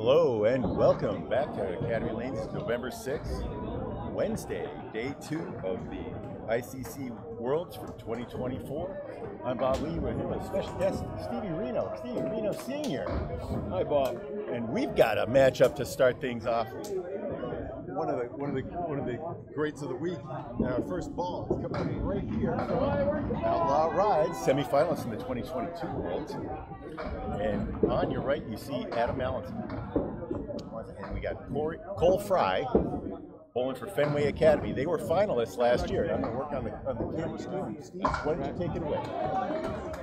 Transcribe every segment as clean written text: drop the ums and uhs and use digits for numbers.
Hello and welcome back to Academy Lanes. It's November 6th, Wednesday, day two of the ICC Worlds for 2024. I'm Bob Lee. We're here with a special guest, Stevie Reno Sr. Hi, Bob. And we've got a matchup to start things off. One of the greats of the week. Our first ball is coming up right here. Outlaw Rides, semifinalists in the 2022 Worlds. And on your right, you see Adam Allenson. And we got Cole Fry, bowling for Fenway Academy. They were finalists last year. I'm going to work on the camera screen. Steve, why don't you take it away?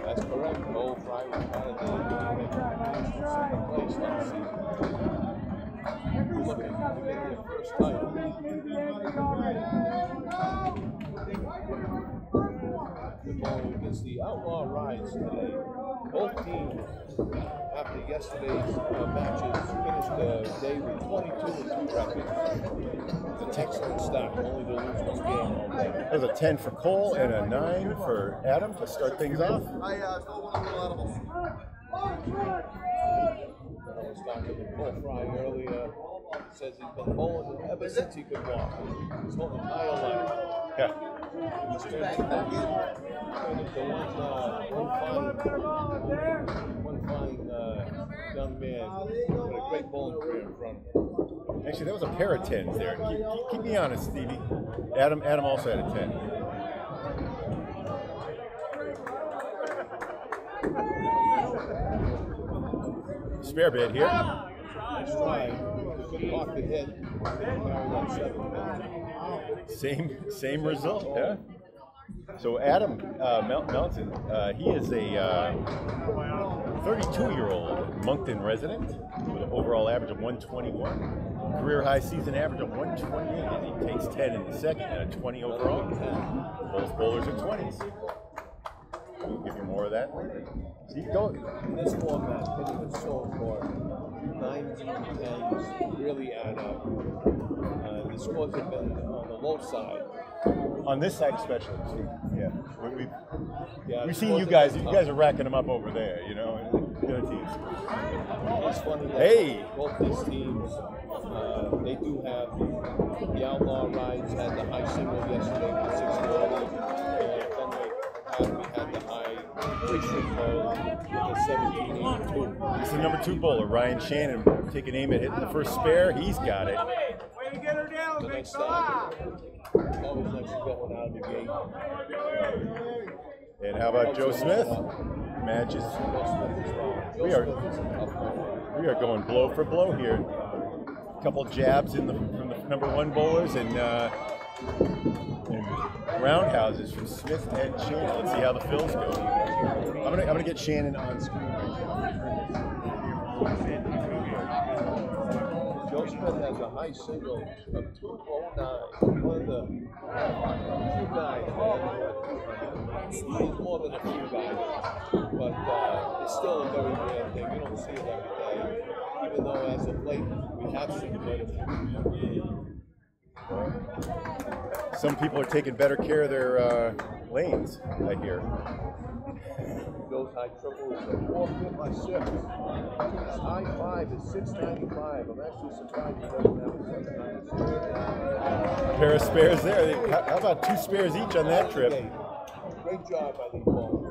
That's correct. Cole Fry was one of the second place last season. Looking to get their first title. The bowling is the Outlaw Rides today. Both teams, after yesterday's matches, finished the day with 22-2 records. It's an excellent start, only to lose one game. There's a 10 for Cole and a 9 for Adam to start things off. I go one little audible. I was talking to Cole Fry earlier. He says he's been bowling ever since he could walk. He's holding high alive. Yeah. One fine young man with a great bowling career in front of him. Actually, that was a pair of 10s there. Keep me honest, Stevie. Adam also had a 10. Spare bid here. Nice try. Good pocket hit. Same result, yeah. So Adam Melton, he is a 32-year-old Moncton resident with an overall average of 121, career high season average of 128, and he takes 10 in the second and a 20 overall. Both bowlers are 20s. We'll give you more of that. Keep going. In this format, hitting the so important. 9s and 10s really add up. The scores have been on the low side. On this side, especially, Steve. Yeah. We've seen you guys. You guys are racking them up over there, you know. The other teams. It's funny that both these teams, they do have the Outlaw Rides had the high single yesterday with 6-4. We had the high precision low with the 17-8-2. This is the number 2 bowler, Ryan Shannon, taking aim at hitting the first spare. He's got it. Way to get her down, the next time, always likes to get one out of the gate. And how about Joe Smith? Matches. We are going blow for blow here. A couple jabs from the number 1 bowlers and roundhouses from Smith and Shannon. Let's see how the fills go. I'm gonna get Shannon on screen right now. Joe Smith has a high single of 209. He's more than a few guys, but it's still a very rare thing. You don't see it every day, even though as of late we have seen it. Some people are taking better care of their lanes, I hear. Goes high triple is a 4-foot by 6. His high 5 is 695. I'm actually surprised he doesn't have a 695. A pair of spares there. How about 2 spares each on that trip? Great job by the ball.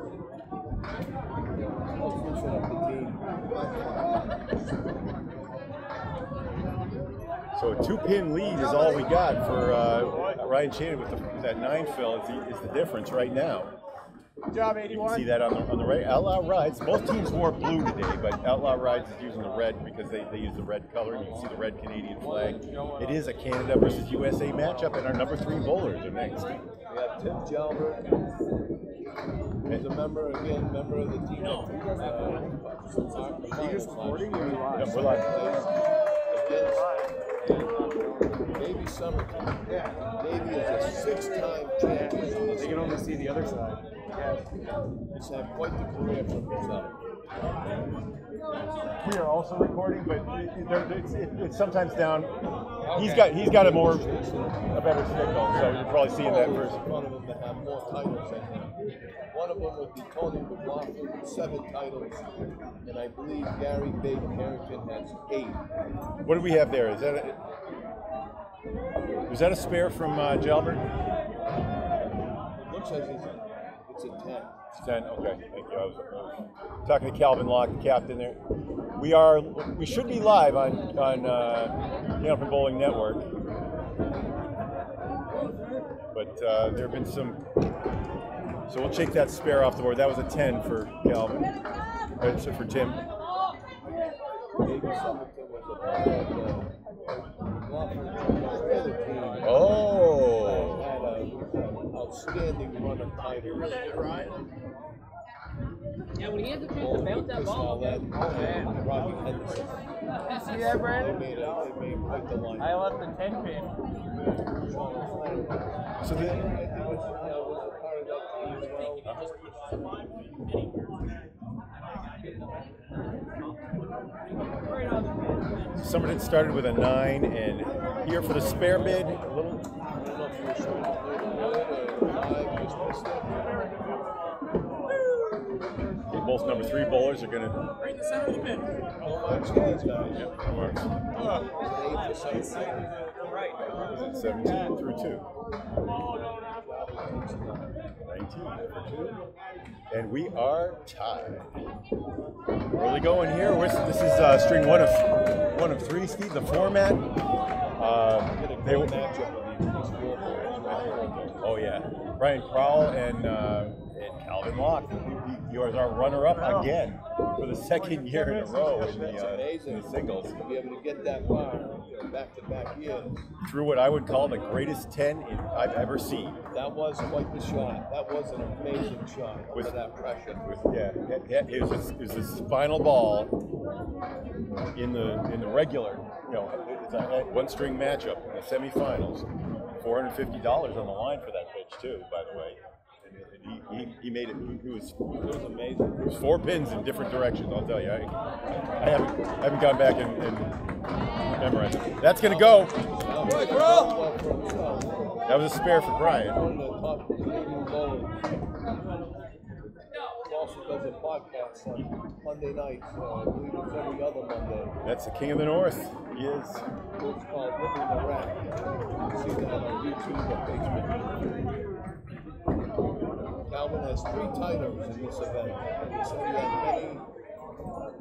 So a 2-pin lead is all we got for Ryan Shannon with that 9 fill is the difference right now. Good job, 81. You can see that on the right. Outlaw Rides, both teams wore blue today, but Outlaw Rides is using the red because they use the red color. You can see the red Canadian flag. It is a Canada versus USA matchup, and our number 3 bowlers are next. We have Tim Jalbert, who's a member of the team. Are you just recording or live? No, we're live. Davy Summerton. Yeah. Davy is a 6-time champion. You can only see the other side. Yeah. He's had quite the career for himself. We are also recording, but it's sometimes down. Okay. He's got a better signal, so you're probably seeing that first. One of them to have more titles. I think. One of them would be Tony McLaughlin with 7 titles, and I believe Gary Babe Harrington has 8. What do we have there? Is that a spare from Jalbert? It looks like it's a 10. 10. Okay, thank you. I was talking to Calvin Locke, the captain there. We should be live on Candlepin Bowling Network, but there have been some. So we'll take that spare off the board. That was a 10 for Calvin. Right, so for Tim. Oh. Outstanding run of titles. Yeah, when he had to take the belt that ball, man. Robbie Henderson. See that, Brandon? I left the 10-pin. So the Summerton started with a 9, and here for the spare bid. Both number 3 bowlers are going to. Right in the center of the pin. Right. 17 through 2. 19. And we are tied. Really going here. This is string one of 3. Steve, the format. They will match up with these 4 bowlers. Oh yeah, Brian Crowell and Calvin Locke. Yours are runner-up again for the 2nd year in a row in the singles. To be able to get that far back-to-back years. Through what I would call the greatest 10 I've ever seen. That was quite the shot. That was an amazing shot with that pressure. It was his final ball in the regular, it's a one-string matchup in the semifinals. $450 on the line for that pitch too, by the way. He made it. It was amazing. It was 4 pins in different directions. I'll tell you, I haven't gone back and memorized it. That's gonna go. That was a spare for Brian. Also does a podcast on Monday nights. I believe it's every other Monday. That's the King of the North. He is. It's called Living the Rack. You can see that on YouTube and Facebook. Calvin has 3 titles in this event. And so he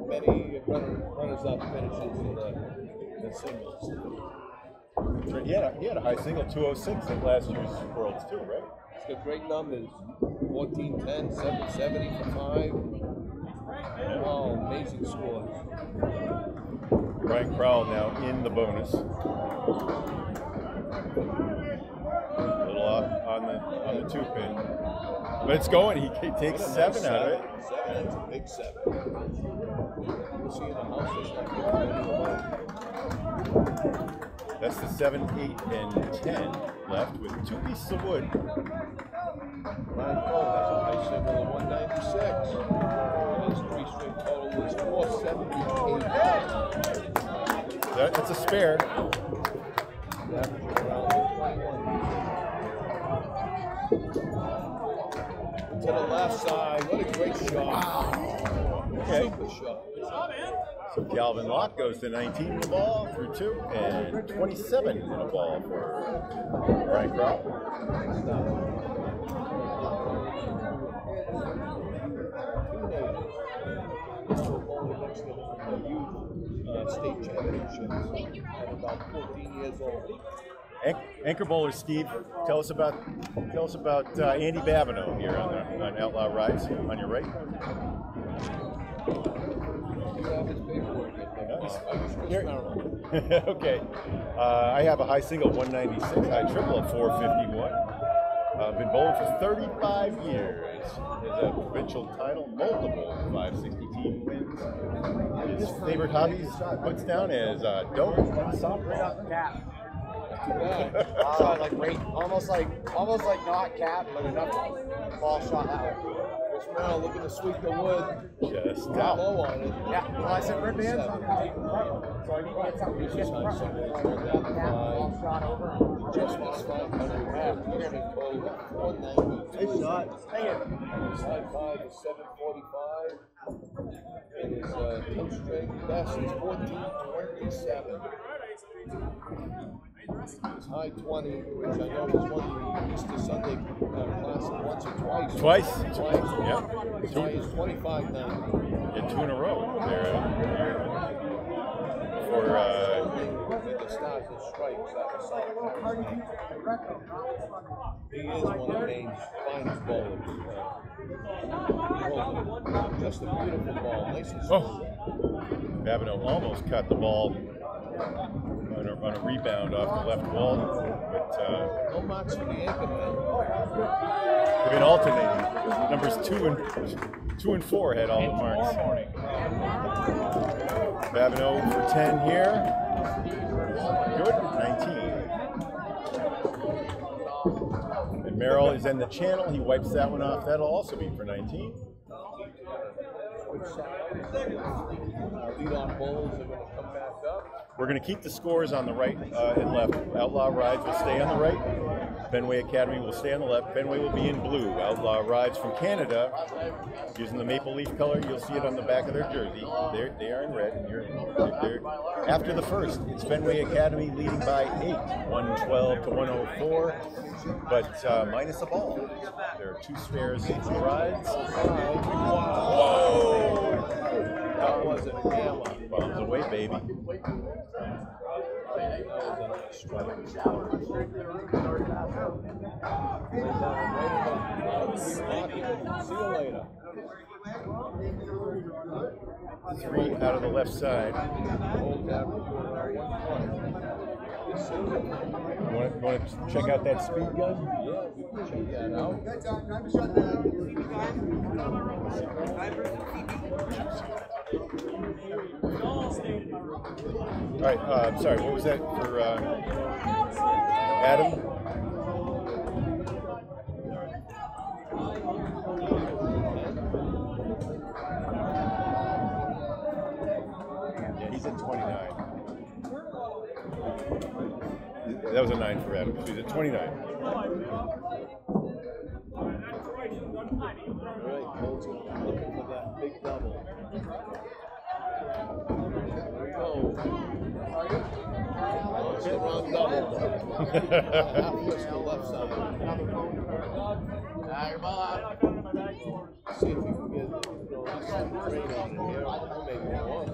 had many runners-up finishes in the singles. He had a high single, 206 at last year's Worlds too, right? He's got great numbers, 14-10, 775. Wow, amazing scores. Brian Crowell now in the bonus. A little off on the 2-pin. But it's going. He takes 7 out of it. 7, that's a big 7. That's the 7, 8, and 10 left with 2 pieces of wood. That's a high single of 196. His 3 string total is 478. That's a spare. To the left side, what a great shot. Wow. Okay. Super shot. So Calvin Locke goes to 19 in the ball through 2, and 27 in the ball for Brian Crowell. State championships at about 14 years old. Anchor bowler Steve, tell us about Andy Babineau here on Outlaw Rides on your right. Okay, I have a high single 196, high triple of 451. I've been bowling for 35 years. There's a provincial title, multiple 560 team wins. His favorite hobbies puts down as donuts. Almost like not cap, but enough ball shot out. Chris Merrill looking to sweep the wood. Yes. Got low on it. Yeah. Well, I said rip in. So I need to get something to get in front. Just lost 5.5. You're going to go 190. Good shot. Thank you. Slide 5 is 745. It is two straight. Best is 1427. It's high 20, which I know was one we used to Sunday classic once or twice. Twice? Yeah. It's 25 now. Yeah, two in a row. For the stars and stripes. He is one of Maine's finest bowlers. Just a beautiful ball. Nice and slow. Babineau almost caught the ball on a rebound off the left wall, but no marks for the anchor man. They've been alternating. Numbers 2 and 4 had all the marks. Babineau for 10 here. Good, 19. And Merrill is in the channel. He wipes that one off. That'll also be for 19. We're going to keep the scores on the right and left. Outlaw Rides will stay on the right. Fenway Academy will stay on the left. Fenway will be in blue. Outlaw Rides from Canada, using the maple leaf color. You'll see it on the back of their jersey. They are in red. They're after the first, it's Fenway Academy leading by 8, 112 to 104, but minus a ball. There are two spares in the Rides. Whoa! That was a hammer. Bombs away, baby. Three out of the left side. You want to check out that speed gun? Yeah, you can check that out. Time to shut down. All right, I'm sorry, what was that for Adam? Yeah, he's at 29. That was a 9 for Adam, he's at 29. All right, Colton, looking for that big double. There we go. It's the wrong double. Half push the left side. See if we can get the left side straight on here. Maybe one.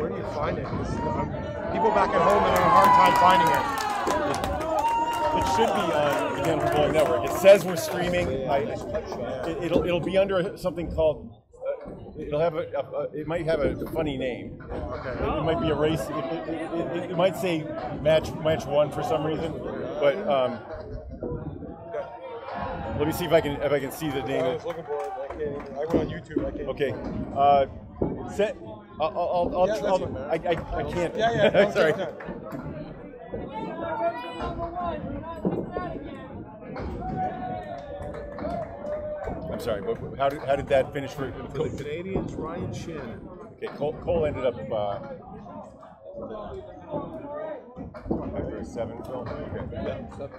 Where do you find it? People back at home are having a hard time finding it. It should be on the Candlepin Bowling Network. It says we're streaming. It'll be under something called. It'll have it might have a funny name. Okay. It might be a race. It might say match 1 for some reason. But let me see if I can see the name. I was looking for it. I went on YouTube. I can't. Okay. I can't. Yeah. Sorry. I'm sorry, but how did that finish for the Canadians? Ryan Shannon. Okay, Cole ended up 7 film. Okay, yeah, 7 film.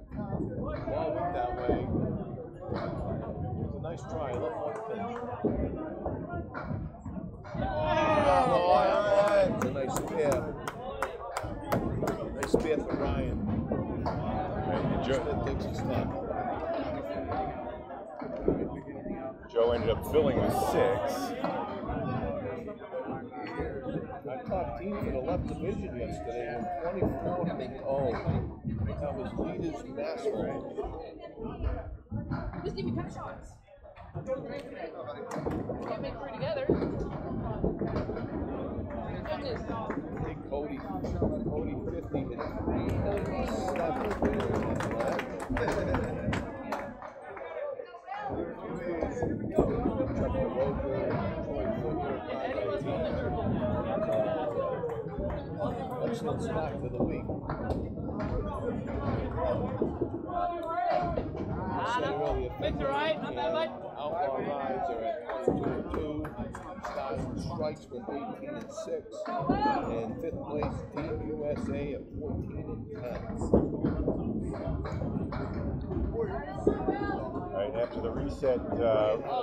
Ball went that way. It was a nice try. I love one thing. Oh, it's a nice spear. Nice spear for Ryan. Joe takes his time. Joe ended up filling with 6. I taught team in the left division yesterday in 24-0. That was Leda's masterpiece. Just give me 10 shots. Can't make 3 together. I think Cody 50 minutes. Stop it. personal spot for the week. Outlaw Rides are at 1-2-2, starting strikes with 18-6, and fifth place Team USA at 14-10. All right, after the reset,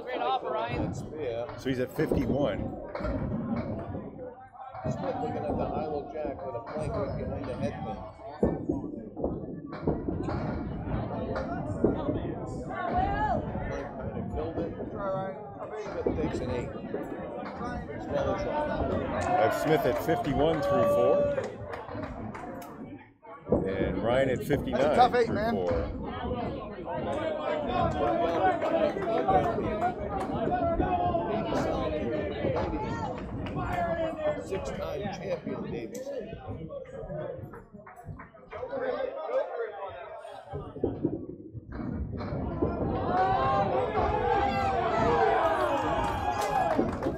great offer, Ryan. So he's at 51. Still looking at the high-low jack with a plank right behind the headman. Smith takes an 8. I have Smith at 51 through 4. And Ryan at 59 through 4. Six-time champion Davy Summerton. Both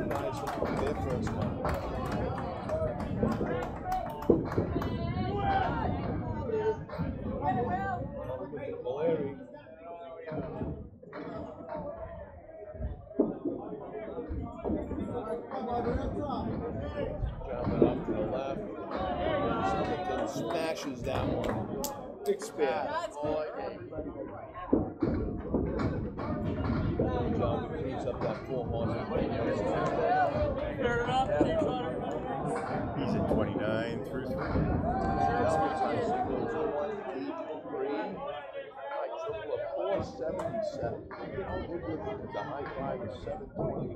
guys from their first one. Dropping off to the left. Summerton smashes that one. Big spin. Jalbert brings up that 400. He's at 29 through 3. The high five is 721.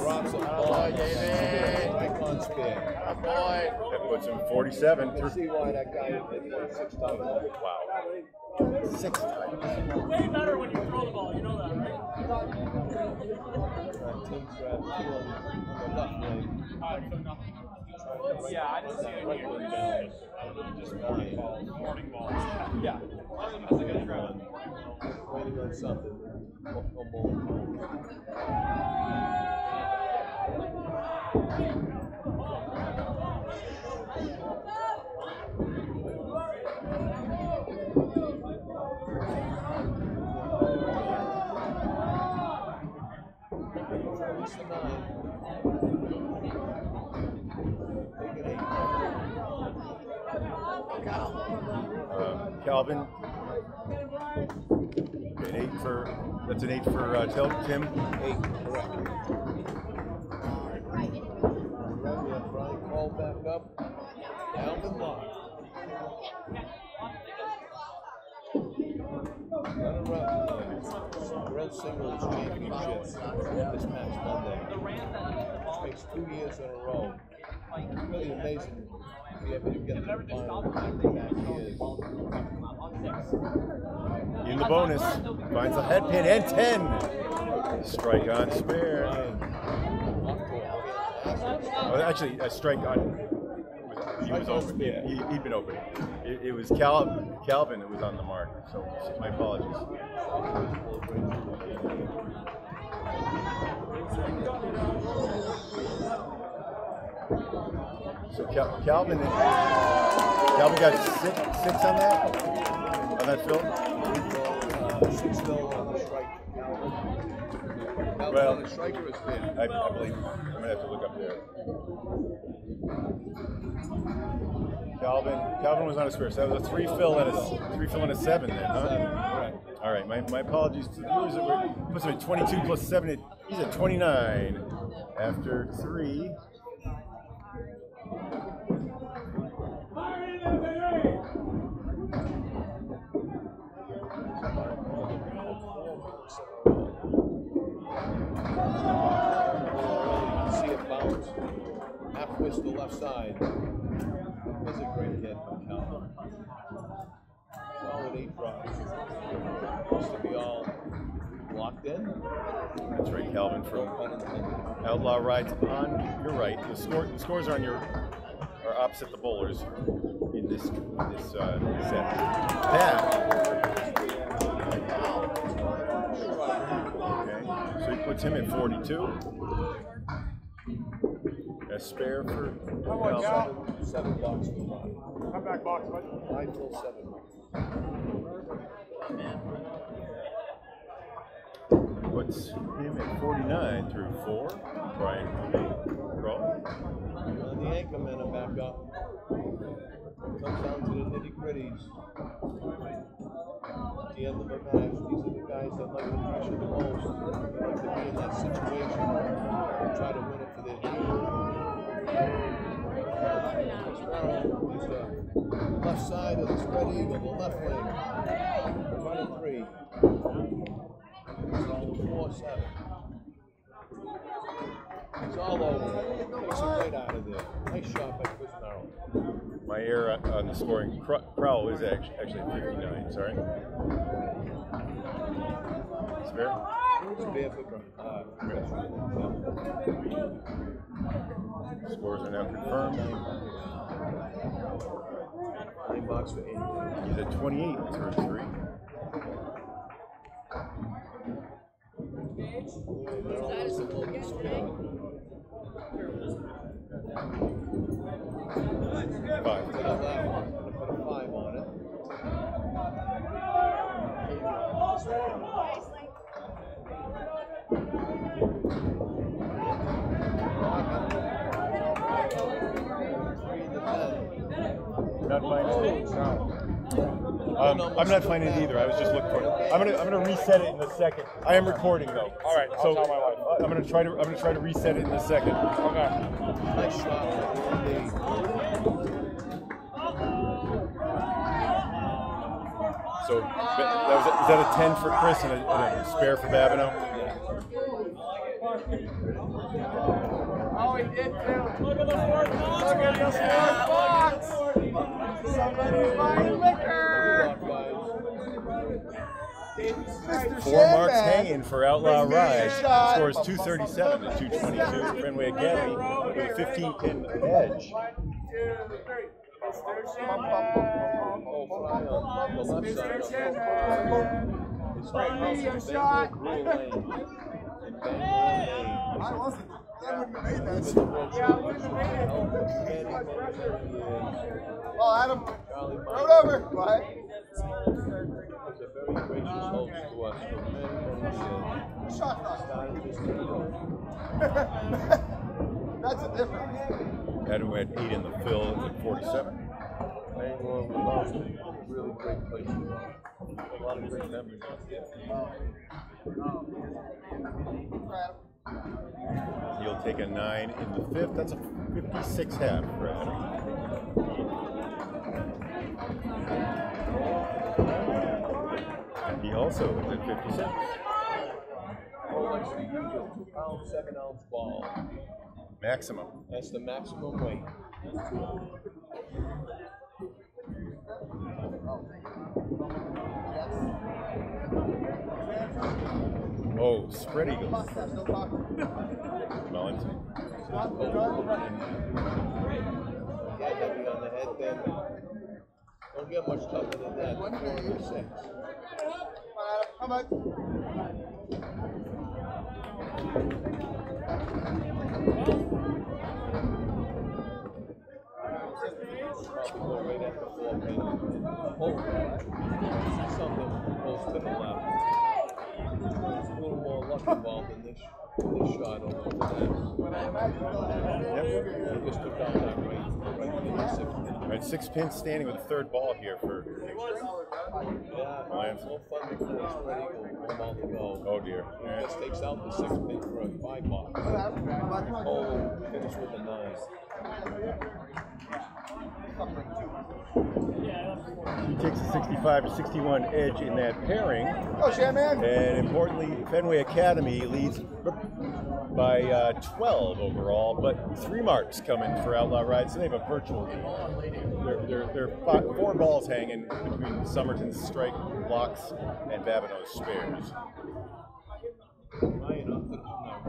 Drops a ball, David. Icon spin. A boy. That puts him 47. You can see why that guy is 6 times. Wow. 6 times. Way better when you throw the ball. You know that, right? Yeah, I didn't see it here. Just morning balls. Yeah. Waiting on something. Calvin. An 8 for, that's an 8 for Tim. 8, correct. Brian Crowell back up. Calvin Locke. World Singles Championship this past Monday, which makes 2 years in a row. Really amazing. Yeah, in the bonus, finds a head pin and 10. Strike on spare. Oh, actually, a strike on. He was open. Yeah, he'd been open. It was Calvin that was on the mark. So my apologies. So Calvin got six on that? On that fill? 6 fill on the strike. Well, the striker is there. I believe I'm gonna have to look up there. Calvin was on a square, so that was a 3 fill and a 7 there, huh? Right. All right, my apologies to the viewers that were puts him at 22 plus 7. He's at 29 after 3. Half-twist to the left side. That's a great hit from Calvin. Solid 8 drives. Supposed to be all locked in. That's right, Calvin from Outlaw Rides on your right. The scores are on your are opposite the bowlers in this set. That puts him at 42. A spare for $7. Come back, box, bud. 9 till 7. Man. Puts him at 49 through 4. Brian Crowell. The anchor men are back up. Comes down to the nitty gritties. At the end of the match, these are the guys that like the pressure the most. They like to be in that situation and try to win it for their team. Chris Merrill is the left side of the spread eagle, the left wing. Running 3. He's on the 4-7. He's all over. Takes it right out of there. Nice shot by Chris Merrill. My error on the scoring, Crowell is actually 59, sorry. Spare? Spare for Crowell. Scores are now confirmed. 9 bucks for 8. He's at 28 through 3. Put a 5 on it. I'm not finding it either. I was just looking for it. I'm gonna reset it in a second. I am recording though. All right. So I'm gonna try to reset it in a second. Okay. Nice shot. So is that a 10 for Chris and a spare for Babineau? Yeah. Oh, he did too. Look at the 4 box. Look at the 4 box. Somebody buy liquor. 4 marks hanging for Outlaw Rides. Scores 237 to 222. Fenway Academy with a 15-pin edge. 1, 2, 3. Well, Adam, throw it over. That's a difference. Adam had 8 in the fill at 47. Really great place. A lot of great memories. He'll take a 9 in the 5th. That's a 56 half for Adam. He also is at 57. 2 pound, 7 ounce ball. Maximum. That's the maximum weight. Oh, spread eagle. Melton. Yeah, heavy on the head then. Don't get much tougher than that. 1 6. Come on. Probably go right after 4 pin and hope something goes to the left. There's a little more luck involved in this shot over there. Yep. Just took out that right in the 6 pin. All right, 6 pin standing with the 3rd ball here for Lions. Oh dear. Yeah. Just takes out the 6 pin for a 5 box. Oh, finish with a 9. He takes a 65 to 61 edge in that pairing. Oh, Shaman. And importantly, Fenway Academy leads by 12 overall, but 3 marks coming for Outlaw Rides, so they have a virtual they're 4 balls hanging between Summerton's strike, Locke's, and Babineau's spares. Ryan off the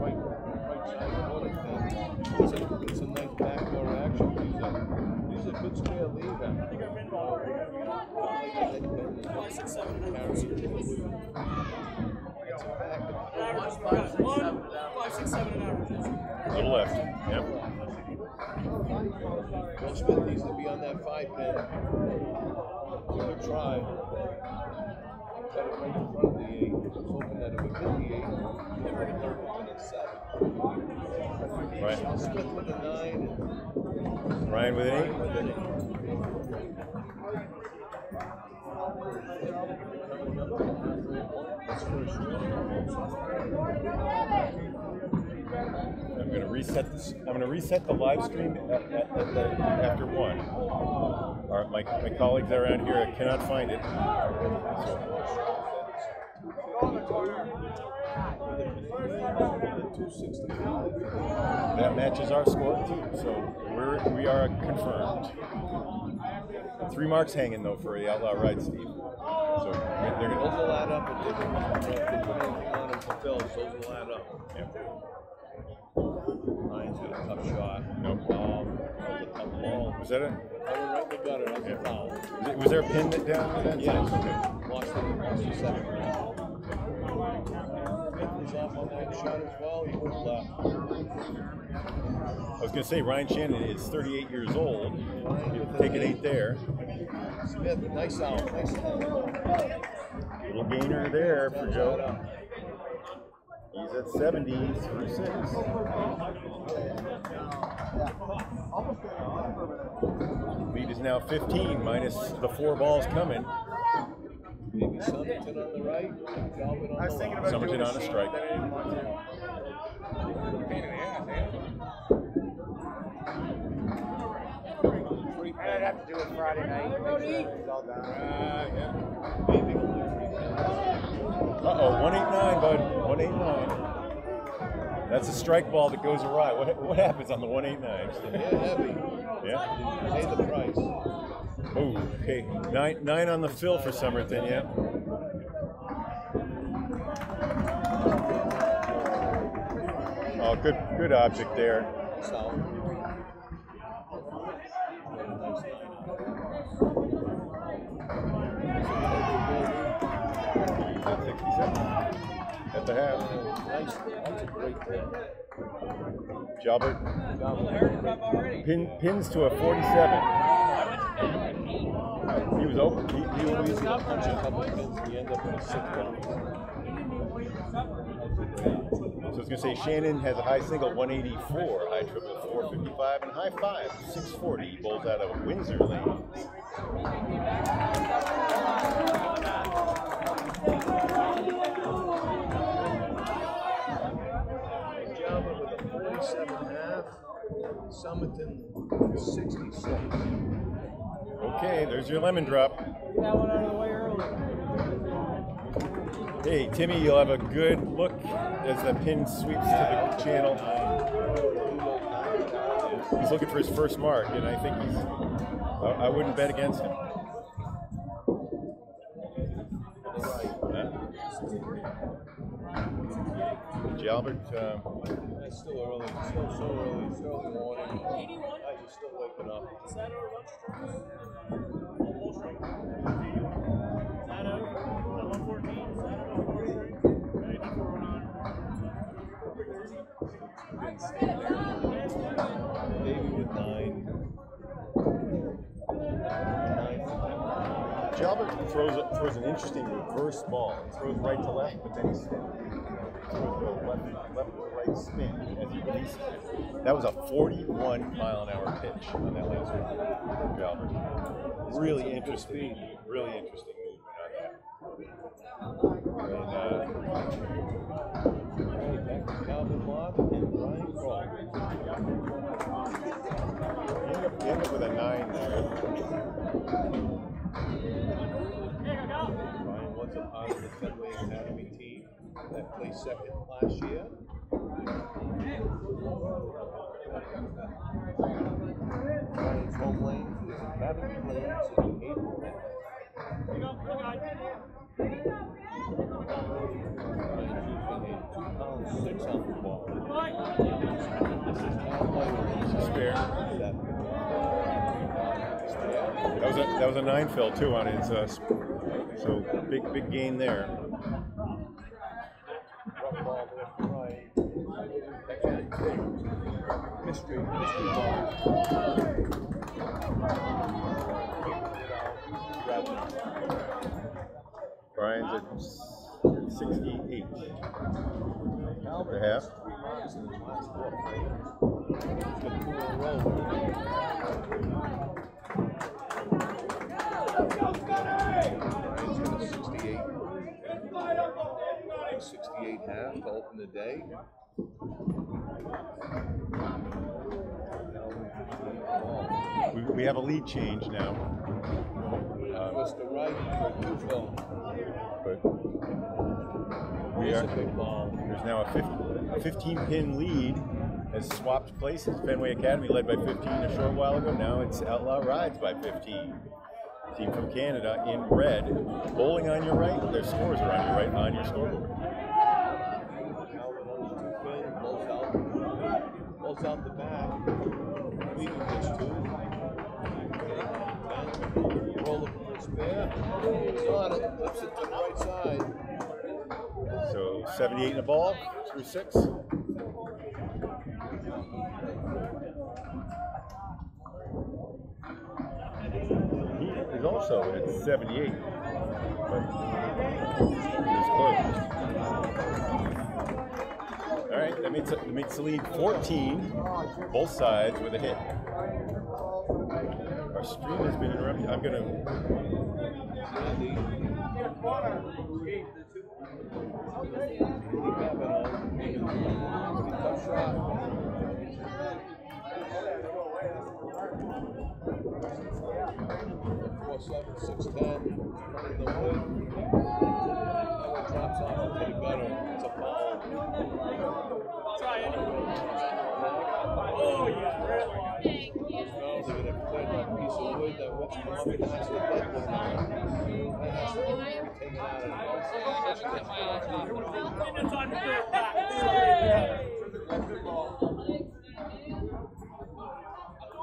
right side of the it's a nice backdoor action. He's a good spare leader. I think I've been ball. 5, 6, 7 in averages. Go to left. Yep. Joe Smith needs to be on that 5 pin. Good try. Got it right in front of the 8. I'm hoping that if we hit the 8, we'll get a third one at 7. Right. Joe Smith with a 9. And Ryan with an 8. I'm going to reset this. I'm going to reset the live stream after 1. All right, my colleagues around here cannot find it. That matches our score too, so we are confirmed. 3 marks hanging though for the Outlaw Rides team. So they're going to add up and take them on. If put anything on and fulfill, those will add up. Yep. Ryan's got a tough shot. Nope. That was a tough ball. Was that it? I went right in the gutter. That was a foul. Was there a pin that down? That yeah. Okay. Lost the 7. Anthony's off on that shot as well. He went left. I was going to say, Ryan Shannon is 38 years old. He'll take an 8 there. Smith, nice out, nice out. Little gainer there for Joe. He's at 70s through 6. Lead is now 15, minus the 4 balls coming. Maybe Summerton on the right, Calvin on the left. Summerton on a strike. I'd have to do it Friday night. It's all done. Yeah. Uh-oh, 189, bud. 189. That's a strike ball that goes awry. What happens on the 189? Yeah, heavy. Yeah. Pay the price. Oh, okay. 9 on the fill for Summerton, yeah. Oh, good object there. So. At the half. Nice. That's a great pin. Jalbert. Pins to a 47. He was open. He always got a bunch of couple pins. He ended up with a 6. So I was going to say, Shannon has a high single, 184, high triple, 455, and high 5, 640. Bowls out of Windsor Lane. Summerton 66. Okay, there's your lemon drop. Get that one out of the way early. Hey, Timmy, you'll have a good look as the pin sweeps to the channel. He's looking for his first mark, and I think he's. I wouldn't bet against him. Jalbert. It's still early. It's still so early. It's early morning. I'm still waking up. Is that our lunch? Is that out? Maybe with 9. Jalbert throws an interesting reverse ball. He throws right to left, but then he throws left to right spin as he releases it. That was a 41-mile-an-hour pitch on that last one. Jalbert. Really interesting. Really interesting movement on that. Back to Calvin Locke and Brian Crowell. He ended up with a 9 there. Ryan was a part of the Fenway Academy team that played second last year. Ryan's home lane is in Babineau Lane, so the 8th. 2 pounds, 6 on the ball. That was a 9 fill too on his so big gain there. mystery ball. Brian's at 68. The half. Brian's got a 68. 68 half to open the day. We have a lead change now. Just the right for we are. There's now a 15-pin lead has swapped places. Fenway Academy led by 15 a short while ago. Now it's Outlaw Rides by 15. Team from Canada in red. Bowling on your right. Their scores are on your right on your scoreboard. Both out the back. Leaving just two. Roll up the spare. Got it. Flips it to the right side. So 78 in the ball through six. Also at 78. All right, that makes the lead 14, both sides with a hit. Our stream has been interrupted. I'm going to... 4-7, 6-10, in the wood. It drops off pretty better. It's a foul. Try it. Oh, yeah, really. No, they're going to play that piece of wood that went to the nice with that one. Take it out of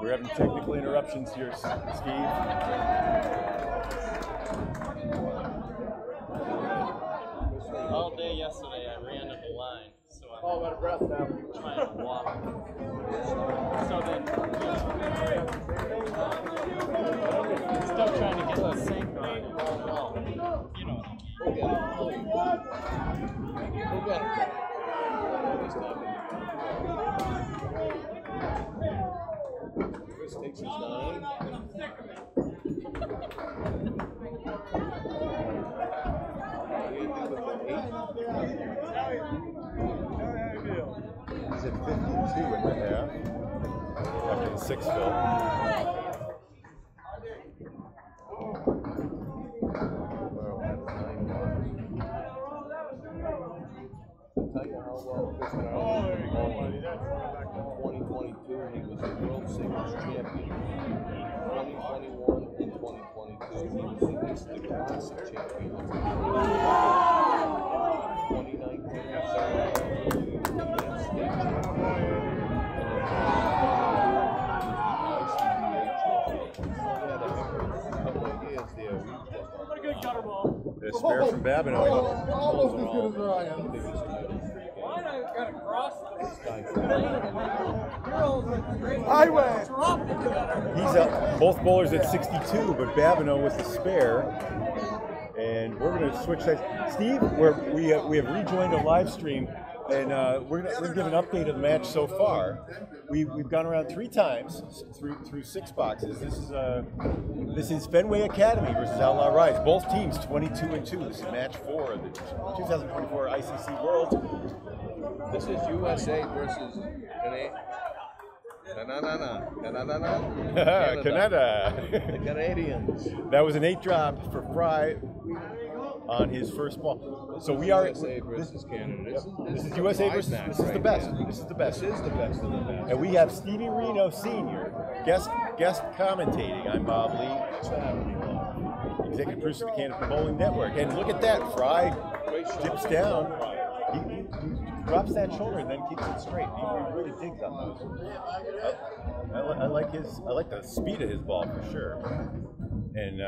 we're having technical interruptions here, Steve. All day yesterday, I ran in the line, so I'm out of breath now. Trying to walk. So then, still trying to get the sync on. You know, we'll get it. We'll get it. Chris takes his nine. He's at 52 in the half. After the six fill. Tell you how well Chris Merrill 2022, and he was the World Singles Champion in 2021 and 2022. He was the Instant Classic Champion of the world. 2019, United States Champion. What a good gutter ball. There's a spare from Babineau. Almost as good as Ryan. Highway. He's up. Both bowlers at 62, but Babineau was the spare. And we're going to switch that. Steve, we have rejoined a live stream, and we're going to give an update of the match so far. We've gone around three times through six boxes. This is Fenway Academy versus Outlaw Rides. Both teams 22-2. This is match 4 of the 2024 ICC Worlds. This is USA versus Canada. Canada. The Canadians. That was an 8 drop for Fry on his first ball. So we are USA versus Canada. This is USA versus. This is the best. This is the best. This is the best of the best. And we have Stevie Reno Sr. guest commentating. I'm Bob Lee, executive producer of the Candlepin Bowling Network. And look at that, Fry dips down. He drops that shoulder and then keeps it straight. He really digs on those. I like the speed of his ball for sure. And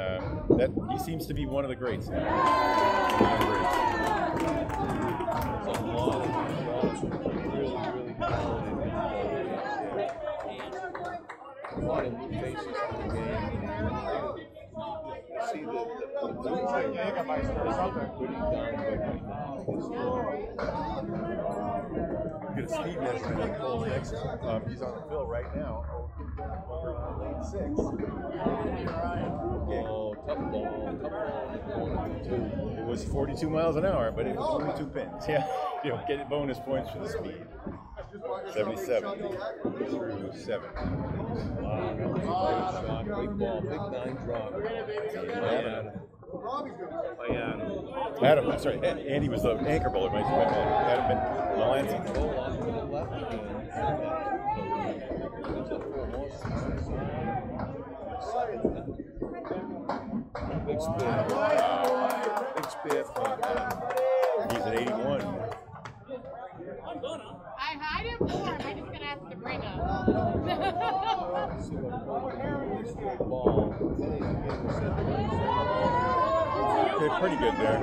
he seems to be one of the greats now. It's a lot of really, really good. one and you face it. See the speed measurement. Cole's next. He's on the fill right now. Lane six. Oh, tough ball. It was 42 miles an hour, but it was only 2 pins. Yeah, you know, get bonus points for the speed. 77 through 7. Big ball, big 9 draw. Adam, I'm sorry, Andy was the anchor bowler. Adam Allenson. Big spare. Big spare from Adam. He's at 81. I hide him for him. I just gonna ask to bring up. They're pretty good there.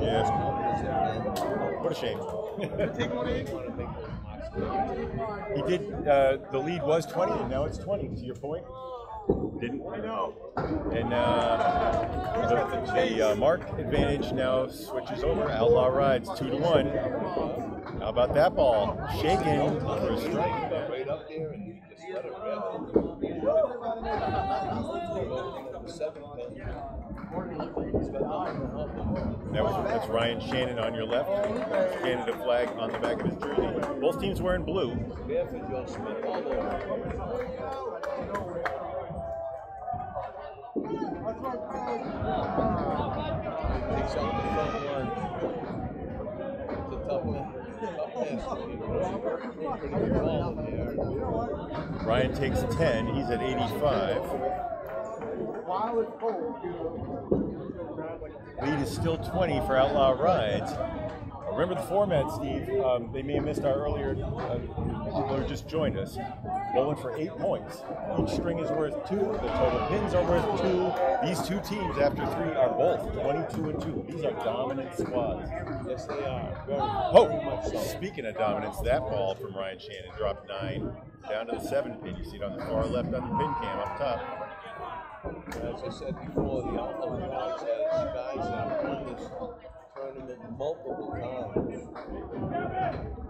Yeah. What a shame. He did. The lead was 20, and now it's 20. To your point. Didn't I know? And the mark advantage now switches over. Outlaw Rides 2-1. How about that ball? Shaken for a strike. That's Ryan Shannon on your left. Canada flag on the back of his jersey. Both teams wearing blue. Takes out the front one. It's a tough one. Tough pass. Ryan takes 10. He's at 85. Lead is still 20 for Outlaw Rides. Remember the format, Steve. They may have missed our earlier, people who just joined us. Bowling for 8 points. Each string is worth 2. The total pins are worth 2. These two teams, after 3, are both 22 and 2. These are dominant squads. Yes, they are. Speaking of dominance, that ball from Ryan Shannon dropped 9 down to the 7 pin. You see it on the far left on the pin cam up top. As I said before, the Outlaw Rides has guys that have won this tournament multiple times.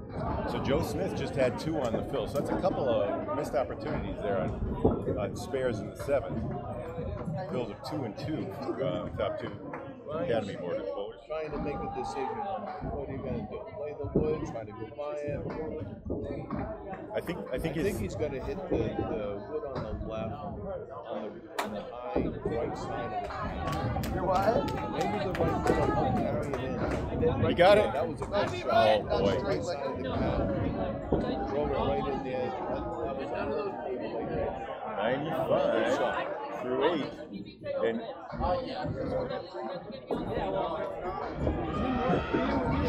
So Joe Smith just had 2 on the fill, so that's a couple of missed opportunities there on spares in the 7th. Fills of 2 and 2, top 2 Academy board. Trying to make a decision on what are you going to do? Play the wood, try to go by it. I think he's going to hit the wood on the left, on the high right side of it. Maybe the right foot will carry it in. He got it. That was a good shot. Oh boy! Roll it right in there. That was out of those people. 95. Through 8, and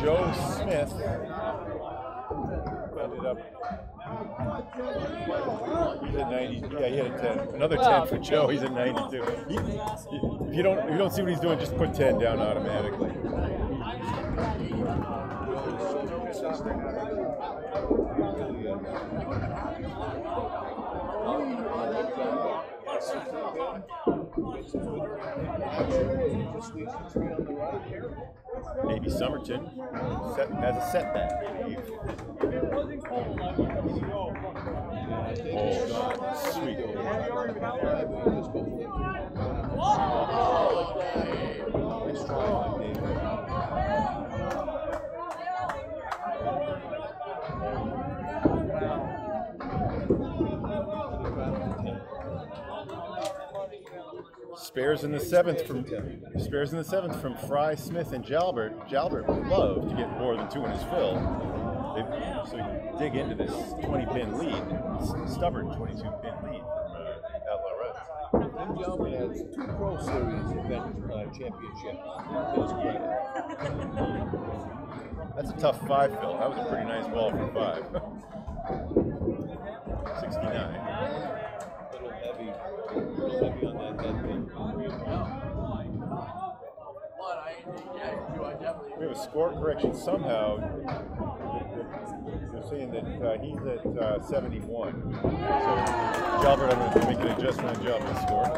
Joe Smith ended up, he's at 90, yeah, he had a 10, another 10 for Joe, he's at 92. If you don't see what he's doing, just put 10 down automatically. Davy Summerton has a setback. Sweet. Spares in the 7th from Fry, Smith, and Jalbert. Jalbert would love to get more than 2 in his fill. So you dig into this 20-pin lead, stubborn 22-pin lead from Outlaw Rides. Tim Jalbert has 2 Pro Series event championships. That's a tough 5 fill. That was a pretty nice ball for 5. 69. Heavy on that thing. We have a score correction somehow. It was I'm seeing that he's at 71. So, Jalbert, I'm going to make an adjustment on Jalbert's score.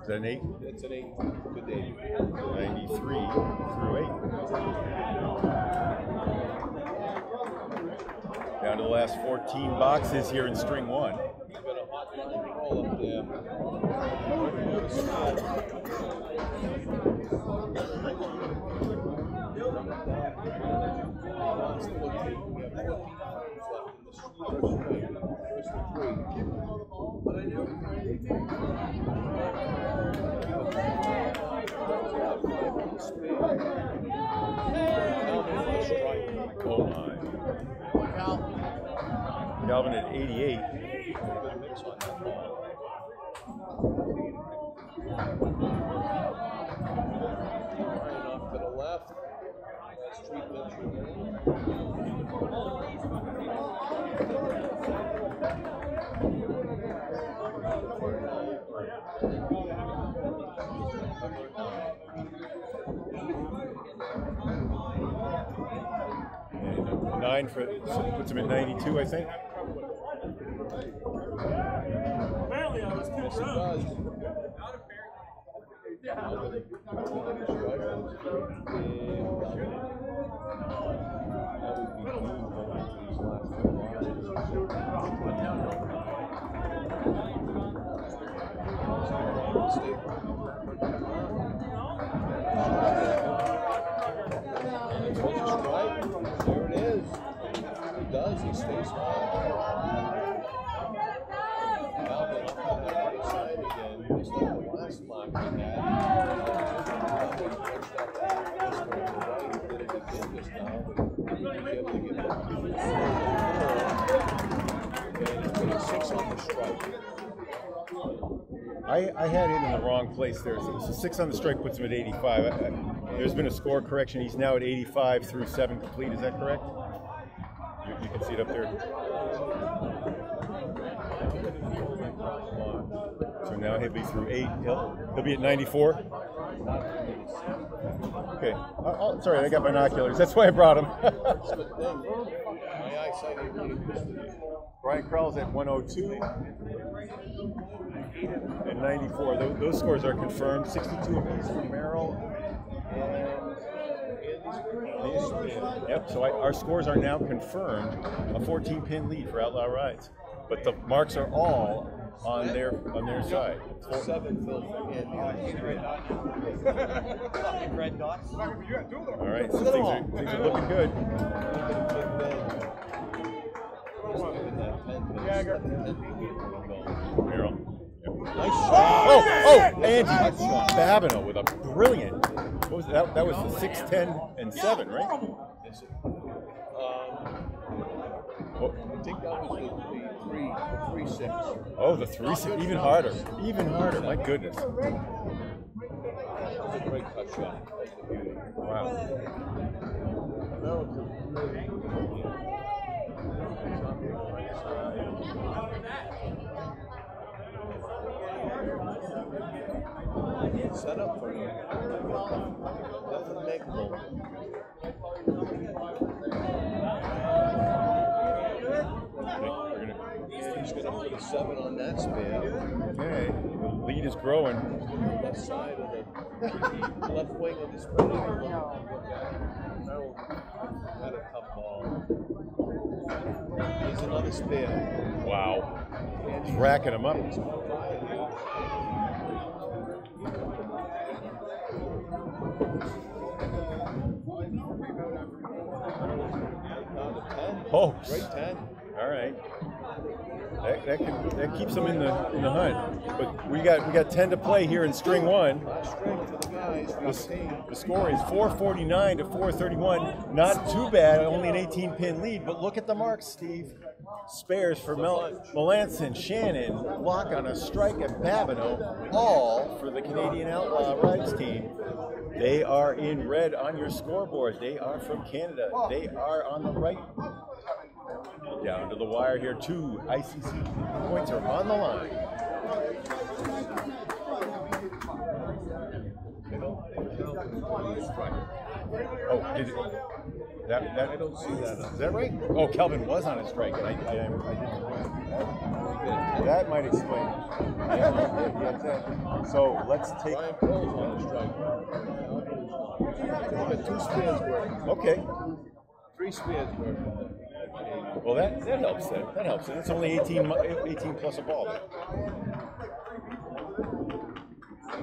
Is that an 8? That's an 8. Good day. 93 through 8. Down to the last 14 boxes here in string 1. He's got a hot roll up there. Calvin at 88. Off to the left. And 9 for puts him at 92, I think. Apparently, I was too There it is. He does. He stays high. I had him in the wrong place there. So 6 on the strike puts him at 85. There's been a score correction. He's now at 85 through 7 complete. Is that correct? You can see it up there. So now he'll be through 8. He'll be at 94. Okay. Sorry, I got binoculars. That's why I brought him. Brian Crowell's at 102 and 94. Those scores are confirmed. 62 apiece for Merrill. Yep. So our scores are now confirmed. A 14-pin lead for Outlaw Rides, but the marks are all on their side. 7 fills in red dots. Red dots. All right, so things are looking good. Andy Babineau with a brilliant. What was that? That was the 6, 10, and 7, right? I think that was the 3-6. Oh, the 3-6, even harder. Even harder, my goodness. Wow. Set up for you. Doesn't make more. He's going to put a 7 on that spare. Okay, the lead is growing. Left side of the left wing of the spread. Had a tough ball. There's another spare. Wow. He's racking them up. Oh, great 10. All right. That keeps them in the hunt. But we got 10 to play here in string 1. The score is 449 to 431. Not too bad, only an 18-pin lead. But look at the marks, Steve. Spares for Melanson, Shannon, Locke on a strike at Babineau, all for the Canadian Outlaw Rides team. They are in red on your scoreboard. They are from Canada. They are on the right Down to the wire here, 2 ICC points are on the line. Oh, did it? I don't see that. Is that right? Oh, Calvin was on a strike, and I didn't. That might explain it. Yeah, so let's take. Ryan Crowell's on a strike. 2 spins worth. Okay. 3 spins worth. Well, that helps. That helps. It's only 18 plus a ball.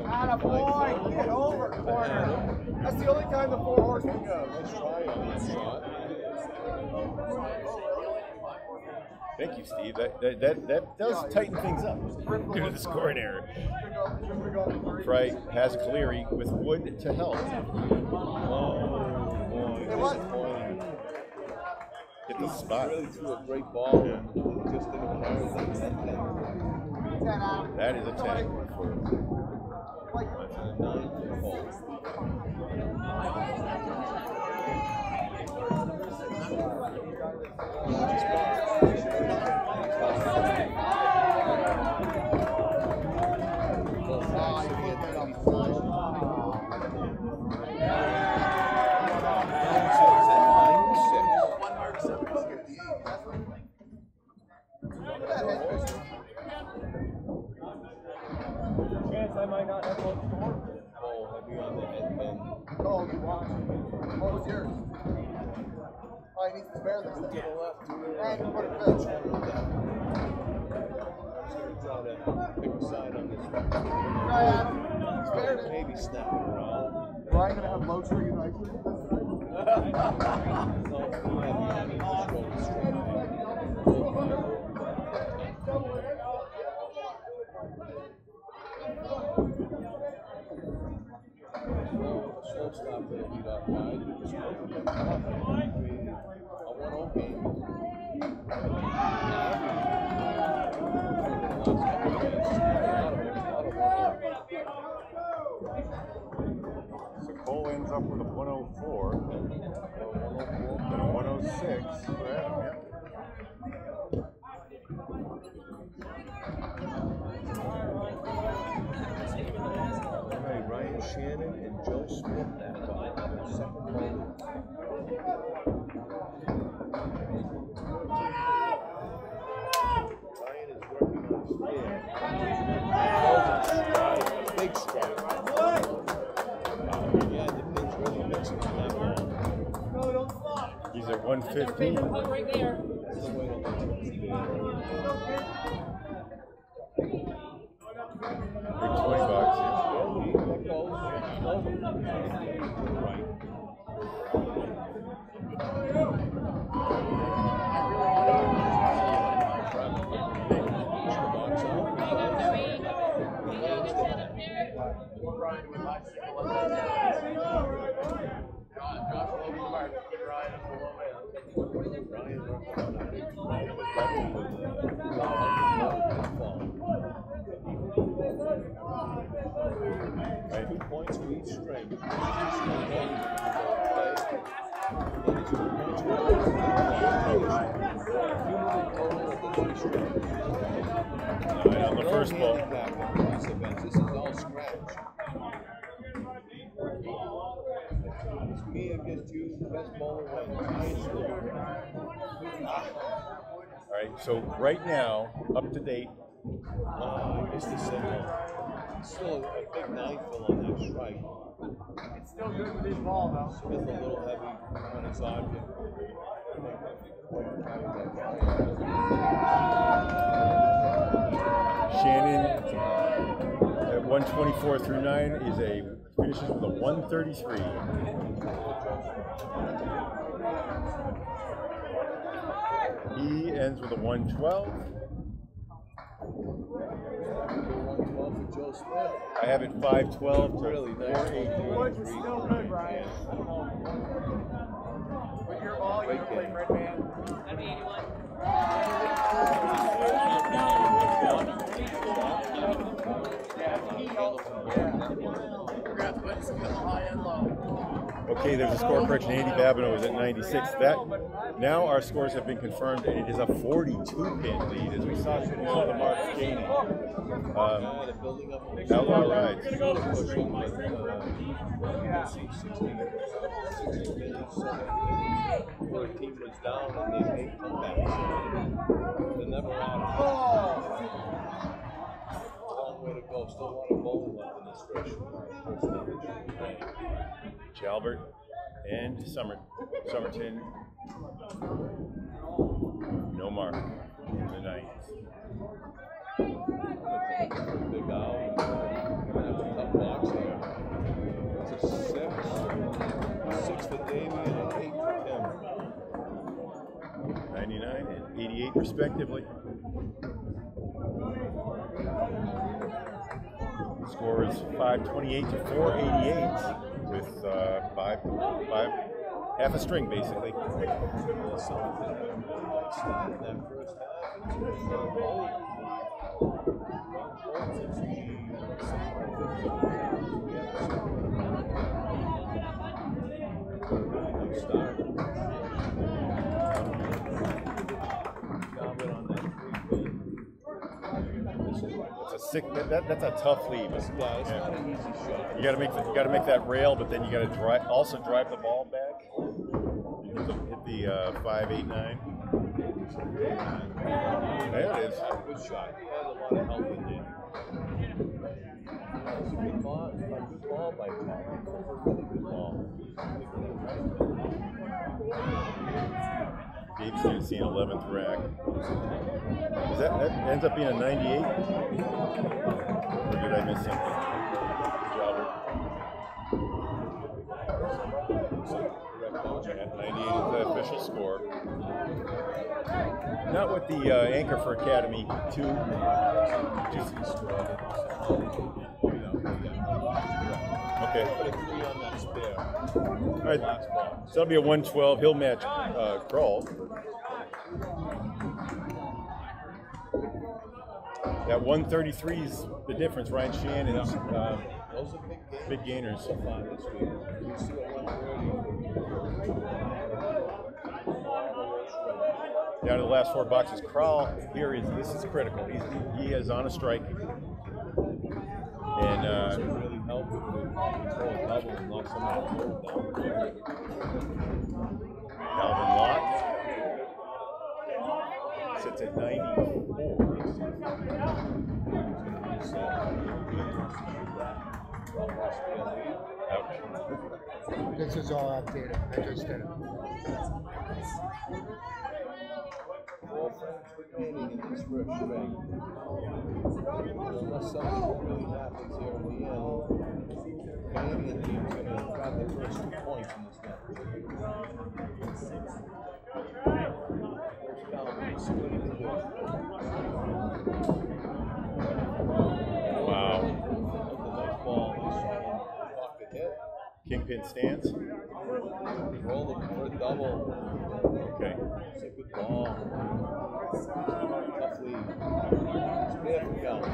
Atta boy, get over corner. That's the only time the 4 horse can go. Let's try it. Thank you, Steve. That does tighten things up due to the scoring error. Fry has Cleary with Wood to help. Hit the spot. Really threw a great ball. That is a 10. Ryan Shannon and Joe Smith that line up their second round. Ryan is working on his spin. Big strike. Yeah, the pitch really mixing on that one. No, don't stop. He's at 115. Right there. So right now, up to date. I missed the signal. Still a big nine-fill on that strike. It's still good with his ball, though. Smith a little heavy on his object. Shannon at 124 through 9 is finishes with a 133. He ends with a 112. I have it 512. Really nice. Still good, Brian. With your ball, you play red man. That'd be 81. Yeah, we're going to put some high and low. Okay, there's a score correction. Andy Babineau is at 96. That now our scores have been confirmed. It is a 42-pin lead, as we saw some of the marks gaining. Outlaw Rides. Jalbert and Summerton. No mark tonight. Six to Davy and 8 to Tim. 99 and 88 respectively. The score is 528 to 488. With half a string basically. That's a tough lead. Yeah, it's not an easy shot. You got to make that rail, but then you got to also drive the ball back. Hit the 5-8-9. There it is. Good shot. He had a lot of help in there. That was a good ball. Good ball by Calvin. Really good ball. Dave's going to see an 11th rack. That ends up being a 98? Or did I miss something? Jalbert. 98 is the official score. Not with the anchor for Academy 2. Okay. All right, so that'll be a 112. He'll match Crowell. That 133 is the difference. Ryan Shannon, those are big gainers. Down to the last 4 boxes. Crowell here is. This is critical. He is on a strike. And really help control double and lock some out. Calvin Locke sits at 94. This is all updated. I just did it. Remaining in this rip string. Unless something really happens here in the end, Canadian team's going to grab their first 2 points in this match. Wow. Kingpin stands. Roll the first double. Okay. It's a good ball. Tough lead. It's bad for Calvin.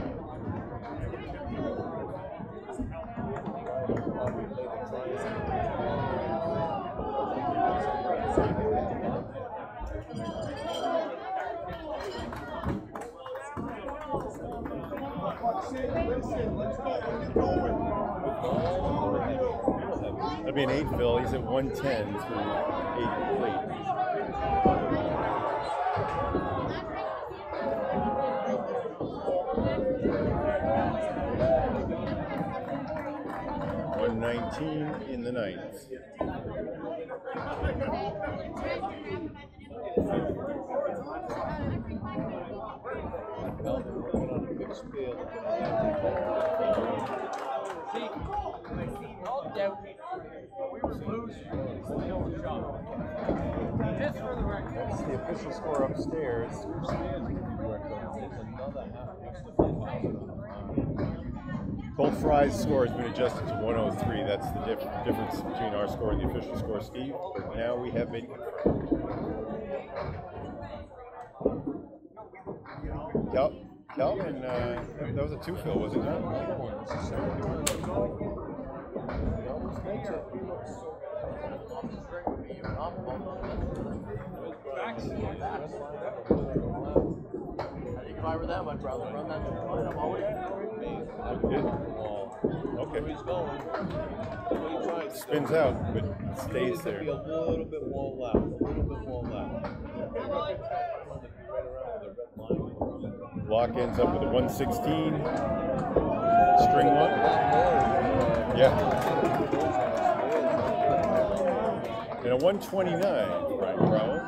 That'd be an 8 fill. He's at 110 through 8 complete. Team in the ninth. That's the official score upstairs. Cole Fry's score has been adjusted to 103. That's the difference between our score and the official score, Steve. But now we have been confirmed. Calvin, that was a 2-fill, was it not? If I were them, I'd probably run that to the line. I'm always okay. He's going. Spins out, but stays there. Be a little bit wall left. A little bit wall left. Locke ends up with a 116. String one. Yeah. And a 129. Right, Crowell.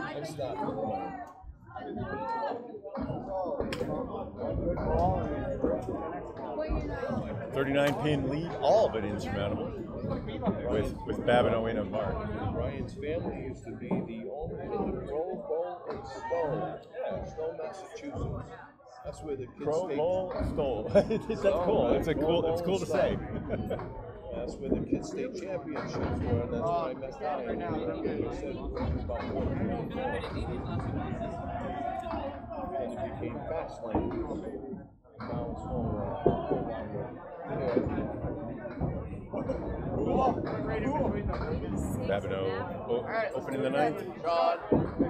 39 pin lead, all but insurmountable, with Babineau in a mark. Ryan's family used to be the owner of the Pro Bowl of Stone, Stone, Massachusetts. That's where the kids Pro Bowl stole. That's cool. It's a cool. It's cool to say. That's where the kids' state championships were, and that's why I messed up. And it became Fast Lane. Now it's all Babineau opening the ninth.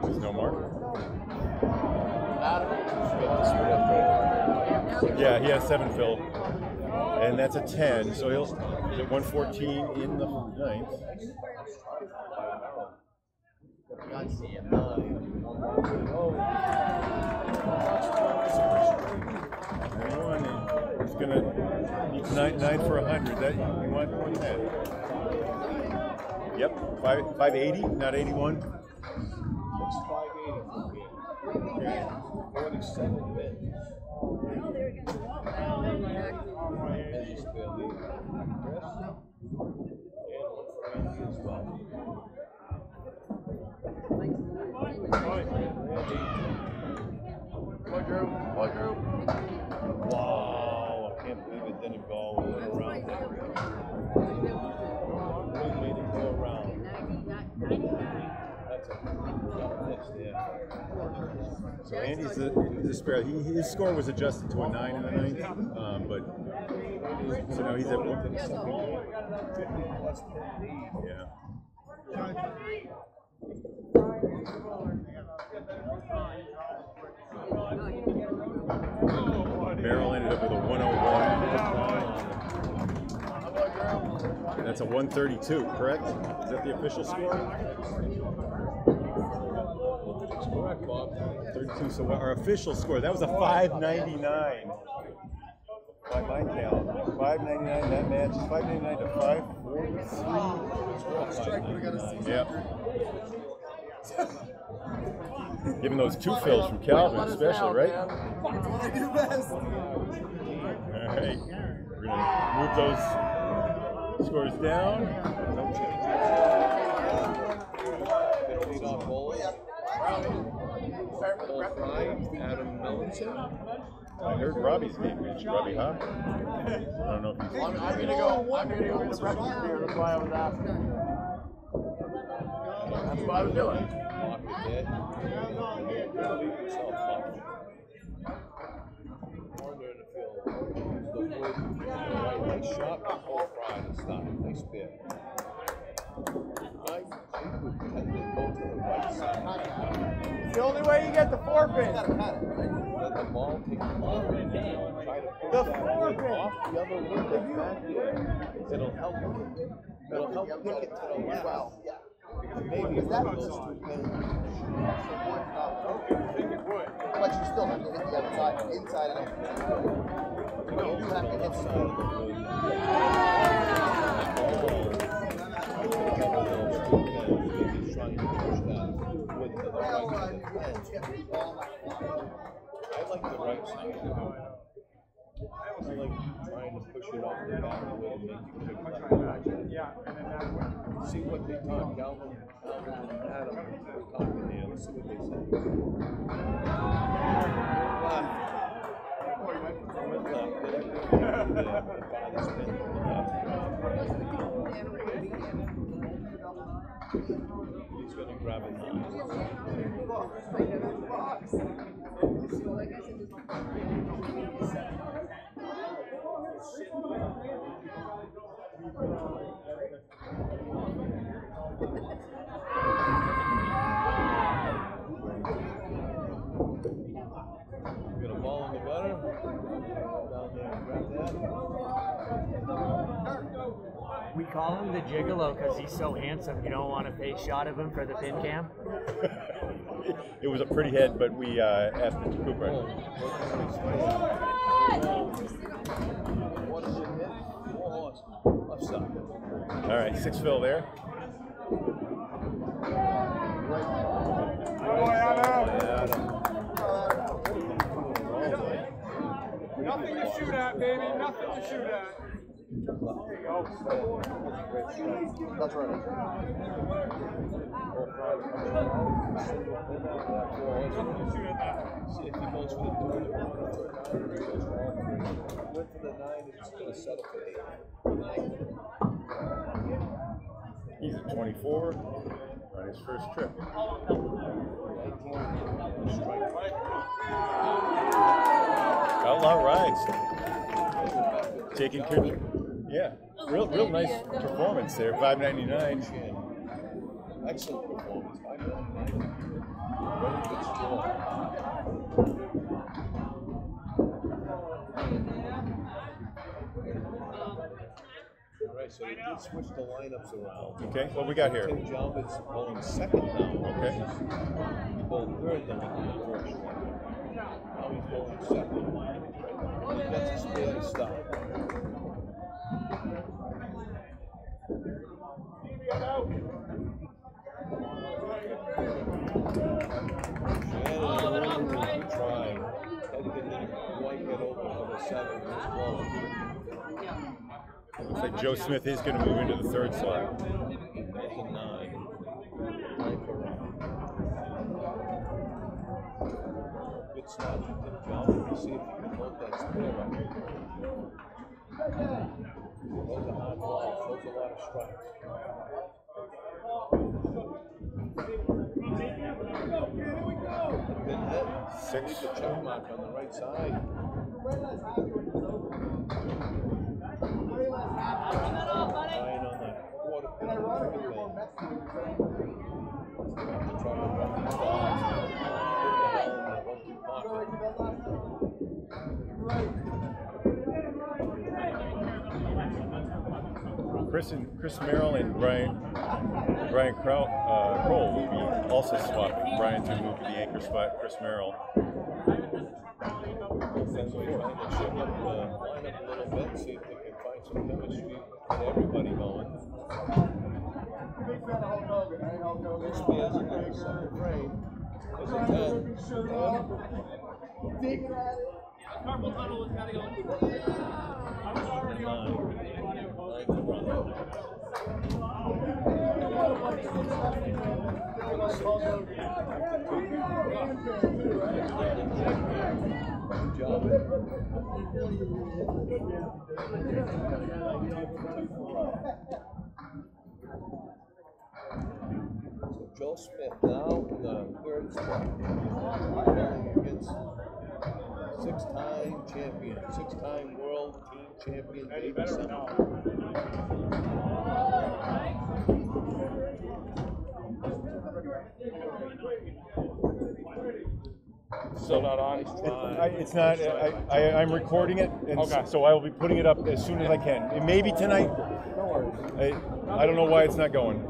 There's no mark. Yeah, he has 7 fill, and that's a 10, so he'll get 114 in the ninth. He's going to need 9 for 100. That, you want more than that. Yep, 580, not 81. Wow, I can't believe it didn't go all the way around there. It made it go around. So Andy's the spare. His score was adjusted to a 9 in the ninth, but so now he's at 1. Yeah. Merrill ended up with a 101. That's a 132, correct? Is that the official score? Correct, Bob. 32. So our official score, that was a 599. By my count, 599. That match is 599 to 543. Yep. Giving those 2 fills from Calvin, especially, right? All right. We're gonna move those scores down. Cole Fry, Adam Allenson. I heard Robbie's name, didn't you, Robbie Hopper? I don't know if he's... I'm gonna go with the breakfast here, that's why I was asking. That's what I was doing. Nice shot by Cole Fry to stop it. Nice bit. It's the only way you get the forfeit. Let the ball take the ball and try to push the forfeit off the other wicket back there. It'll help. It'll help wicket to the well. Because maybe if that goes through, then but you still have to hit the outside, inside, and out. You do have to hit the ball. I like the right side. I like trying to push it off the back of the way to make you kick it. Yeah, and then that one. See what they talk. Calvin and Adam were talking there. Let's see what they say. He's going to grab it. We call him the Gigolo because he's so handsome. You don't want a face shot of him for the pin cam? It was a pretty head, but we asked Mr. Cooper. All right, 6-fill there. Nothing to shoot at, baby. Nothing to shoot at. There you go. That's right. He's at 24 on his first trip. Outlaw Rides. Taking care. Yeah, real nice performance there. $5.99. Excellent performance. All right, so we did switch the lineups around. Okay, what we got here? Tim Jalbert's bowling second now. Okay. He bowled third, then we did the first one. Now he's bowling second. That's his daily style. Looks like Joe Smith is going to move into the third slot. Good start from Tim Jalbert. See if you can hold that square up. Those are hard balls, those are a lot of strikes. Six. The check mark on the right side. Ryan on the quarter pin. Chris Merrill and Brian Crowell will be also swapping. Brian's going to move to the anchor spot. Chris Merrill. Carpal tunnel has got to go. I was already on. So Joe Smith now in the third spot. Against six-time world team champion Davy Summerton. So not on. It's not. I'm recording it, and okay. So I will be putting it up as soon as I can. It may be tonight. I don't know why it's not going.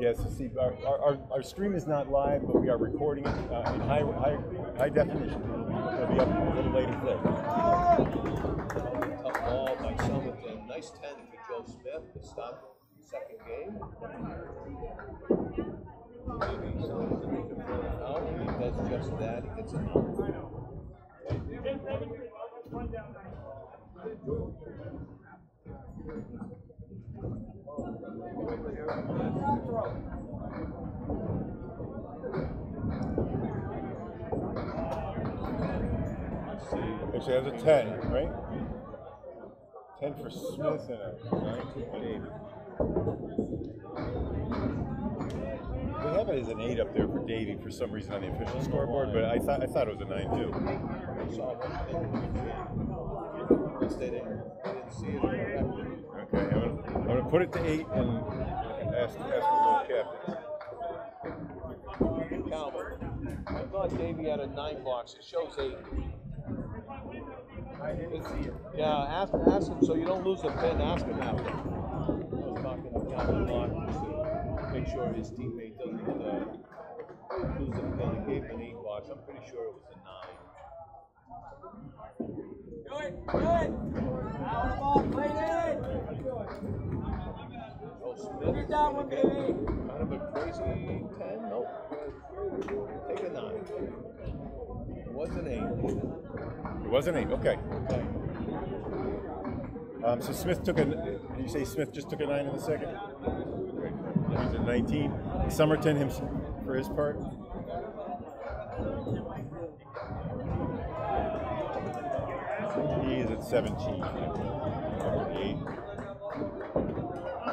Yes, yeah, so see, our stream is not live, but we are recording it in high definition. It'll be up a little later today. Tough ball by Summerton. Nice 10 for Joe Smith to stop the second game. Maybe Summerton can fill it out. He does just that. He gets it out. Actually, that's a 10, right? 10 for Smith and a 9.8. We have it as an 8 up there for Davey for some reason on the official scoreboard, but I thought it was a 9 too. Okay, I'm gonna put it to 8 and ask the captain. I thought Davey maybe out of 9 blocks. It shows 8. I didn't see it. Yeah, ask him so you don't lose a pin. Ask him after. I was talking to Calvin Locke just to make sure his teammate doesn't lose a pin. He gave him 8 blocks. I'm pretty sure it was a 9. Do it! Do it! Out of ball, play it! Joe Smith. Get that one, baby! Kind of a crazy 10. Nope. Take a 9. It was an 8. It was an 8. Okay. Okay. So Smith took a. Did you say Smith just took a 9 in the second? Great. That was a 19. Summerton himself for his part. He is at 17. Yep,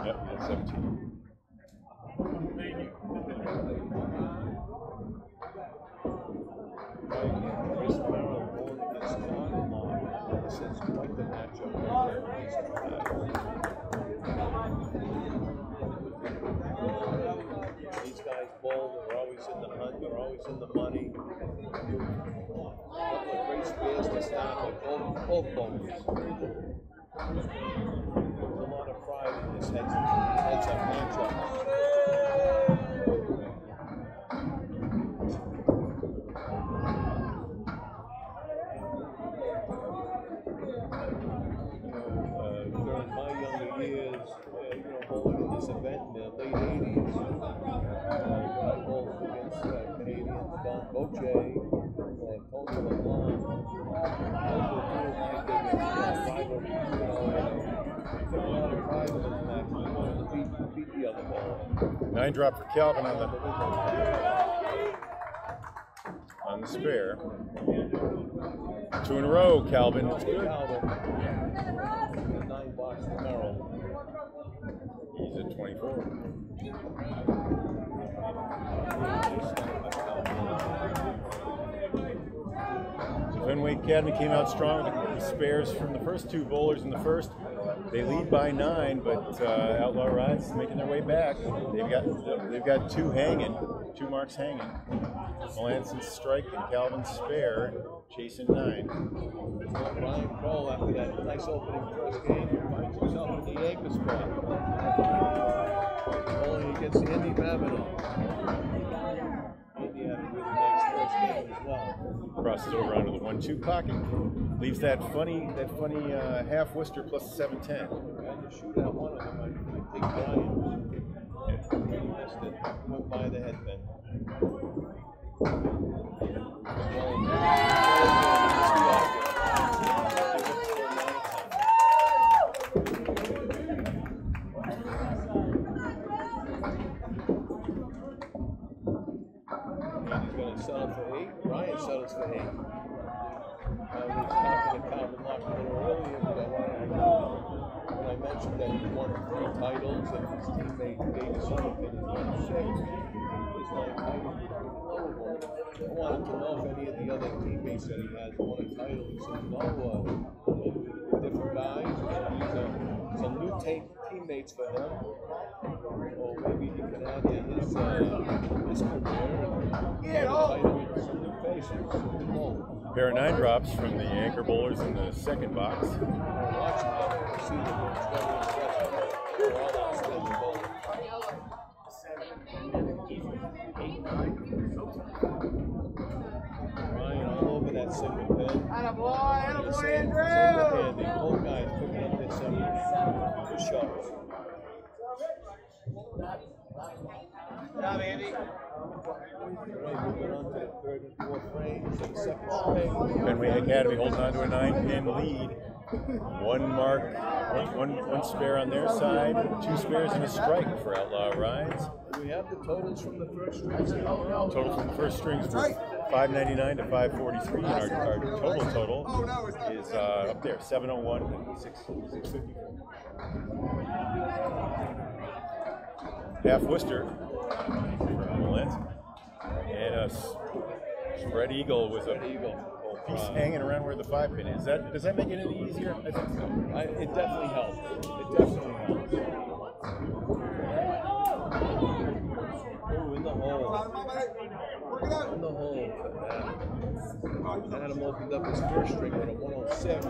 at 17. Thank you. Chris Merrill going against Calvin Locke. This is quite the matchup right there. These guys bowl, they're always in the hunt, they're always in the money. Spears to start with both bowlers. There's a lot of pride in this heads-up matchup. During my younger years, bowling in this event in the late 80s, when I bowled against Canadians, Don Boche, Nine drop for Calvin on the spare. 2 in a row, Calvin. That's good. 9 blocks to Merrill. He's at 24. Fenway Academy came out strong with the spares from the first 2 bowlers in the first. They lead by 9, but Outlaw Rides making their way back. They've got 2 marks hanging. Melanson strike and Calvin's spare, chasing 9. Brian Crowell after that nice opening first game finds himself in the anchor spot. Only gets Andy Babineau. Andy had a really nice first game as well. Crosses over onto the 1-2 pocket, leaves that funny half Worcester plus 7-10. And the shootout one of them, I think Brian missed it. Went by the headband. He's going to settle for 8. Ryan settles for 8. I was talking to Calvin Locke a little earlier, but I mentioned that he won 3 titles and his teammate Davy Summerton won 6. His 9 titles were I wanted to know if any of the other teammates that he had won a title. He said, no, different guys. Some new teammates for him. Or maybe he can add in his career. Get off! Pair of 9 drops from the anchor bowlers in the second box. Ryan all over that second pin. Attaboy, Andrew! The old guys picking up this good shots. Good job, Andy. Fenway Academy holds on to a 9-pin lead. 1 mark, one spare on their side, 2 spares and a strike for Outlaw Rides. Do we have the totals from the first strings? Total from the first strings was 599 to 543, and our total is up there, 701 and 654. Half Worcester for Millis. And a spread eagle was a piece hanging around where the 5-pin is. Does that make it any easier? I think so. It definitely helps. It definitely helps. Ooh, in the hole. In the hole. Adam opened up his first string with a 106.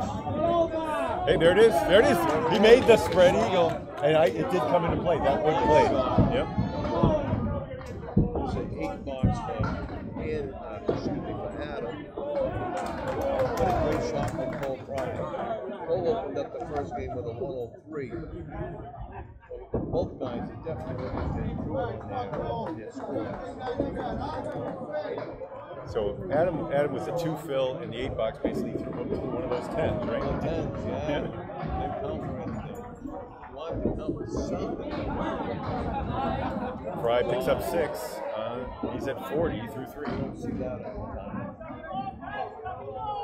Hey, there it is. There it is. He made the spread eagle, and it did come into play. That would play. Yep. There's an 8-box back in shooting for Adam. What a great shot by Cole Fry. Cole opened up the first game with a 103. Both guys are definitely looking to score. So Adam was a 2 fill, and the 8-box basically threw up one of those 10s, right? One of 10s, yeah. They've come for anything. You want to come with something. Fry picks up 6. He's at 40 through 3. You don't see that at one time. We're all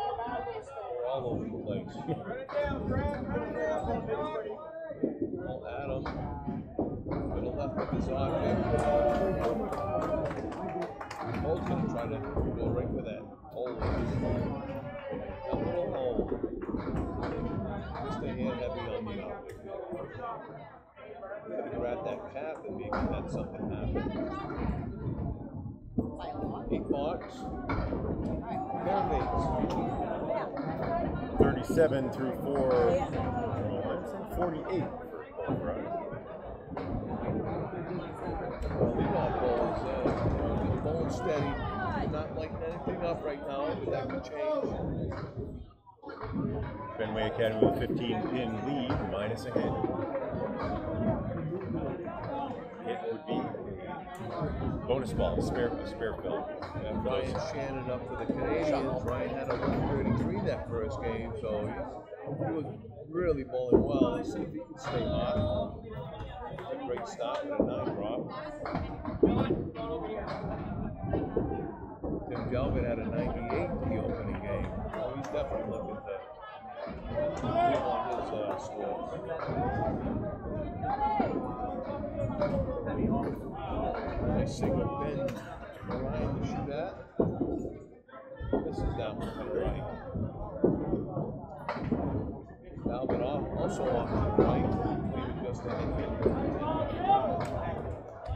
over the place. Run it down, Brad. Run it down. Well, Adam, to the left of his object. Cole's going to try to go right for that hole. A little hole. Just a hand heavy on the object. If you were at that path, and maybe that's something happened. 8 blocks. 37 through 4. 48 for Cole Fry. Well, lead off ball is bowling steady. Not lighting anything up right now, but that could change. Fenway Academy with a 15-pin lead, minus a hit. Hit would be a bonus ball, spare fill. Yeah, Ryan Shannon up for the Canadians. Ryan had a 133 that first game, so he was really bowling well. Let's see if he can stay hot. A great stop and a 9 drop. Tim Jalbert had a 98 in the opening game. Oh, he's definitely looking to on his score. Nice single pin for Ryan to shoot at. This is that one for Ryan. Calvin also off to the right, leaving just a hit.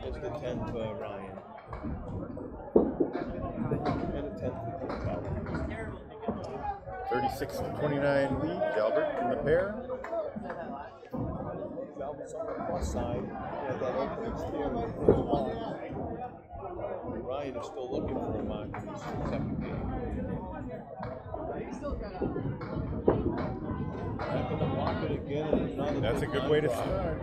It's the 10th for Ryan. And a 10th for Calvin. 36-29 lead, Jalbert in the pair. Jalbert's on the plus side. Yeah, that opening steer with the first one. Ryan is still looking for a mark in his second game. He's still got up. Back in the pocket again, and another. That's a good way to start.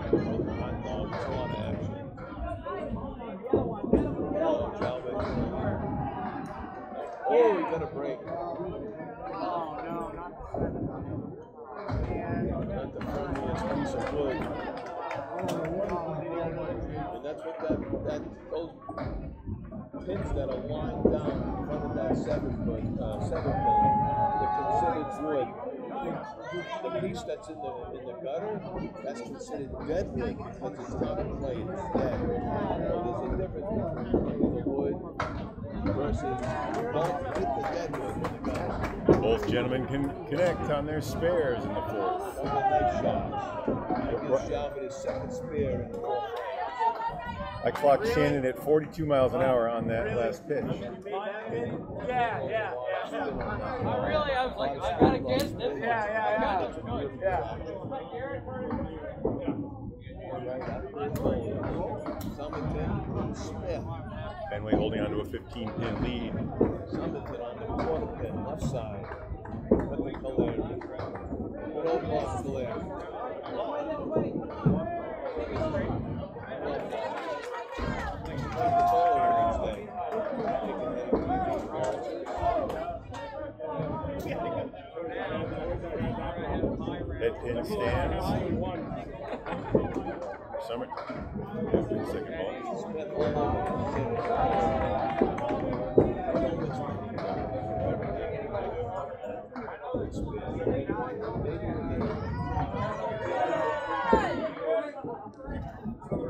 Oh, we got a break. Oh no, not the 7. Not the friendliest piece of wood. And that's what those pins that are lined down in front of that 7 foot, they're considered wood. The piece that's in the gutter, that's considered deadly because it's not a play, it's dead. So there's a difference between the wood versus don't hit the dead wood in the gutter. Both gentlemen can connect on their spares in the fourth. That's a nice shot. He gives Jalbert his second spare in the fourth. I clocked Shannon at 42 miles an hour on that last pitch. Yeah. I was like, I gotta get this. Summerton, Smith. Fenway holding on to a 15-pin lead. Summerton on the 4th pin, left side. Fenway Colaire. Good old boss Colaire. Head pin stands. Summer. After the second ball.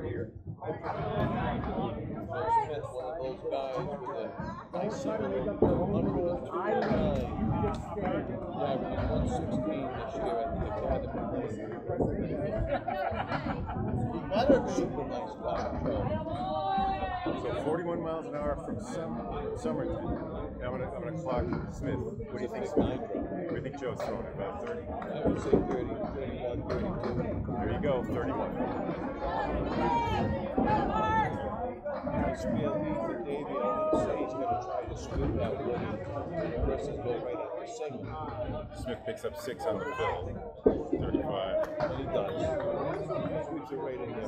Here. So 41 miles an hour from Summerton. Now I'm gonna clock Smith. What do you think? What do you think Joe's throwing? About 30. I would say 31, 32. There you go, 31. He's going to try to scoop that one and press his goal right after the single. Smith picks up 6 on the fill. 35. And he does. He scoops it right in there.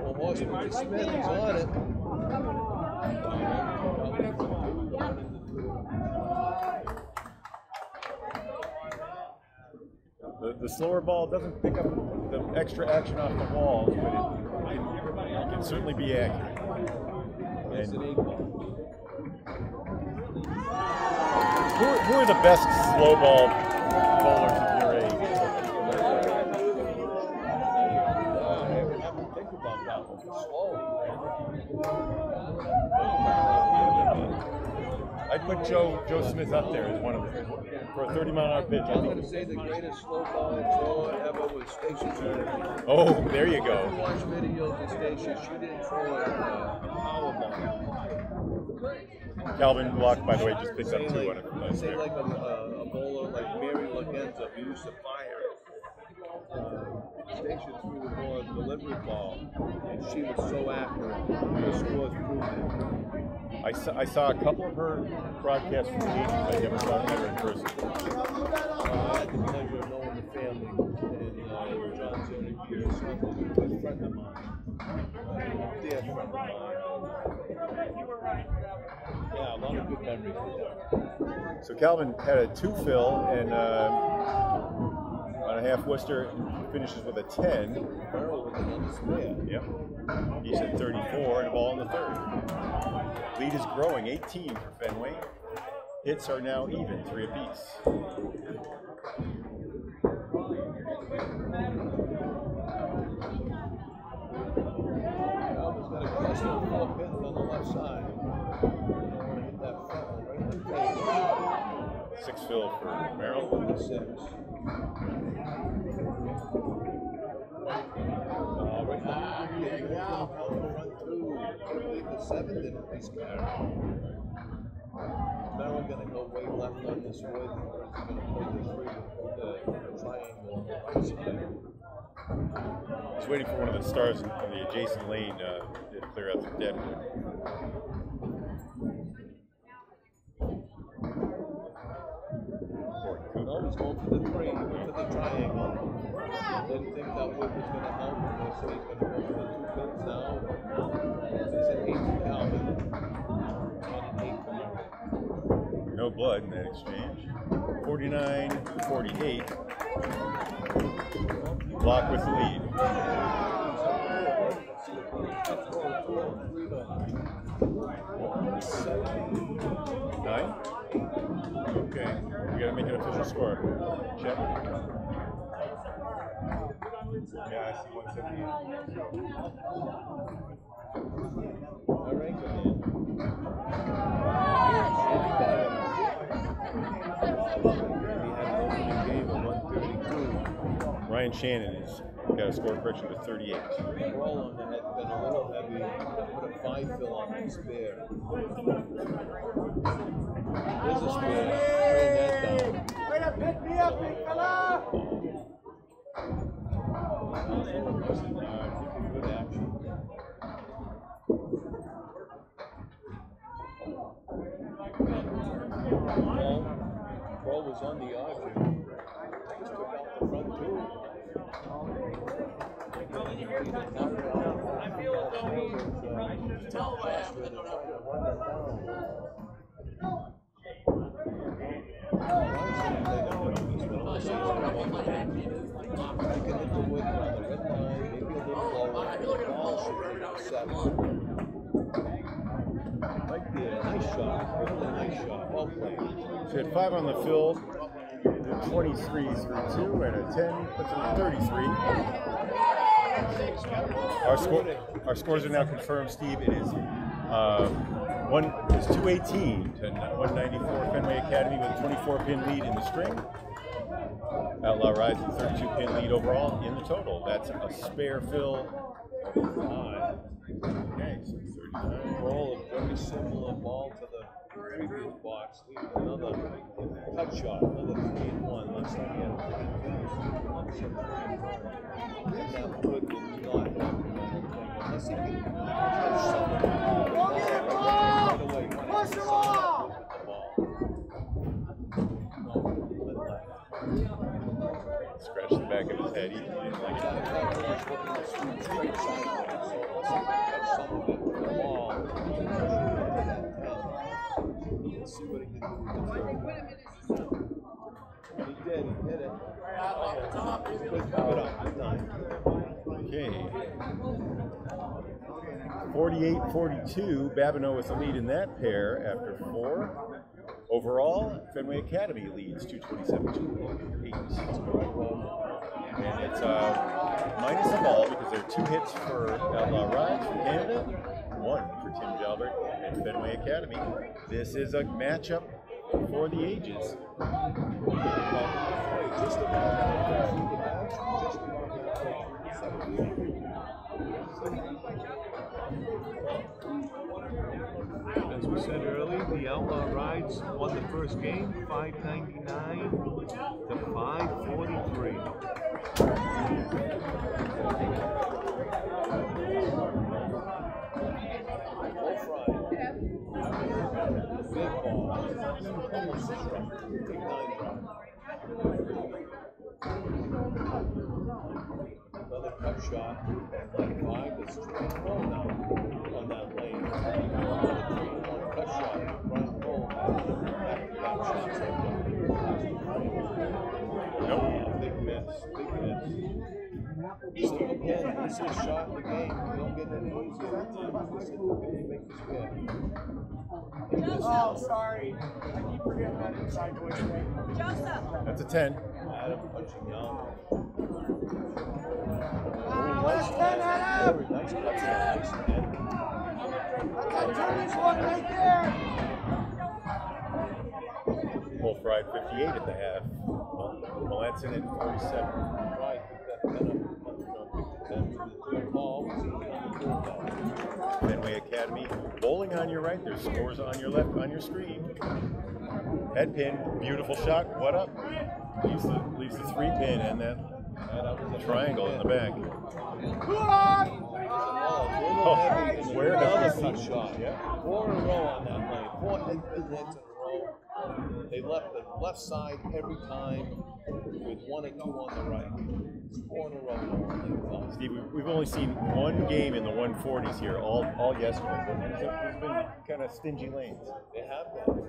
Almost, but Smith is on it. The slower ball doesn't pick up the extra action off the walls, but it can certainly be accurate. And who are the best slow ball bowlers of your age? I haven't think about that one. Slow. I'd put Joe Smith up there as one of them for a 30-mile-an-hour pitch. I'm going to say the greatest slow baller Joe ever was Stacia Shooter. Oh, there you go. I watched videos of Stacia. She didn't throw it. Calvin Locke, by the way, just picked up 2 on it. I'd say like a bowler like Mary Lagenza who used to fire Station threw the ball and delivery ball, and she was so accurate. The scores proved it. I saw a couple of her broadcasts from the 80s. I never saw her in person. I had the pleasure of knowing the family and John Zonick and Peter Smith, a good friend of mine. Dear friend of mine. You were right. Yeah, a lot of good memories there. So Calvin had a 2 fill and on a half Worcester, finishes with a 10. Yep. He's at 34 and a ball in the third. Lead is growing, 18 for Fenway. Hits are now even, 3 apiece. Side. 6 fill for Merrill. Now we're going to go way left on this wood. We're going to play this with the triangle. He's waiting for one of the stars in the adjacent lane to clear out the dead wood. He's going for the three, for the triangle. Didn't think that wood was going to help him, so he's going to go for the 2 pins now. He's an 8 for Calvin. And an 8 for Merrill. No blood in that exchange. 49-48. Locke with the lead. Nine? Okay. We gotta make an official score. Check. Yeah, I see 178. All right, good. Ryan Shannon has got a score correction to 38. Roll on the head, been a little heavy. Put a 5 fill on that spare. There's a spare. Way to pick me up, big fella! Good action. Ball was on the object. Just took out the front two. I feel as though he's probably shouldn't tell what happened to the right there, nice shot, really nice shot, well played. She had 5 on the fill, 23s through 2, and a 10, puts in 33. Our scores are now confirmed, Steve. It is 218 to 194 Fenway Academy with a 24-pin lead in the string. Outlaw Rides with a 32-pin lead overall in the total. That's a spare fill. Okay, so roll a very similar ball to the previous box. Another cut shot, another 3-1 less than the other. That wood did not happen unless he could touch someone. Go get it, Paul! Push him off! Scratched the back of his head. He played like okay. 48-42. Babineau with the lead in that pair after four. Overall, Fenway Academy leads 227-208. And it's minus a ball because there are two hits for Outlaw Rides from Canada, one for Tim Jalbert and Fenway Academy. This is a matchup for the ages. As we said earlier, the Outlaw Rides won the first game, 599 to 543. Another cup shot, like 5, that's 12 now on that lane. Another cup shot, front hole, that shot's up. Nope. Big miss, big miss. So again, this is a shot in the game. You don't get any noise here. Oh, sorry. I keep forgetting that inside voice thing. Joseph! That's a 10. Adam punching down. Cole Fry 58 at the half. Well, that's in at 47. Fry picked that 10 up. The third ball. Fenway Academy bowling on your right. There's scores on your left on your screen. Head pin, beautiful shot. What up? Leaves the 3-pin and that. Triangle in the back. Oh, where does the cut shot? Yeah. 4 in a row on that lane. 4 hits in a row. They left the left side every time with 1 and 2 on the right. 4 in a row. Steve, we've only seen one game in the 140s here all yesterday. There's been kind of stingy lanes. They have been.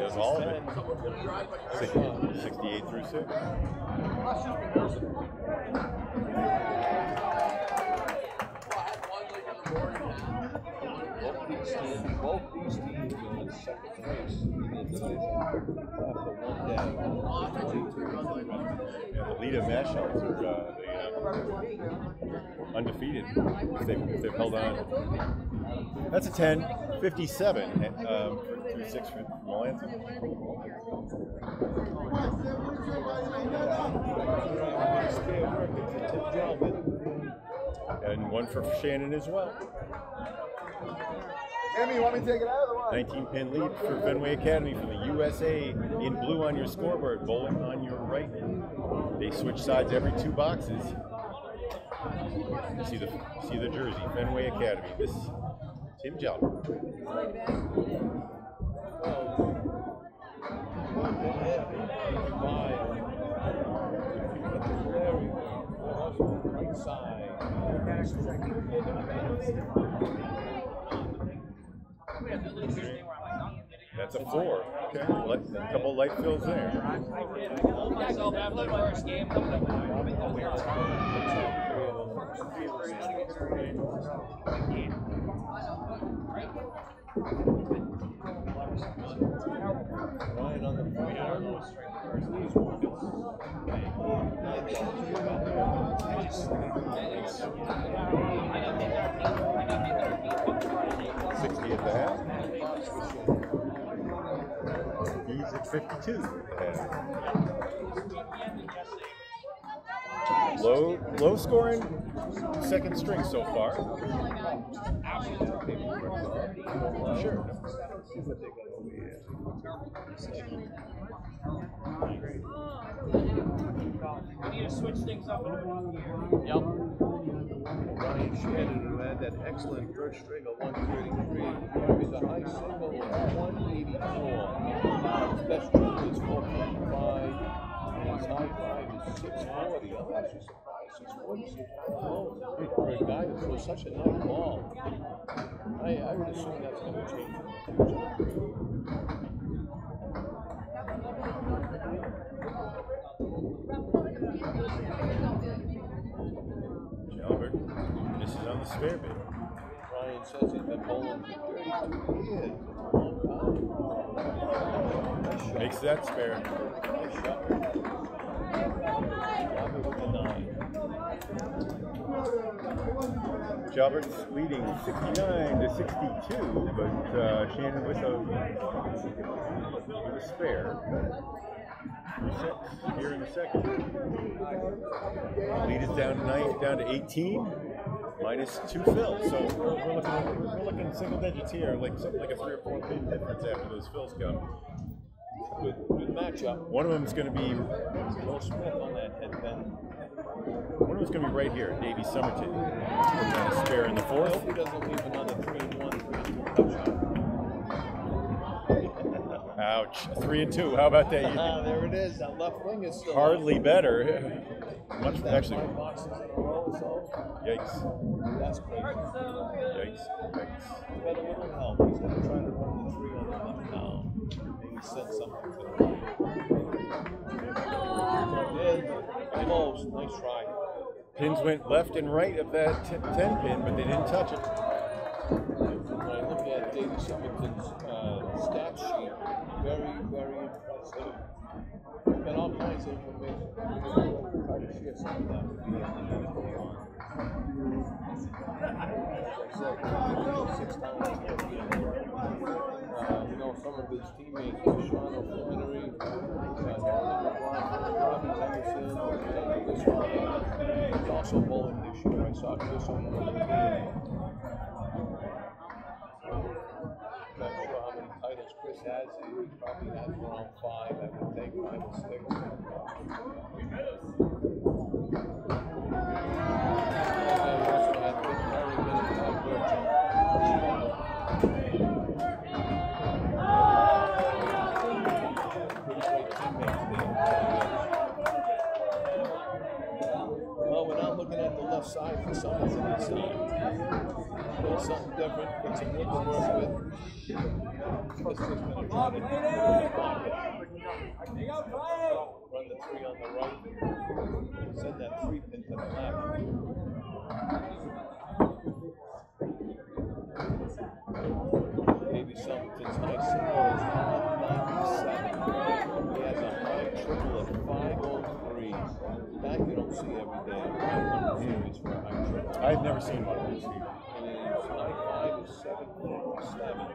Does all of it. 68 through 6. Both these teams are in second place in the division after 1 day. Yeah, the Leda Mash Shells are undefeated if they've held on. That's a 10, 57 at 36 for Melton. And 1 for Shannon as well. Emmy, you want me to take it out or what? 19-pin lead for Fenway Academy for the USA in blue on your scoreboard, bowling on your right. They switch sides every 2 boxes. See the jersey, Fenway Academy. This is Tim Jalbert. Right side. That's a 4. Okay. A couple light fills there. I 60 at the half. Music 52. And low scoring second string so far. Sure. We need to switch things up a little bit here. Yep. Ryan Shannon, who had that excellent first string of 133, with a high single of 184. Best string is 4.5. His high five is 640. I'm actually surprised he's 46 low for a guy that throws such a nice ball. I would assume that's going to change. Jalbert misses on the spare bit. Ryan says he's been bowling for 32 years. Makes that spare. Nice shot. Jalbert with a 9. Jalbert's leading 69 to 62, but Shannon with a spare. Six here in the second. Lead is down to 9, down to 18, minus 2 fills. So we're looking single digits here, like something like a 3 or 4 big difference after those fills come. Good matchup. One of them is going to be Joe Smith on that headband. One of them is going to be right here, Davy Summerton. A spare in the fourth. I hope he doesn't leave another 3-1, 3-2. Ouch. 3-2. How about that? There it is. That left wing is still hardly up. Better. Much actually. Yikes. That's crazy. Yikes. Yikes. Got a little help. He's going to try to run the 3 on the left now. Maybe set something to the right. Close. Nice try. Pins went left and right of that 10 pin, but they didn't touch it. When I look at Davy Summerton's stat sheet, very impressive. We've got all kinds of information. We'll try to share some of that with you on the next one. 6 times you know, some of his teammates, Sean O'Flannery, Robbie Hopper, Chris Merrill, he's also bowling this year. I saw Chris has he probably has around 5, I would think, 5 or 6. Well, we're not looking at the left side for something to the side. There's something different, but it's a good to work with. Run the 3 on the right. Set that 3 pin to the left. Maybe something's nice. He has a high triple of 503. That you don't see every day. I've never seen one of these. And 5 is 7.7.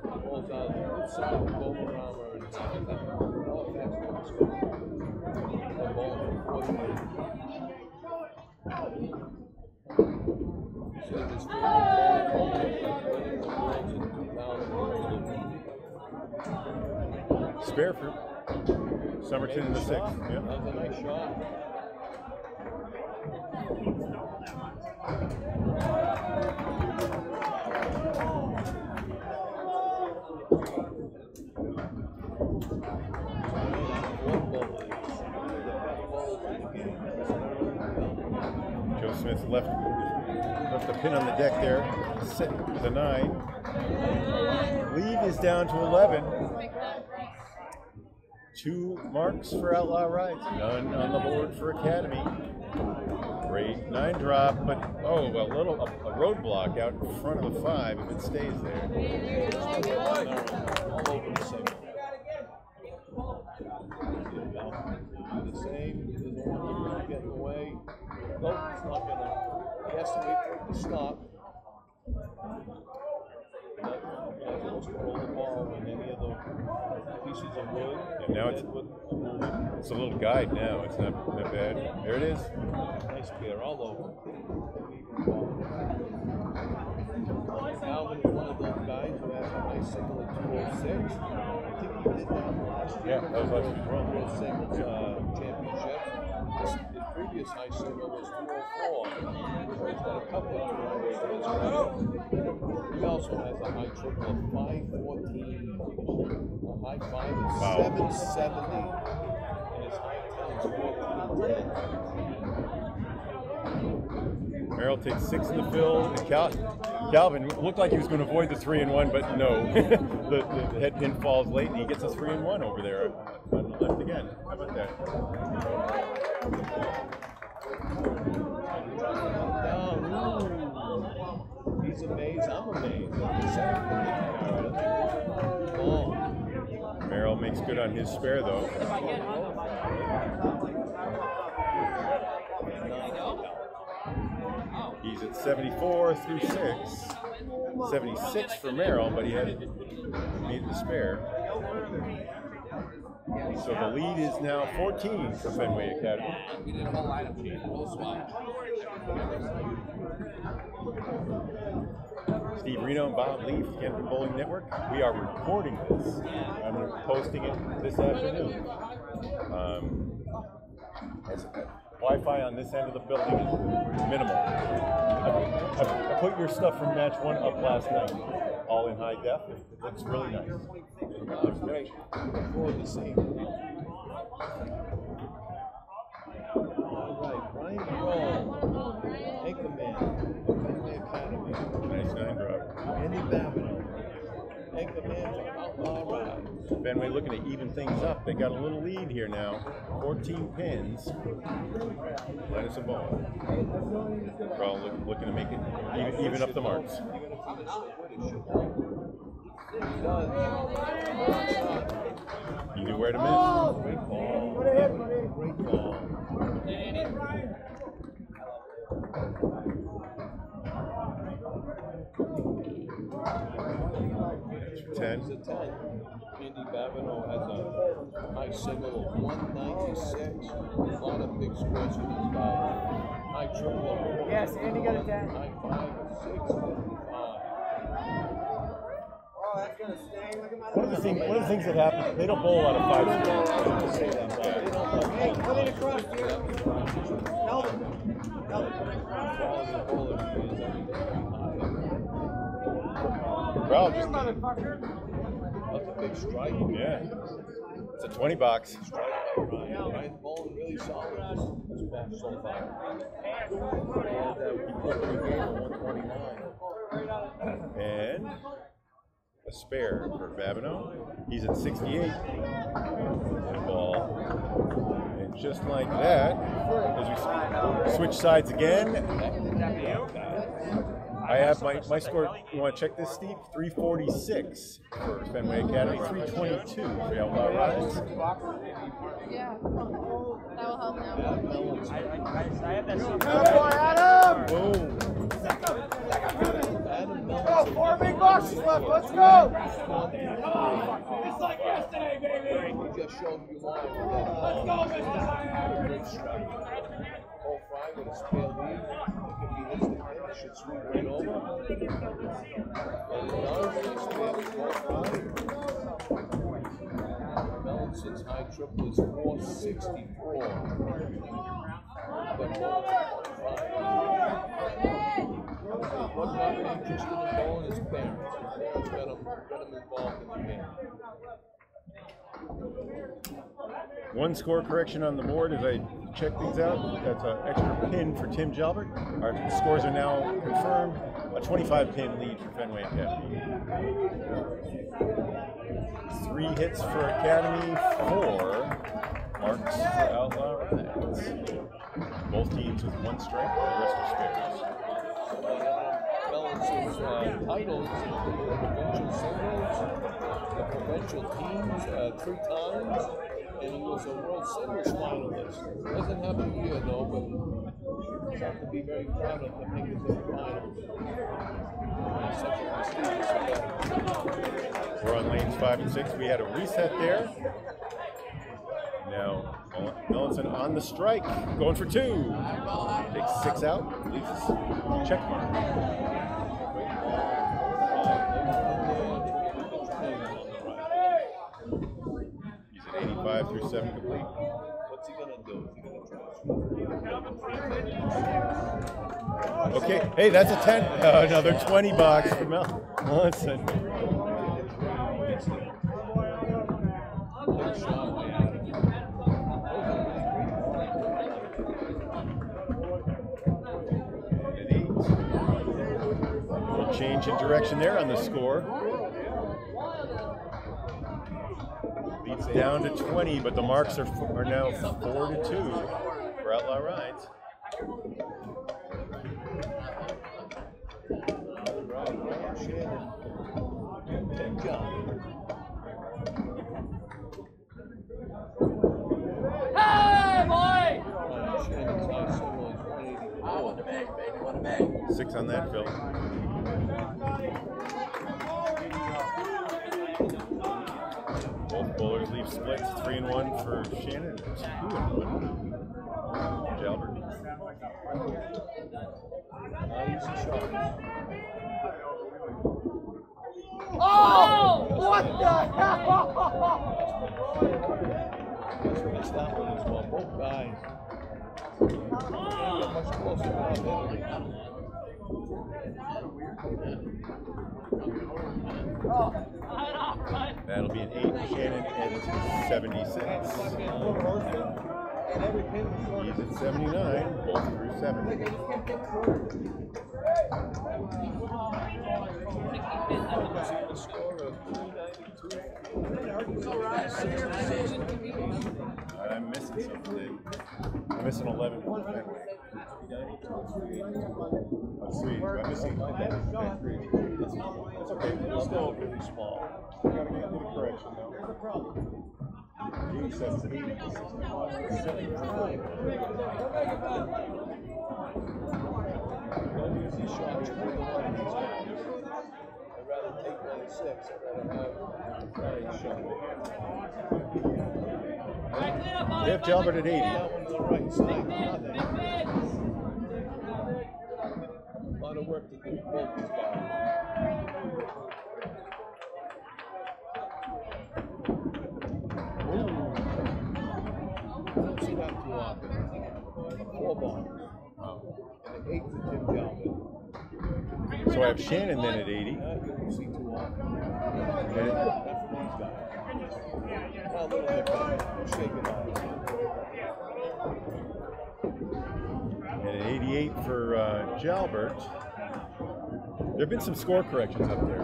Balls out of the good side of Golden Armor and time that all attacks on the score. The ball unfortunately. So this ball running the lines in 2002. Spare for Summerton in the 6th. Yeah. That was a nice shot. Joe Smith left the pin on the deck there, set with a 9. Lead is down to 11. 2 marks for Outlaw Rides, none on the board for Academy. Great 9 drop, but a roadblock out in front of the 5 if it stays there. Do the same, he doesn't want to get in the way. Nope, it's not going to. He has to wait for it to stop. He doesn't want to roll the ball in any of the pieces of and now it's a little guide now. It's not bad. There it is. Nice beer all over. Calvin, you're one of those guys who has a bicycle at 206. I think you did that last year. Yeah, that was last year's World Singles Championship. The previous high single was 204. He's got a couple of runs. He also has a high triple of 514, a high five of 770, and his high ten is 1410. Merrill takes six in the fill. And Calvin looked like he was going to avoid the 3-1, but no. the head pin falls late, and he gets a 3-1 over there on the left again. How about that? He's amazed. I'm amazed. Merrill makes good on his spare, though. He's at 74 through 6. 76 for Merrill, but he needed the spare. So the lead is now 14 for Fenway Academy. We did a whole lineup change, a whole swap. Steve Renaud and Bob Lee from Candlepin Bowling Network. We are recording this. I'm posting it this afternoon. Wi-Fi on this end of the building is minimal. I put your stuff from match one up last night. All in high def. It looks really nice. It looks great. Look forward to seeing it. All right, Brian Crowell, take the man. Fenway Academy. Nice nine drop. Andy Babineau, take the man to Outlaw Rides. Fenway looking to even things up. They got a little lead here now. 14 pins. Minus a ball. Crowell looking to make it even up the marks. You knew where to miss. Great ball. Great ball. Extra 10. Andy Babineau has a high single of 196. A lot of big scores in his body. High triple. Yes, Andy got a 10. High five of 6. One of the things that happens, they don't bowl out of 5 straight. Hey, put it across here. Help him. That's a big strike. Yeah. It's a 20 box. Ryan's bowling really solid. This ball so far. And a spare for Babineau. He's at 68. And ball. And just like that, as we switch sides again, I have my score. You want to check this, Steve? 346 for Fenway Academy, 322 for Outlaw Rides. Yeah, that will help now. I have that. Go for Adam! Boom! Oh, 4 big boxes left. Let's go. Come on. It's like yesterday, baby. We just showed you live. Let's go, Mr. Cole Fry with his tail lead. If he hits the pin, should swing right over. Mel Melton's high triple is 464. What got him interested in bowling is parents. His parents got him involved in the game. One score correction on the board as I check things out. That's an extra pin for Tim Jalbert. Our scores are now confirmed. A 25-pin lead for Fenway Academy. 3 hits for Academy, 4 marks for Outlaw Rides. Both teams with 1 strike, the rest are spares. Mellis's titles in the provincial singles, the provincial teams 3 times, and he was a World Singles finalist. Doesn't happen here though, but have to be very proud of them making the finals. We're on lanes 5 and 6. We had a reset there. Now, Melton on the strike, going for 2. Takes 6 out, leaves a check mark. He's at 85 through 7 complete. What's he gonna do? Is he gonna try? Okay, hey, that's a 10. Another 20 box for Mel Melton. Little change in direction there on the score. Leads down to 20, but the marks are now 4 to 2 for Outlaw Rides. Hey, boy! 6 on that, Phil. Both bowlers leave splits, 3 and 1 for Shannon, 2 and 1 for Jalbert. Oh, what the hell? Both guys. Much closer. That'll be an 8 for Shannon at 76. He's at 79, both through 7. I'm missing something. I'm missing 11 for Fenway. Let's see. I'm missing 3. That's okay. It's still really small. We gotta get into correction though. There's a problem. I'd rather take 1 and 6. I'd rather have shot. They have Jalbert at 80. A lot of work to do. Don't see that too often. 4 bars. And an 8 to Tim Jalbert. So I have Shannon then at 80. And an 88 for Jalbert. There have been some score corrections up there.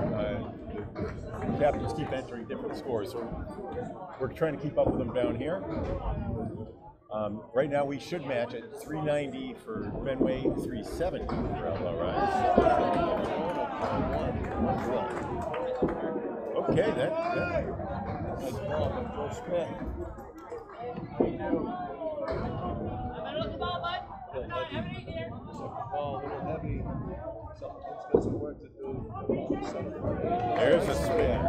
The captains keep entering different scores. So we're trying to keep up with them down here. Right now we should match at 390 for Fenway, 370 for Outlaw Rides. Okay, that nice ball from Joe Smith. I better look the ball, bud. I have it here. Ball, a little heavy. Something's got some work to do. There's a spin.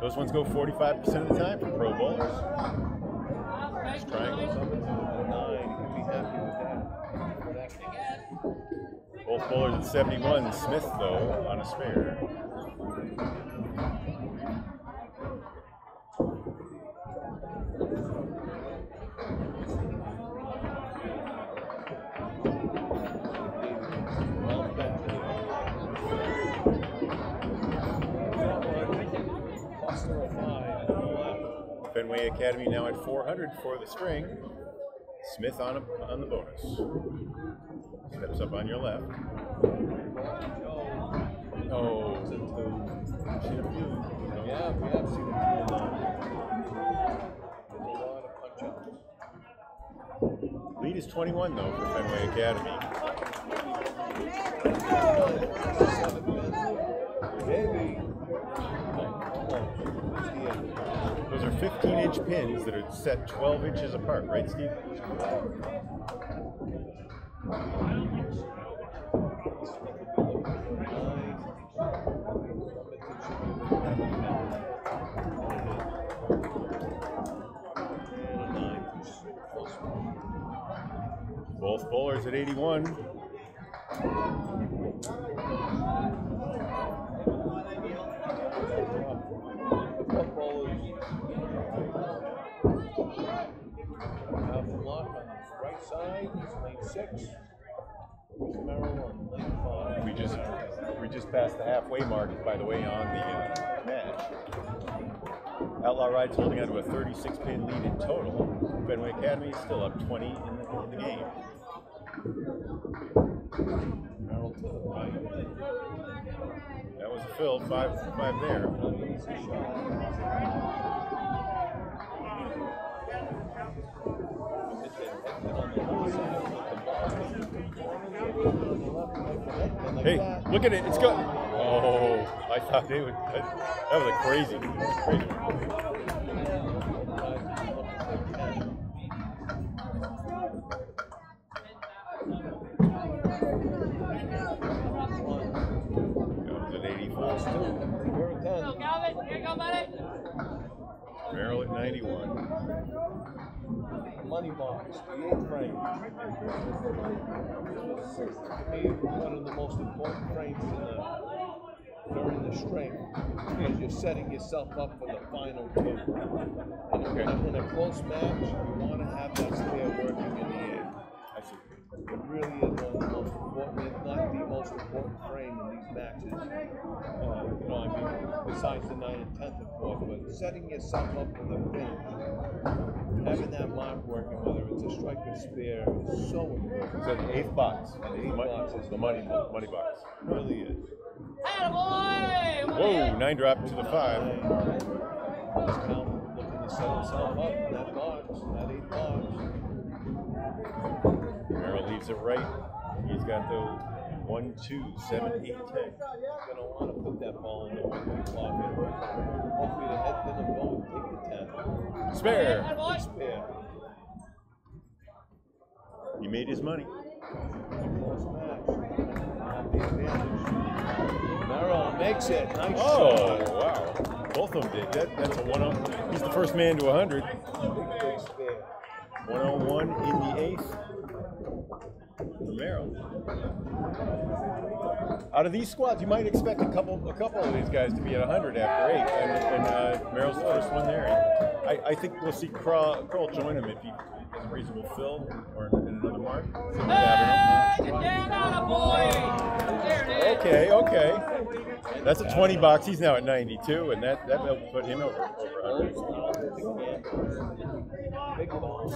Those ones go 45% of the time for Pro Bowlers. Nice triangle. Both bowlers at 71. Smith, though, on a spare. Fenway Academy now at 400 for the string. Smith on the bonus. Steps up on your left. Oh, it's a 2. I've seen a few. Yeah, we have seen a few. There's a lot of punch outs. Lead is 21 though for Fenway Academy. Those are 15-inch pins that are set 12 inches apart, right, Steve? Both bowlers at 81. Calvin Locke on the right side, he's lane 6. Chris Merrill on lane 5. We just passed the halfway mark, by the way, on the match. Outlaw Rides holding on to a 36-pin lead in total. Fenway Academy is still up 20 in the game. Merrill to the right. That was a fill, 5-5 there. Hey, look at it, it's good. Oh, I thought they would. That was a crazy. Merrill at 91. Money box, the 8th frame. One of the most important frames during the string is you're setting yourself up for the final two. And in a close match, you want to have that spare working in the air. I see. It really is one of the most important, if not the most important frame in these matches. Besides the 9th and 10th, of course, but setting yourself up for the finish, having that mark working, whether it's a strike or spare, is so important. So the 8th box. The 8th box is the money box. It really is. Whoa, 9 drop to the 5. He's looking to set himself up in that box, that 8th box. Merrill leaves it right. He's got the 1, 2, 7, 8, 10. He's going to want to put that ball in the clock. Hopefully the head didn't go and take the 10. Spare. He made his money. Merrill makes it. Nice shot. Wow. Both of them did. That's a 1-0. He's the first man to 100. 101 in the 8th for Merrill. Out of these squads, you might expect a couple of these guys to be at 100 after 8, and Merrill's the first one there. I think we'll see Crowell join him if he has a reasonable fill or in another mark. Okay. That's a 20 box. He's now at 92, and that will put him over 100. Big ball.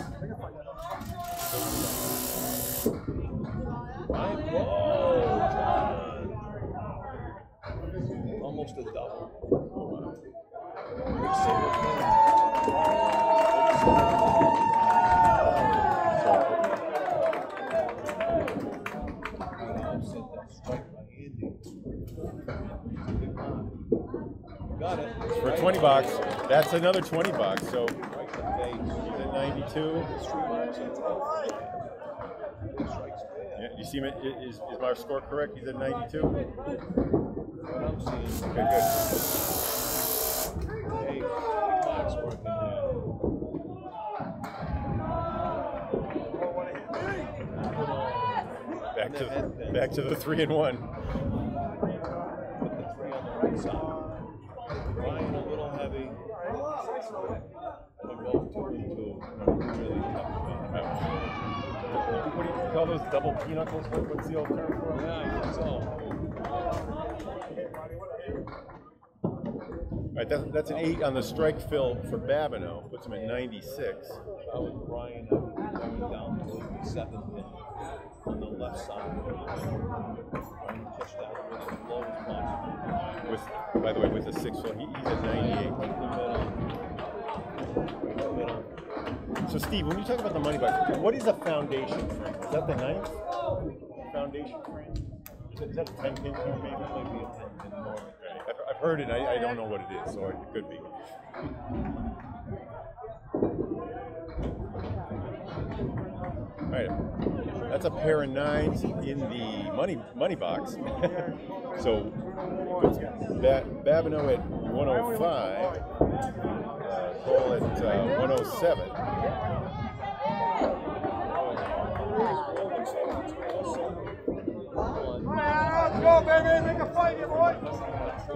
Almost a double. Got it. For 20 bucks. That's another 20 bucks. So. 92. Yeah, you see him? Is my score correct? He's at 92. Okay, good. Hey, box working now. Back to the 3 and 1. Put the 3 on the right side. Ryan a little heavy. What do you call those double pinocchles? What's the old term for them? Yeah, I guess so. All right, that's an 8 on the strike fill for Babineau. Puts him at 96. I would Ryan up and down to the 7th pin on the left side. Ryan touched that with the lowest punch. By the way, with the 6 fill, he's at 98. So Steve, when you talk about the money box, what is a foundation frame? Is that the 9th foundation frame? Is that a 10-pin term? Maybe it might be a 10-pin term. I've heard it. I don't know what it is, so it could be. All right, that's a pair of nines in the money box. So Babineau at 105, Cole at 107. Let's go, baby! Make a fight, you boy! Right,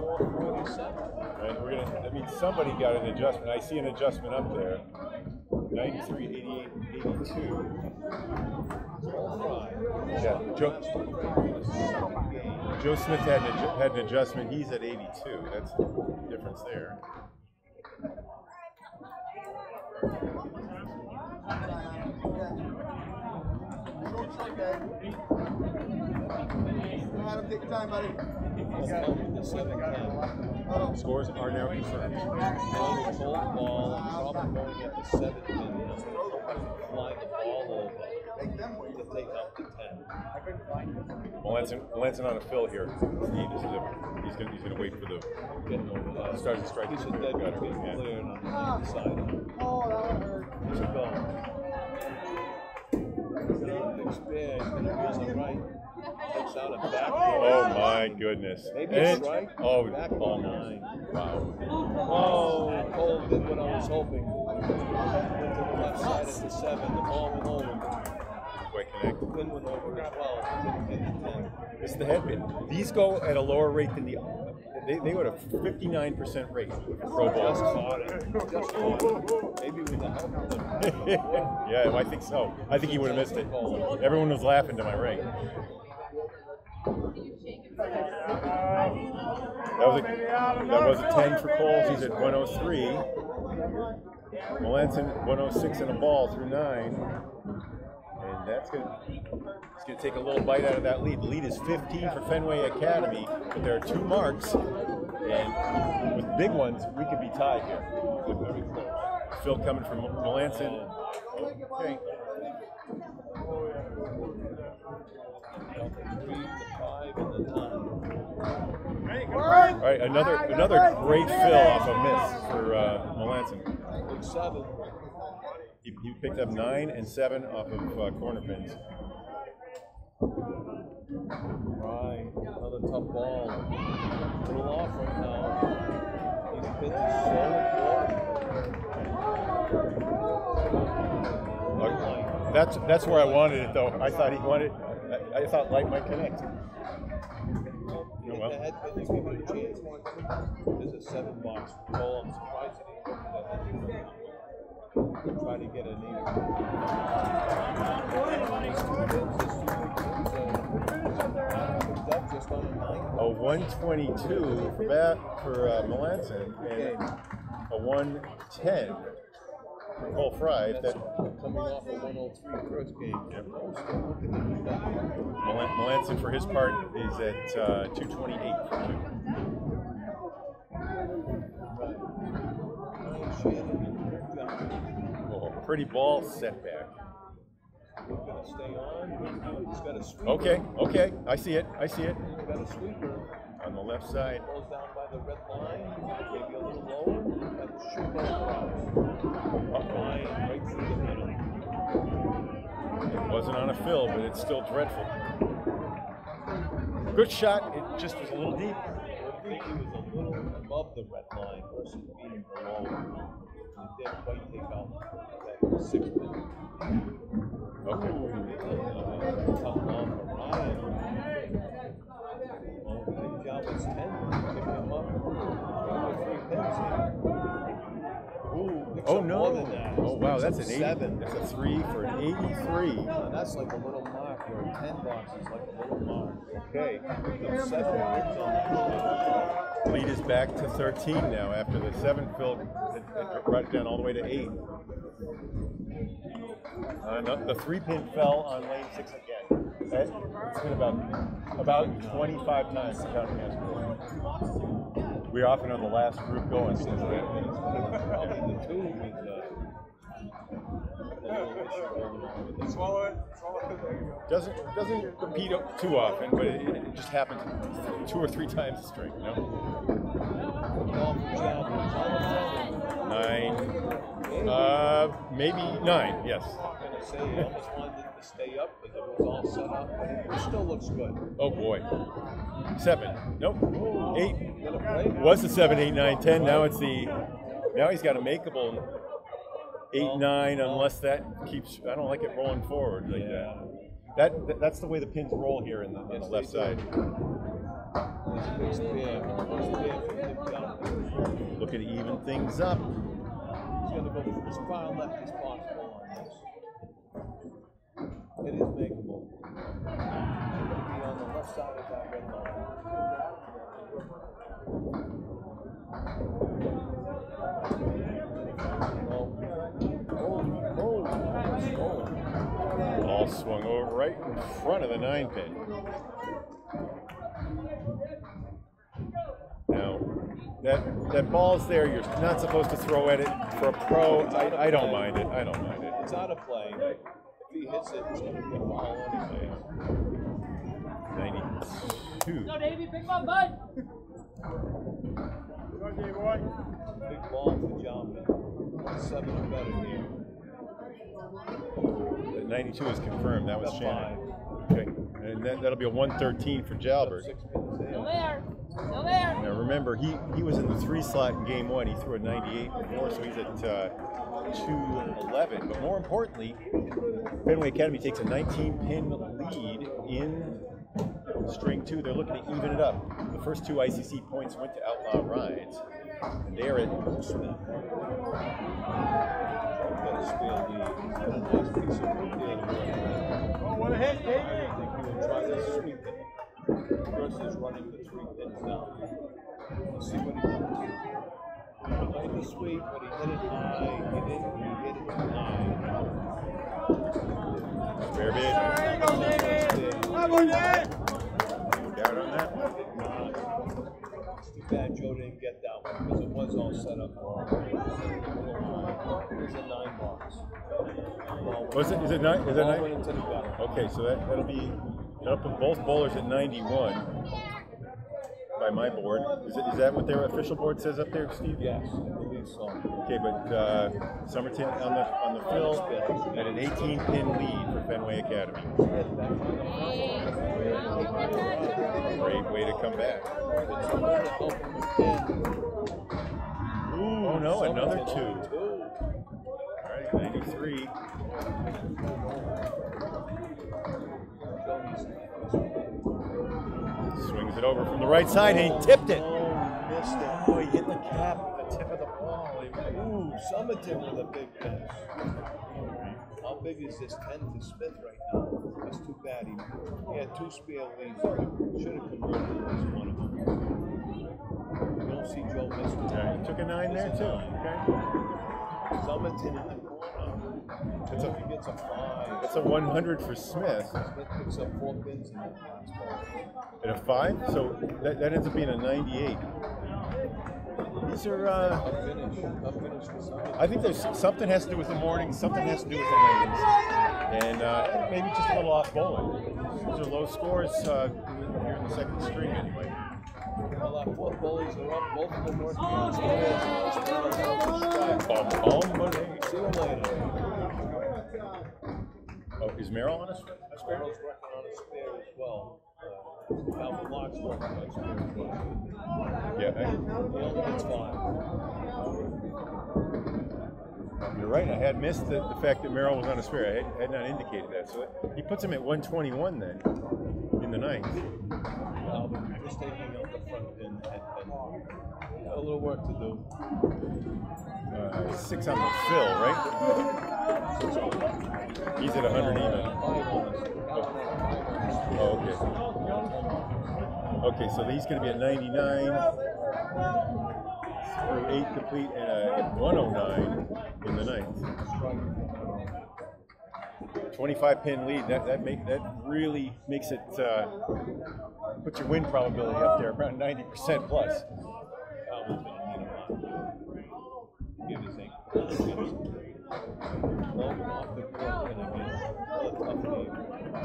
we're gonna. That means somebody got an adjustment. I see an adjustment up there. 93, 88, 82. Yeah, Joe Smith had an adjustment. He's at 82. That's the difference there. Adam, take your time, buddy. Scores are now confirmed. Ball, probably going to get the 7 minutes. Flying the ball over to take up the 10. Melanson on a fill here. He's going to wait for the stars and strikes. He's a dead gutter. Clear and on the other side. Oh, that hurt. Here's a goal. Big, goes on right. Takes out a back. Oh my goodness. Maybe it's right. Oh, back on nine. Wow. Oh, Cole did what I was hoping. Went to the left side at the 7. The ball went over. Quick connect. The pin went over as well. It's the headpin. These go at a lower rate than the other. They would have 59% rate. Pro Bowl. Just maybe with the help of them. Yeah, I think so. I think he would have missed it. Everyone was laughing to my right. That was a 10 for Cole. He's at 103. Melanson 106 and a ball through 9. And that's going to take a little bite out of that lead. The lead is 15 for Fenway Academy, but there are two marks. And with big ones, we could be tied here. Phil coming from Melanson. Okay. All right, another great fill off a miss for Melanson. He picked up 9 and 7 off of corner pins. Right, another tough ball. A little off right now. These pins are so important. That's where I wanted it though. I thought he wanted. I thought light might connect. The head pin gave it a chance. There's a 7 box goal. I'm surprised that he didn't put that head pin down. Try to get a needle. A 122 for Melanson and a 110. Cole Fry. That's coming off a 103 first game. Yep. Melanson, for his part, is at 228 for 2. Oh, pretty ball setback. Okay, I see it. He's got a sweeper. On the left side. Goes down by the red line, maybe a little lower, and shoot off. Line right through the middle. It wasn't on a fill, but it's still dreadful. Good shot, it just was a little deep. I think he was a little above the red line versus being below. He didn't quite take out that 6 minute. Okay. Tough ball for Ryan. It's 10. Oh no! Oh wow, that's an 7. That's a 3 for an 83. No, that's like a little mark. Where 10 box is like a little mark. Okay. Lead is back to 13 now after the 7 fill. It brought it down all the way to 8. The 3 pin fell on lane 6 again. It's been about 25 times counting as well. We often are the last group going. Because probably the 2 with swallow it. Doesn't repeat too often, but it just happens 2 or 3 times a string. You know? 9. Maybe 9. Yes. to say. I almost wanted it to stay up, but it was all set up. It still looks good. Oh, boy. 7. Nope. 8. Was the 7, 8, 9, 10. Now it's the... Now he's got a makeable 8, 9, unless that keeps... I don't like it rolling forward like that. That's the way the pins roll here in the, on the left side. Looking to even things up. He's going to go as far left as possible on this. It is makeable. It'll be on the left side of that red line. Oh. All swung over right in front of the 9 pin. Now, that ball's there. You're not supposed to throw at it. For a pro, I don't mind it. I don't mind it. It's out of play. If he hits it, it's going to be a ball anyway. 92. Go, Davey. Big ball, bud. Go, Davey, boy. Big ball for John. 7 or better here. The 92 is confirmed. That was Shannon. Okay. And that'll be a 113 for Jalbert. Still there. Still there. Now remember, he was in the 3 slot in game 1. He threw a 98 before, so he's at 211. But more importantly, Fenway Academy takes a 19-pin lead in string 2. They're looking to even it up. The first 2 ICC points went to Outlaw Rides. And they are at what a hit, Davey! I think he will try to sweep it. Chris is running the 3 pins now. Let's see what he does. He played the sweep, but he hit it high. He didn't. He hit it high. Fair bid. There you go, Davey! Come on, Dad! No doubt on that one. It's too bad Joe didn't get that one because it was all set up for him. It was a 9 box. Is it 9? Is it 9? Okay, so that'll be... That'll put both bowlers at 91 by my board. Is that what their official board says up there, Steve? Yes, I believe so. Okay, but Summerton on the fill at an 18-pin lead for Fenway Academy. Great way to come back. Oh no, another 2. All right, 93. Swings it over from the right side, and he tipped it. Oh, missed it. Oh, he hit the cap with the tip of the ball. Ooh, Summerton with a big miss. How big is this 10 to Smith right now? That's too bad. He had 2 spare leads. Should have converted at least one of them. You don't see Joe miss with that. He took a 9 there, too. Okay. Summerton in the corner. That's a, he gets a 5. That's a 100 for Smith. Smith picks up 4 pins in that last ball. And a 5? So that ends up being a 98. These are... Unfinished for Summerton. I think there's something has to do with the morning, something has to do with the lanes. And maybe just a little off bowling. These are low scores here in the second string anyway. Well, our 4 bowlers are up, both of them working on the see you later. Oh, is Merrill on a spare? Merrill's working on a spare as well. Calvin Locke's working on a spare as well. Yeah, it's fine. You're right, I had missed the fact that Merrill was on a spare. I had not indicated that. So he puts him at 121 then, in the 9th. Well, we're just taking out the front pin and a little work to do. 6 on the fill, right? 6 on the fill. He's at 100 even. Oh, okay. Okay, so he's going to be at 99 through 8 complete and a 109 in the 9th. 25-pin lead. That really makes it put your win probability up there around 90% plus.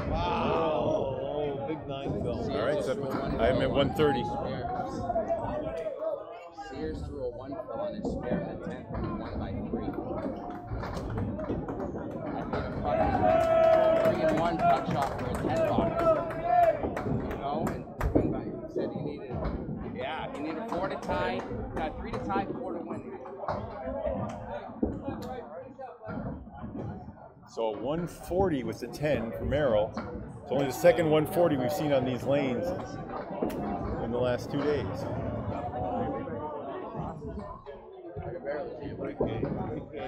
Wow! Oh, big 9 film. All right, so I'm at 130. Sears threw a 1 fill and it's spare in the 10th and won by 3. one puck shot for a $10. You know, and to win by, you said you needed, yeah, you needed four to tie, three to tie, four to win. So 140 was the 10 for Merrill. It's only the second 140 we've seen on these lanes in the last 2 days. I can barely see it, but I can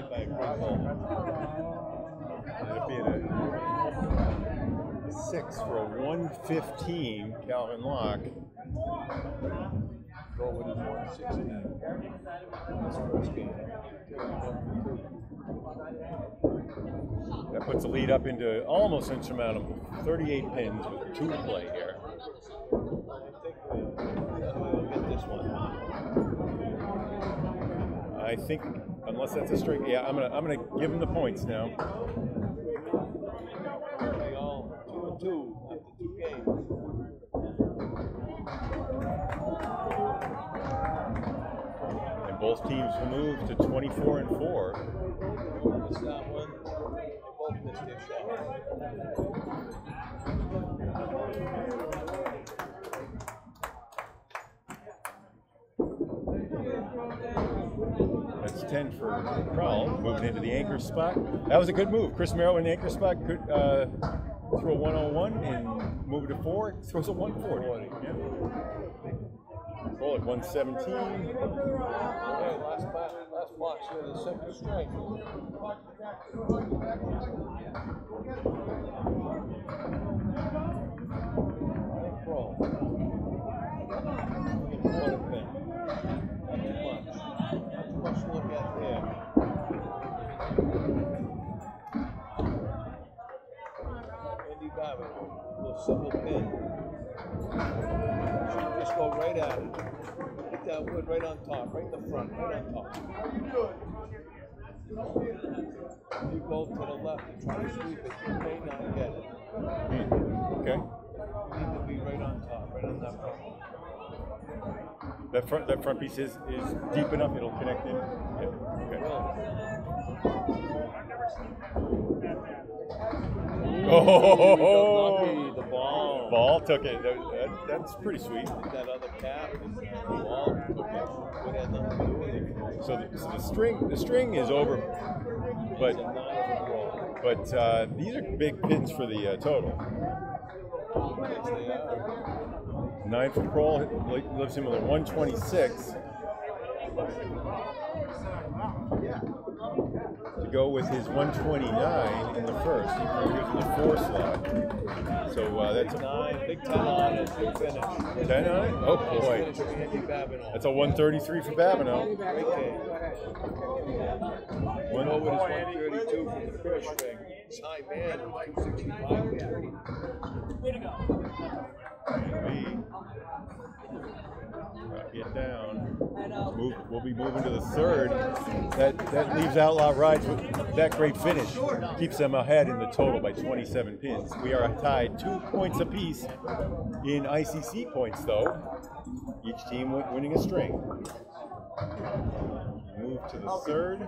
by a quick hole. That'd be a 6 for a 115, Calvin Locke. Goal with his 116. That puts the lead up into almost insurmountable. 38 pins with 2 to play here. I think, unless that's a straight, yeah, I'm gonna give him the points now. They all 2-2 after 2 games. And both teams will move to 24-4. Missed that one. They both missed their shot. That's 10 for Crowell, moving into the anchor spot. That was a good move. Chris Merrill in the anchor spot could throw a 101 and move it to 4. Throws a 140. Yeah. Roll at 117. Okay, last box here, the second strike. Simple pin. Should just go right at it. Hit that wood right on top, right in the front, right on top. If you go to the left and try to sweep it, you may not get it. Okay. You need to be right on top, right on that front. That front piece is deep enough, it'll connect in. Okay. Oh, the ball took it. That's pretty sweet. That other cap, the ball would have nothing to do with it. So the string is over, but these are big pins for the total. 9 for Crowell, lives him with a 126. To go with his 129 in the first, even though he was in the 4 slot. So that's a 9, big 10 on it, big finish. 10 on it? Oh boy. That's a 133 for Babineau. Okay. One over is 132 for the first string. High man, 265. Way to go. Get down. We'll be moving to the third. That leaves Outlaw Rides with that great finish. Keeps them ahead in the total by 27 pins. We are tied 2 points apiece in ICC points, though. Each team winning a string. Move to the third.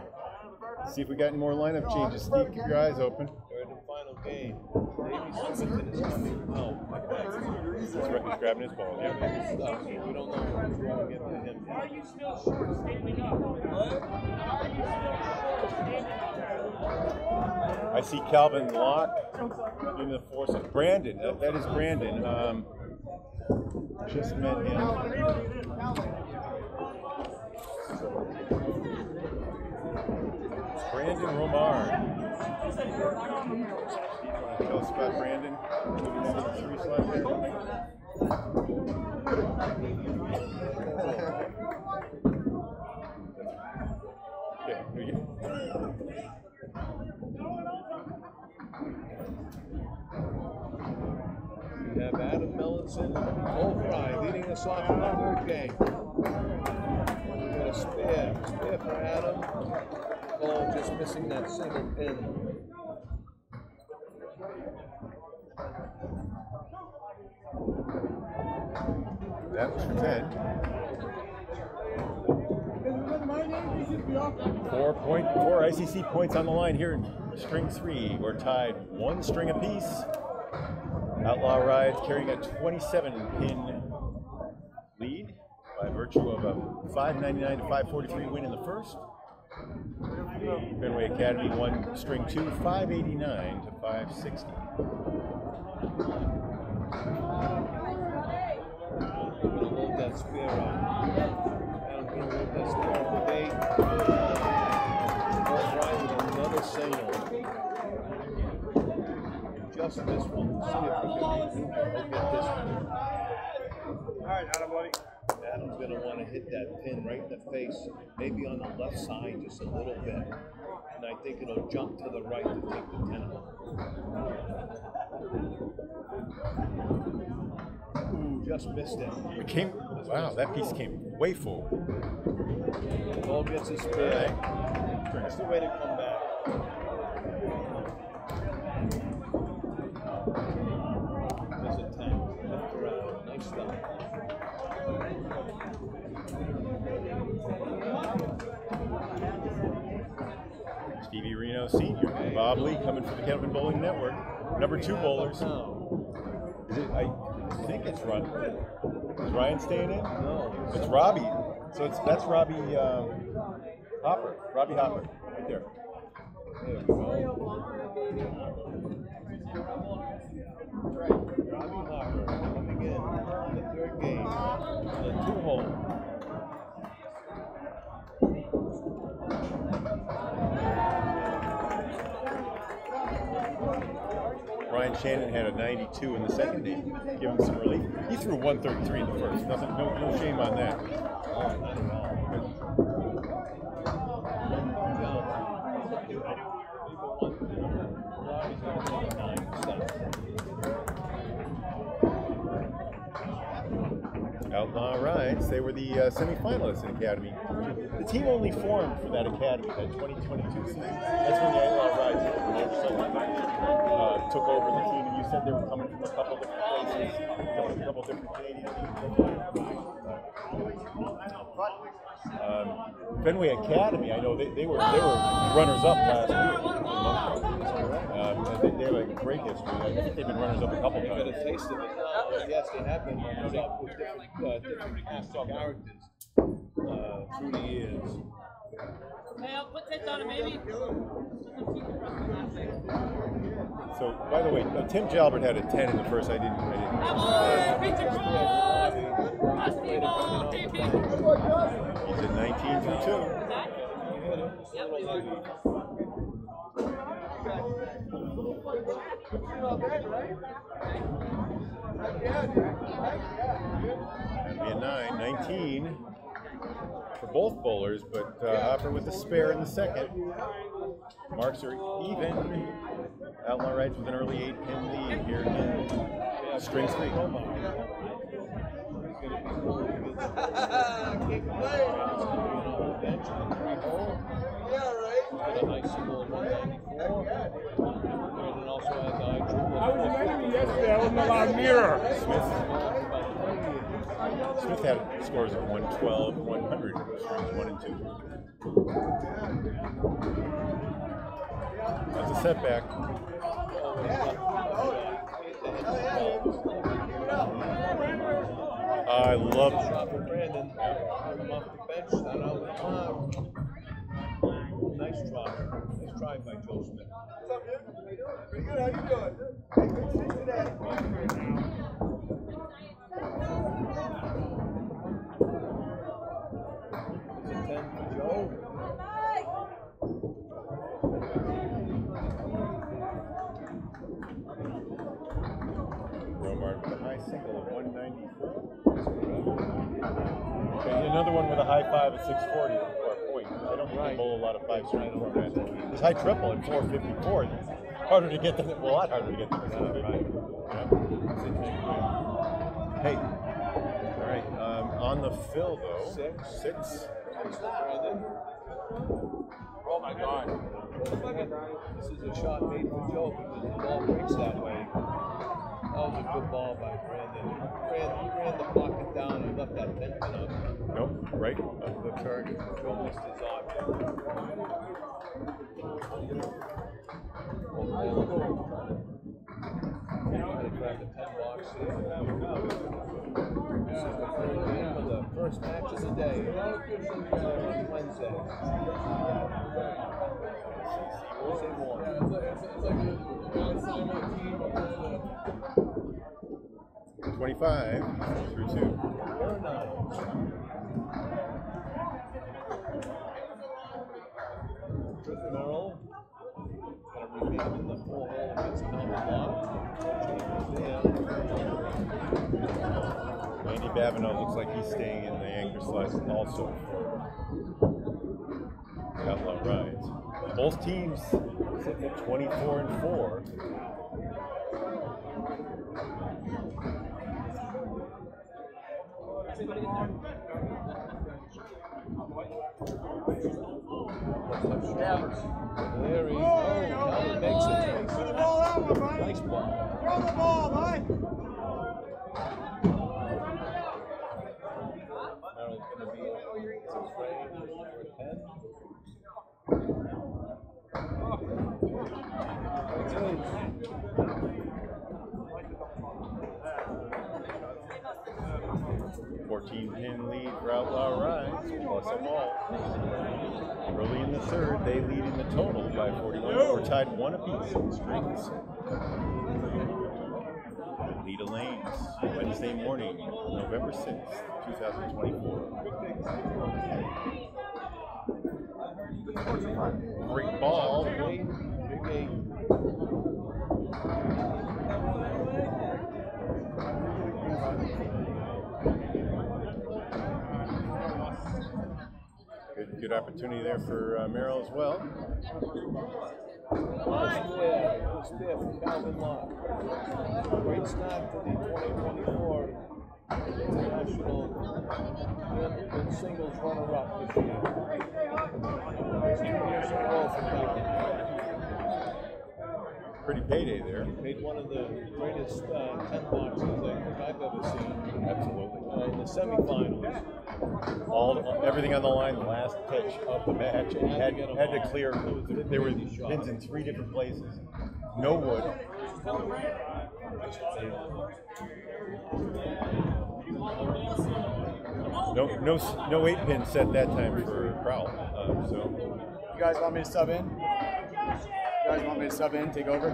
See if we got any more lineup changes. Steve, keep your eyes open. Third and final game. Davy Summerton is coming. Oh, my God. He's grabbing his ball. Yeah, we don't know if we're going to get to him. Are you still short standing up? What? Are you still short standing up? I see Calvin Locke in the force of Brandon. That is Brandon. Just met him. Brandon Romar. Tell us about Brandon. Okay, we get. We have Adam Allenson and Cole Fry leading us off in our third game. We got a spare for Adam. Oh, just missing that single pin. That was for 10. 4 ICC points on the line here string three. We're tied one string apiece. Outlaw Rides carrying a 27-pin lead by virtue of a 599 to 543 win in the first. Fenway Academy won string two, 589 to 560. I'm going to load that square up. I'm going to load that square up today. I'll try with another single. Just this one. See if we can get this one. All right, Adam, buddy. Adam's going to want to hit that pin right in the face, maybe on the left side just a little bit. And I think it'll jump to the right to take the 10. Ooh, just missed it. It came, wow, that piece came way forward. The ball gets his spin. Right. That's the way to come back. There's a 10. Left around. Nice stuff. Stevie Reno Sr. and Bob Lee coming for the Candlepin Bowling Network. Number two bowlers. I think it's Ryan. Is Ryan staying in? No. It's Robbie. So that's Robbie Hopper. Robbie Hopper. Right there. There we go. Robbie Hopper coming in on the third game. The two-hole. Ryan Shannon had a 92 in the second game. Give him some relief. He threw 133 in the first. Nothing, no shame on that. Oh, not at all. Outlaw Rides, they were the semi-finalists in Academy. The team only formed for that Academy, that 2022 season. That's when the Outlaw Rides took over the team, and you said they were coming from a couple different places, a couple different Canadian teams. Fenway Academy, I know they were runners-up last year. They have a great history. I think they've been runners-up a couple times. They've got a taste of it. Yes, they have been runners-up with different cast of characters through the years. Hey, I'll put this on it, maybe. So, by the way, Tim Jalbert had a 10 in the first. I didn't. He's at 19 for two. Be a 9, 19. For both bowlers, but Hopper with the spare in the second. Marks are even. Outlaw Rides with an early 8-pin lead here in string three. I was an enemy yesterday. I wasn't allowed nearer. Smith had scores of 112, 100, strings 1 and 2. That's a setback. I love it. Nice try. Nice try by Joe Smith. What's up, dude? Pretty good. How you doing? Hey, good to see you today. Romar with a high single of 194. Okay, another one with a high five at 640 for a point. I don't really bowl a lot of five string formats. It's high triple at 454. It's harder to get than a lot harder to get than that. Hey, all right, on the fill though. Six. Oh my God. This is a shot made for Joe because the ball breaks that way. That was a good ball by Brandon. He ran the pocket down and left that 10 pin up. Nope, right up the target. Joe missed his object. The first match is a day. Wednesday. It's like 25 through 2. Chris Merrill. Going to in the full hole against Calvin Locke. Andy Babineau looks like he's staying in the anchor slice also for Outlaw Rides. Both teams sitting at 24-4. Everybody in there. Larry. Oh, makes it. Throw the ball out, my buddy. Nice ball. Throw the ball, Mike. Merrill's going to be in 14-pin lead for Outlaw Rides, plus a ball. Early in the third, they lead in the total by 41. We're tied one apiece in strings. Leda Lanes, Wednesday morning, November 6th, 2024. Great ball. Good opportunity there for Merrill as well. Stiff, Calvin Locke. Great start for the 2024 International Candlepin Singles runner-up this year. 2 years in a row for Calvin. Pretty payday there. Made one of the greatest 10 boxes I've ever seen. Absolutely. In the semifinals, everything on the line, the last pitch of the match, and had to clear. There were pins in 3 different places. No wood. No 8-pin set that time for Crowell. So, you guys want me to sub in? Take over?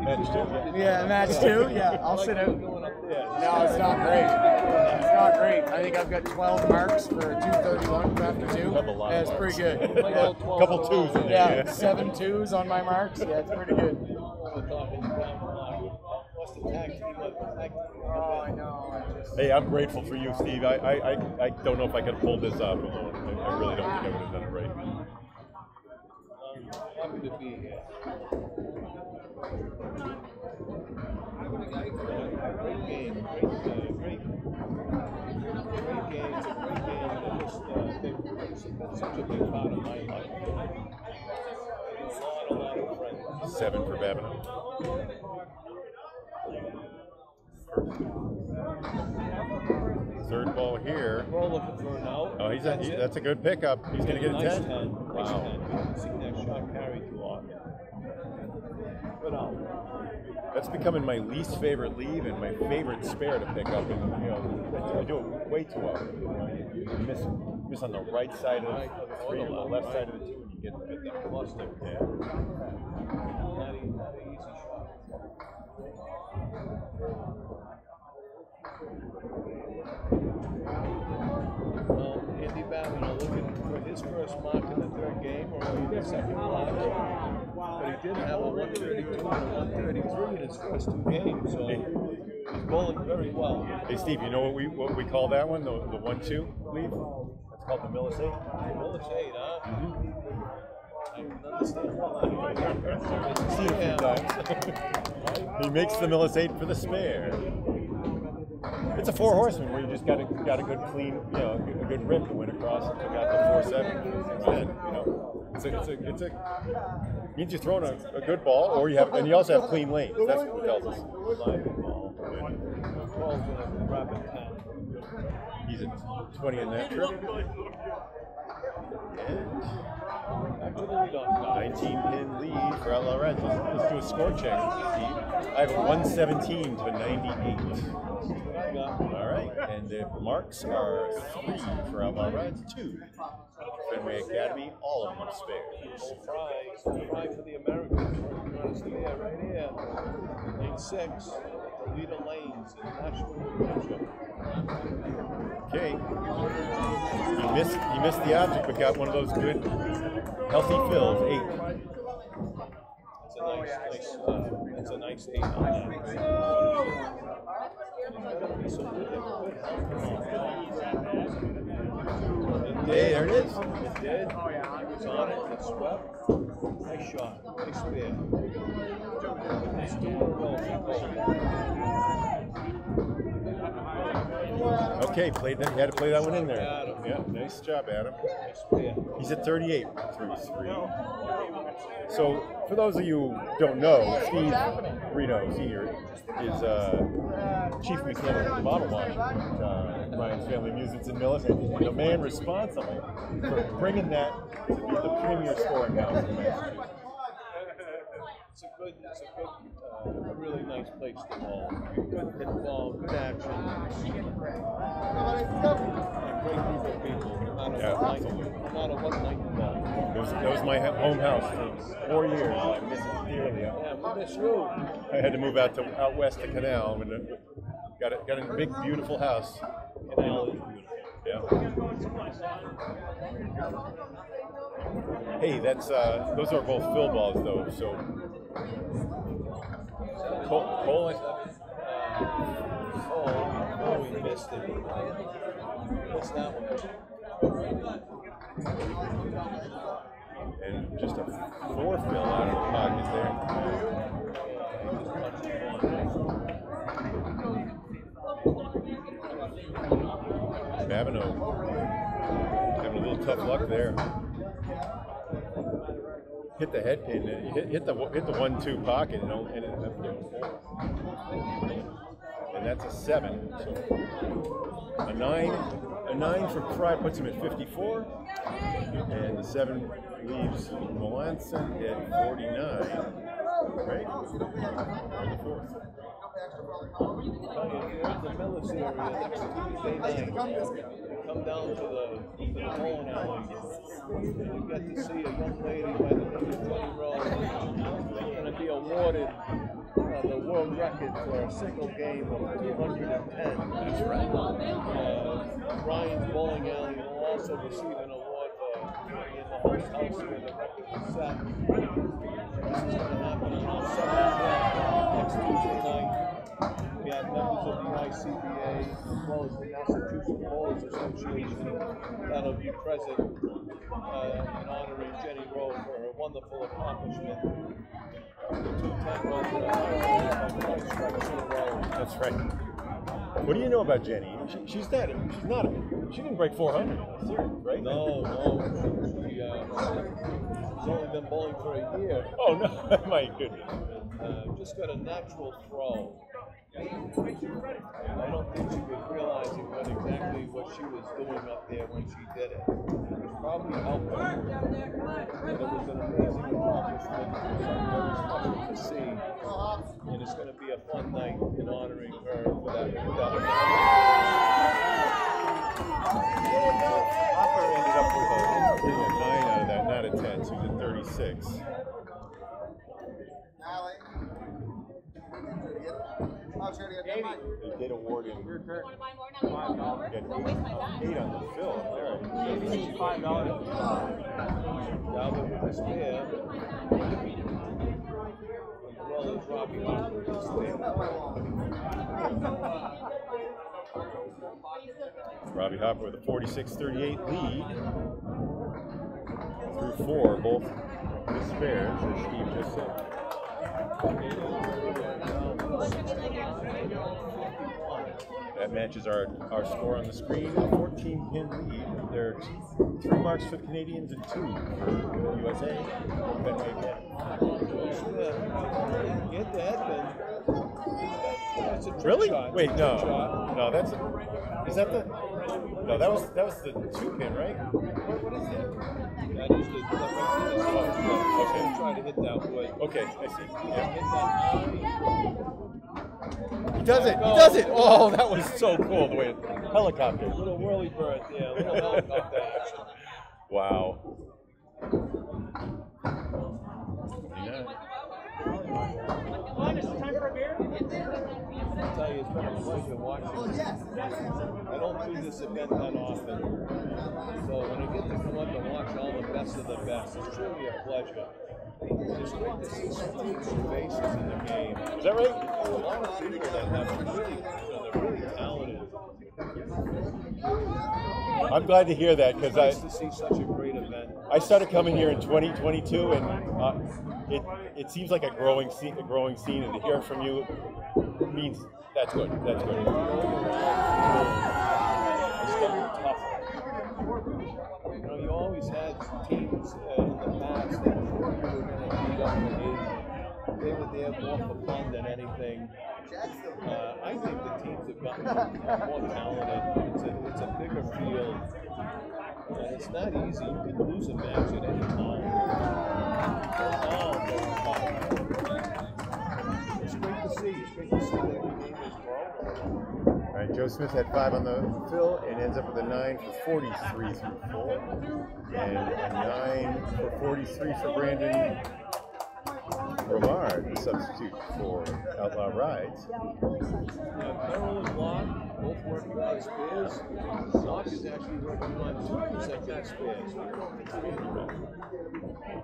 Match 2. Yeah, match 2. Yeah, I'll sit out. No, it's not great. I think I've got 12 marks for 231 after 2. That's pretty good. Yeah. Couple 2s in there. Yeah, 7 2s on my marks. Yeah, it's pretty good. Oh, I know. Hey, I'm grateful for you, Steve. I don't know if I could have pulled this off alone. I really don't think I would have done it right. I'm happy to be here. Great game. It's a great game. And it's been such a big part of my life. A lot of friends. 7 for Babineau. Third ball here. We're looking for an out. Oh, that's a good pickup. He's going to get a nice 10. Wow. See that shot carry too often. Good out. That's becoming my least favorite leave and my favorite spare to pick up. And, I do it way too often. You miss on the right side of the 3 or the left side of the 2, and you get that cluster. Yeah. Not an easy shot. Well, Andy Babineau looking for his first mark in the third game, or maybe the second block. But he did have a 132 and a 133 in his first 2 games, so he's bowling very well. Hey, Steve, you know what we call that one? The 1-2 leave? That's called the Millis 8. Millis 8, huh? I can understand why. I've seen it a few times. He makes the Millis 8 for the spare. It's a 4-horseman where you just got a good clean, a good rip that went across and took out the 4-7. It means you're throwing a good ball, or you have, and you also have clean lanes. That's what it tells us. He's at 20 in that trip. And 19-pin lead for Outlaw Rides. Let's do a score check. I have a 117 to a 98. All right, and the marks are 3 for Outlaw Rides, 2 for Fenway Academy, all of them spares. Fry for the American, runs the air right here. 8-6, Leda Lanes, International. Okay, you missed the object, but got one of those good, healthy fills, 8. That's a nice 8 on that. Hey, there it is. It did. It's on it. It swept. Nice shot. Nice spin. It's doing well. Okay, played that. You had to play that one in there. Adam. Yeah, nice job, Adam. He's at 38 through 3. So, for those of you who don't know, Steve Renaud Sr. is chief mechanic of the model launch at Ryan's Family Music in Millis, and the man responsible for bringing that to the premier scoring house in Massachusetts. It's a really nice place to ball. Good pitfall, good action. A great group of people, no matter what night. That was my home house for 4 years. I miss it dearly. I had to move out west to Canal. Got a big, beautiful house. Canal is beautiful. Yeah. Hey, that's those are both fill balls though, so. Cole, he missed it. Missed that one. And just a 4 fill out of the pocket there. Babineau having a little tough luck there. Hit the head pin, hit the 1-2 pocket, and it ended up doing 4. And that's a 7. So a nine for Fry puts him at 54, and the 7 leaves Melanson at 49. Right? Or the 4th. Come down to the bowling alley. You get to see a young lady by the name of Tony Rowe going to be awarded the world record for a single game of 210. That's right. Ryan's Bowling Alley will also receive an award in the host house where the record is set. This is going to happen on Saturday, next Tuesday night. We have members of the ICBA as well as the Massachusetts Bowlers Association that will be present in honoring Jenny Rowe for her wonderful accomplishment. That's right. What do you know about Jenny? She didn't break 400, right? No. She's only been bowling for a year. Oh, no, my goodness. Just got a natural throw. I don't think she was realizing exactly what she was doing up there when she did it. It was probably helpful. But it was an amazing accomplishment. It was something to see. And it's going to be a fun night in honoring her for that. Hopper ended up with a 9 out of that, not a 10, so he's at 36. They did award him. $8 on the fill. There. $5. Jalbert with his spare. As well as Robbie Hopper with his spare. Robbie Hopper with a 46-38 lead through 4, both with spares, as Steve just said. That matches our score on the screen. 14-pin lead. There are 3 marks for the Canadians and 2 for the USA. Fenway Academy. Get that, then. Really? Wait, no. No, that's... Is that the... No, that was the 2-pin, right? What is that? That is the... Oh, okay. I'm trying to hit that way. Okay, I see. Yeah. He does it! He does it! Oh, that was so cool, the way it... Helicopter. A little whirly bird, yeah. A little helicopter action. Wow. Juan, is it time for a beer? I'll tell you, it's been a pleasure watching. Oh, yes. I don't do this event that often. So when I get to come up and watch all the best of the best, it's truly a pleasure. Just great to see some new faces in the game. Is that right? A lot of people that have really, they're really talented. I'm glad to hear that, because nice to see such a great event. I started coming here in 2022, and it seems like a growing scene, and to hear from you means that's good. That's good. It's getting tougher. You know, you always had teams in the past that were really beat up the game. They were there more for fun than anything. I think the teams have gotten more talented. It's a bigger field. It's not easy. You can lose a match at any time. It's great to see. It's great to see that the game is growing. All right, Joe Smith had 5 on the fill and ends up with a 9 for 43 through 4. And a 9 for 43 for Brandon Romar, the substitute for Outlaw Rides. Merrill and Locke, both working on spares. Locke is actually working on 2 consecutive spares.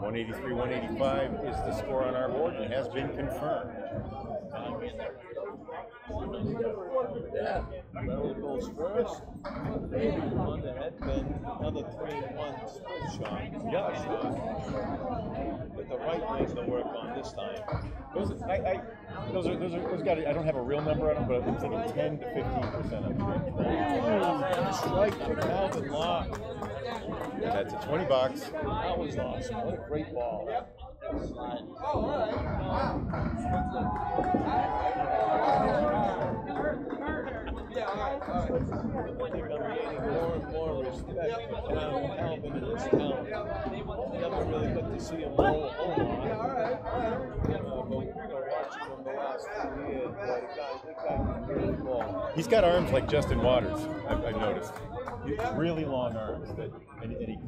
183-185 is the score on our board and has been confirmed. Merrill goes first. On the headband, another 3-1 split shot. But the right lane's the work on this time. Those are I don't have a real number on them, but it's like a 10% to 15% of them. That's right for Calvin Locke. And that's a 20 box. That was awesome. What a great ball. I think I'm gaining more and more respect for Calvin in this town. Never really got to see him roll a lot. From the last 2 years, the guy really long. He's got arms like Justin Waters, I've noticed. Really long arms, and he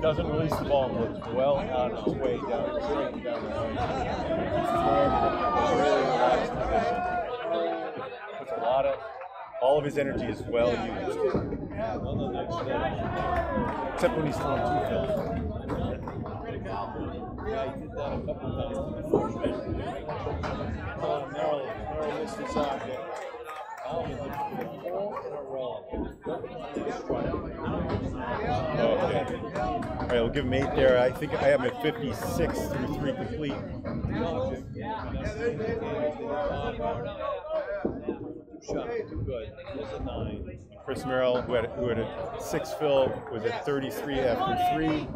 doesn't release the ball, but it's well on his way down the lane. Really relaxed position. Puts a lot of, all of his energy is well used. Except when he's still on 2 fills. Yeah, he did that a couple times. Merrill missed his object. Calvin did 4 in a row. Okay. All right, we'll give him 8 there. I think I have him at 56 through 3 complete. Good. There's a 9. Chris Merrill, who had a 6 fill, was at 33 after 3,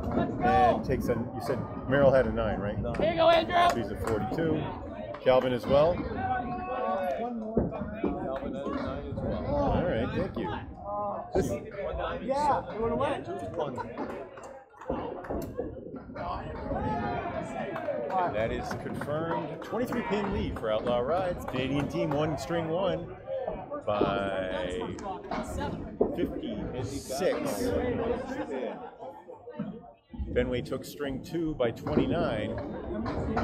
and takes a. You said Merrill had a 9, right? Here you go, Andrew. So he's at 42. Calvin as well. Calvin had a 9 as well. All right, thank you. Yeah, you want to win. And that is confirmed. 23-pin lead for Outlaw Rides. Canadian team won string 1 by 56. Fenway took string 2 by 29.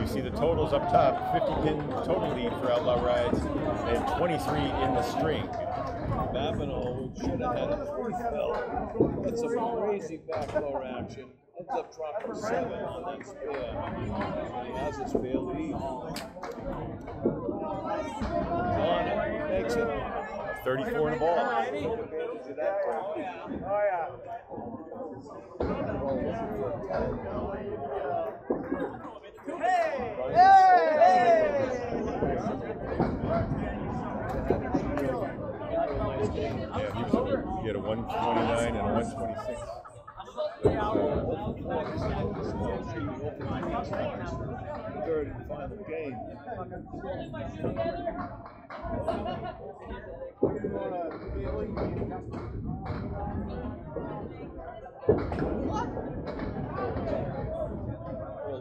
You see the totals up top. 50-pin total lead for Outlaw Rides and 23 in the string. Babineau should have had a 3 fill. That's a crazy backdoor action. Ends up dropping 7 on that spare. He has a spare lead. John makes it. 34 in the ball. Yeah, he had a 129 and a 126. Third and final game.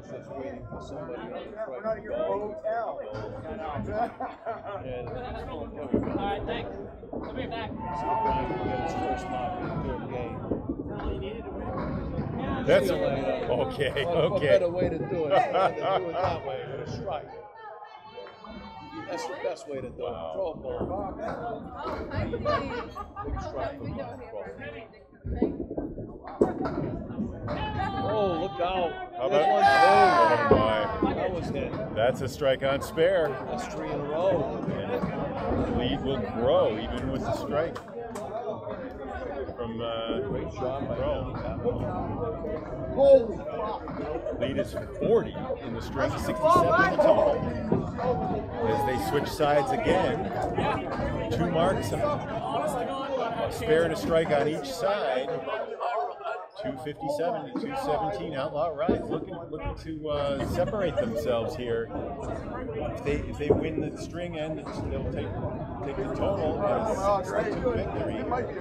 Just waiting for somebody on the front. We're not your hotel. All right, thanks. We'll be back. That's okay. Okay. Better way to do it that way with a strike. That's the best way to do it. Throw a ball. Oh, I see. Oh, look out. How about that was hit. That's a strike on spare. That's 3 in a row. And the lead will grow even with the strike. From great shot by Crowell. Lead is 40 in the string, 67 in the total. As they switch sides again, 2 marks on. A spare and a strike on each side. 257 to 217, Outlaw Rides looking to separate themselves here. If they win the string end, they'll take the total as 6-2 victory.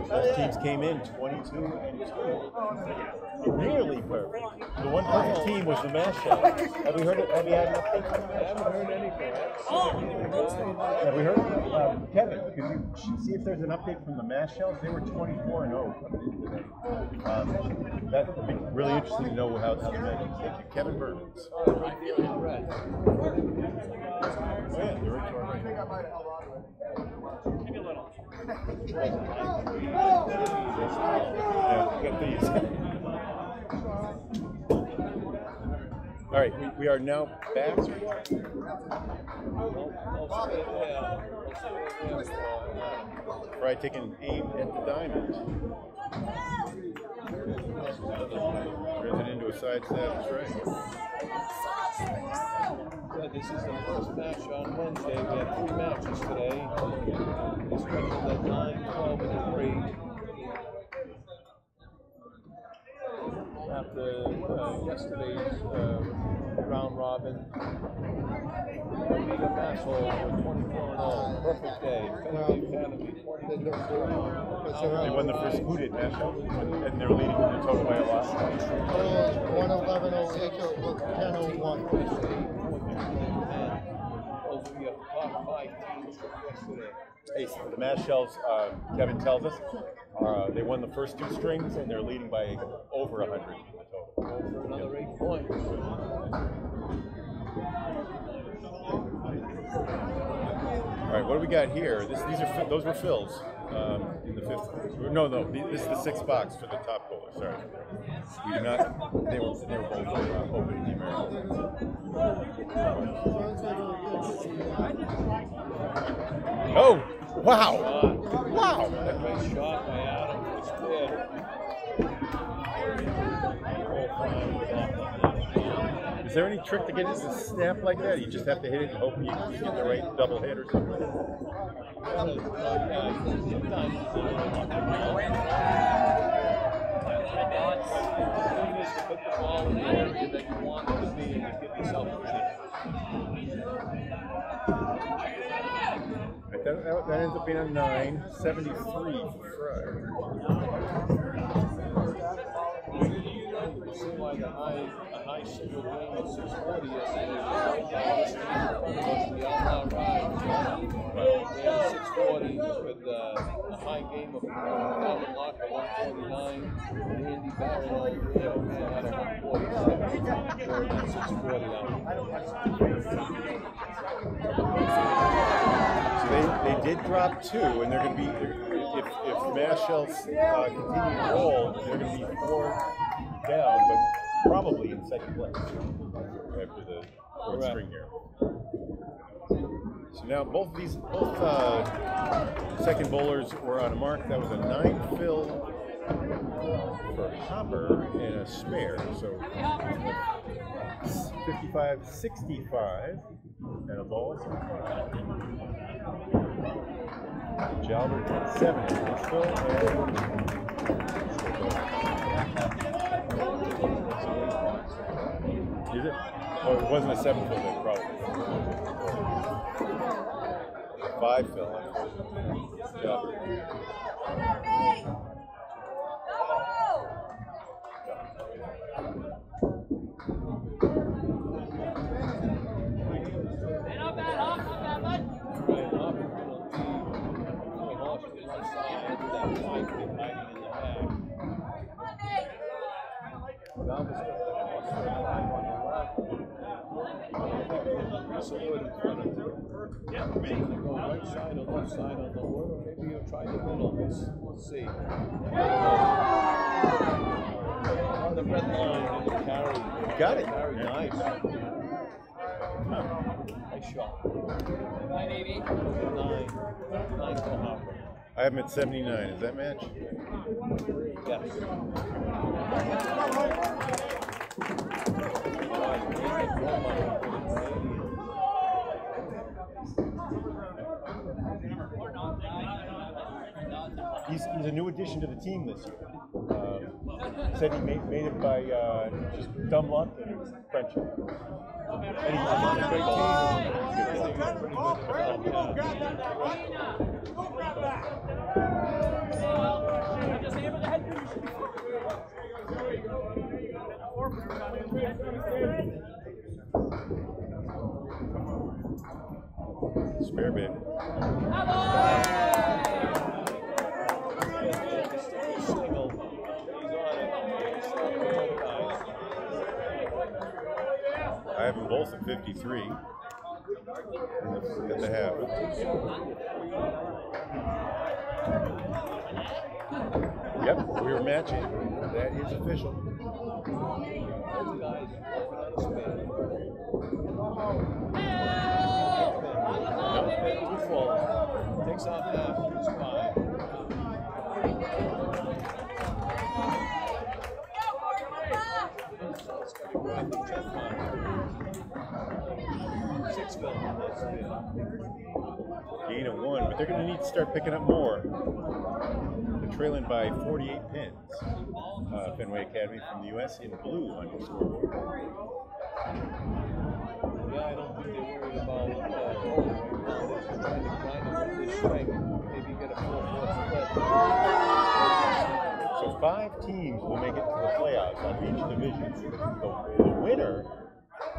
Both teams came in 22-2, nearly perfect. The one perfect team was the Mash Shells. Have we heard it? Have you had nothing? I haven't heard anything. Have we heard? Kevin, can you see if there's an update from the Mash Shells? They were 24-0 coming in today. That would be really interesting to know how the match is. Kevin Burns. Give me a little. Yeah, get these. All right, we are now back. Fry taking aim at the diamond. Turns it into a side stab, right? So this is the first match on Wednesday. We had 3 matches today. It's running at 9, 12, and 3. After yesterday's round robin, the Mash Shells 24-0. Perfect day. Fenway Academy. They won the first booted match, and they're leading the total by a lot. 111-08 or 10-01. Over your top 5 teams from yesterday. The Mash Shells, Kevin tells us, they won the first 2 strings, and they're leading by over 100 in the total. Over another 8 points. All right, what do we got here? Those were fills in the 5th. No, this is the 6th box for the top bowler. Sorry, we do not. They were both open in the American. Oh! Wow! Wow! That great shot by Adam. It's good. Is there any trick to get it to snap like that? You just have to hit it and hope you get the right double hit or something. That ends up being a 973 for So they did drop 2, and they're going to be, if Mash Shells continue to roll, they're going to be 4 down, but probably in 2nd place after the 4th string here. So now both 2nd bowlers were on a mark. That was a 9 fill for Hopper and a spare. So 55-65 and a ball. Jalbert at 7 in Nashville, and did it? Oh, it wasn't a 7-foot then, probably. 5-foot. Jalbert. Side or left side on the board, or maybe you'll try the middle. We'll see. On the red line and the carry. Got it. Carry, nice. Nice shot. 980. 9 to Hopper. I have him at 79. Is that match? Yes. He's a new addition to the team this year. Said he made it by just dumb luck and friendship. And he's on a great team. Spare bit. I have them both at 53 at the half. Yep, we were matching. That is official. No. Takes off half. Gain of 1, but they're going to need to start picking up more. They're trailing by 48 pins. Fenway Academy from the U.S. in blue on your scoreboard. Yeah, I don't think they're worried about trying to grind up this strike. Maybe get a full split. So 5 teams will make it to the playoffs on each division. The winner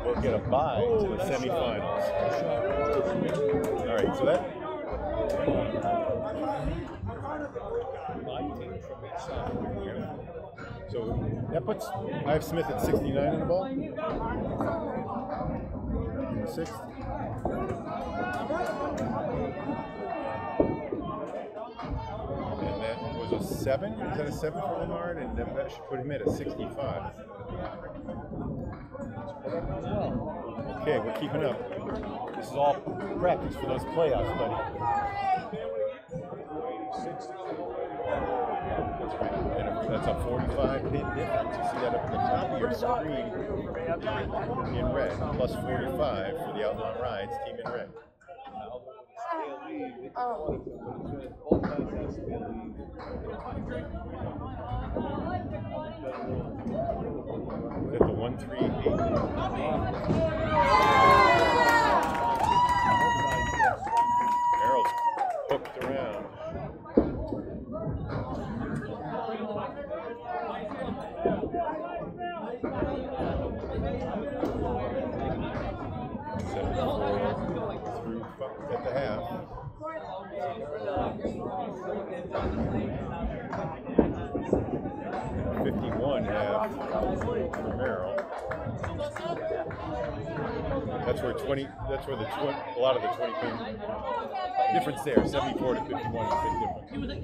will get a bye to the semifinals. All right, so that. So that puts. I have Smith at 69 on the ball. In the 6th. And that was a 7. Is that a 7 for Romar? And that should put him at a 65. Okay, we're keeping up. This is all practice for those playoffs, buddy. And that's a 45-pin difference. You see that up at the top of your screen in red, plus 45 for the Outlaw Rides team in red. At the 1-3-8. Merrill's hooked around. At the half. At 51 half for Merrill. That's where a lot of the 20-pin difference there. 74 to 51 is a big difference.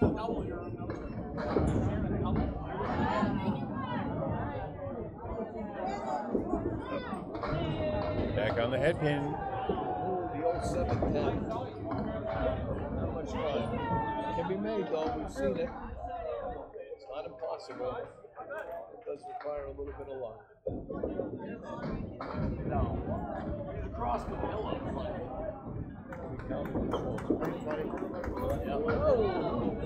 Back on the head pin. Oh, the old 7-10. Not much fun. It can be made, though. We've seen it. It's not impossible. It does require a little bit of luck. No. He's across the hill of play. It's pretty funny. Yeah. Oh,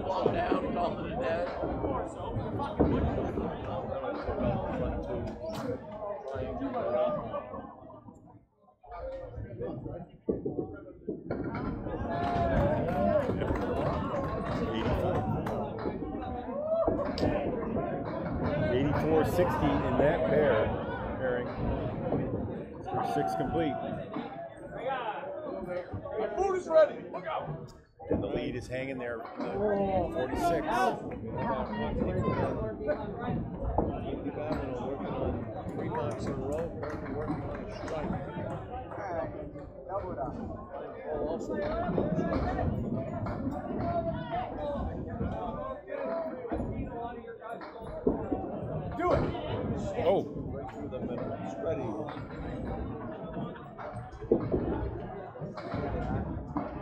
fall down, call it a net. $84.60 in that pairing for 6 complete. My food is ready. Look out. And the lead is hanging there. 46. Three marks in a row, working on a strike. Do it! Oh! Right through the middle. It's ready.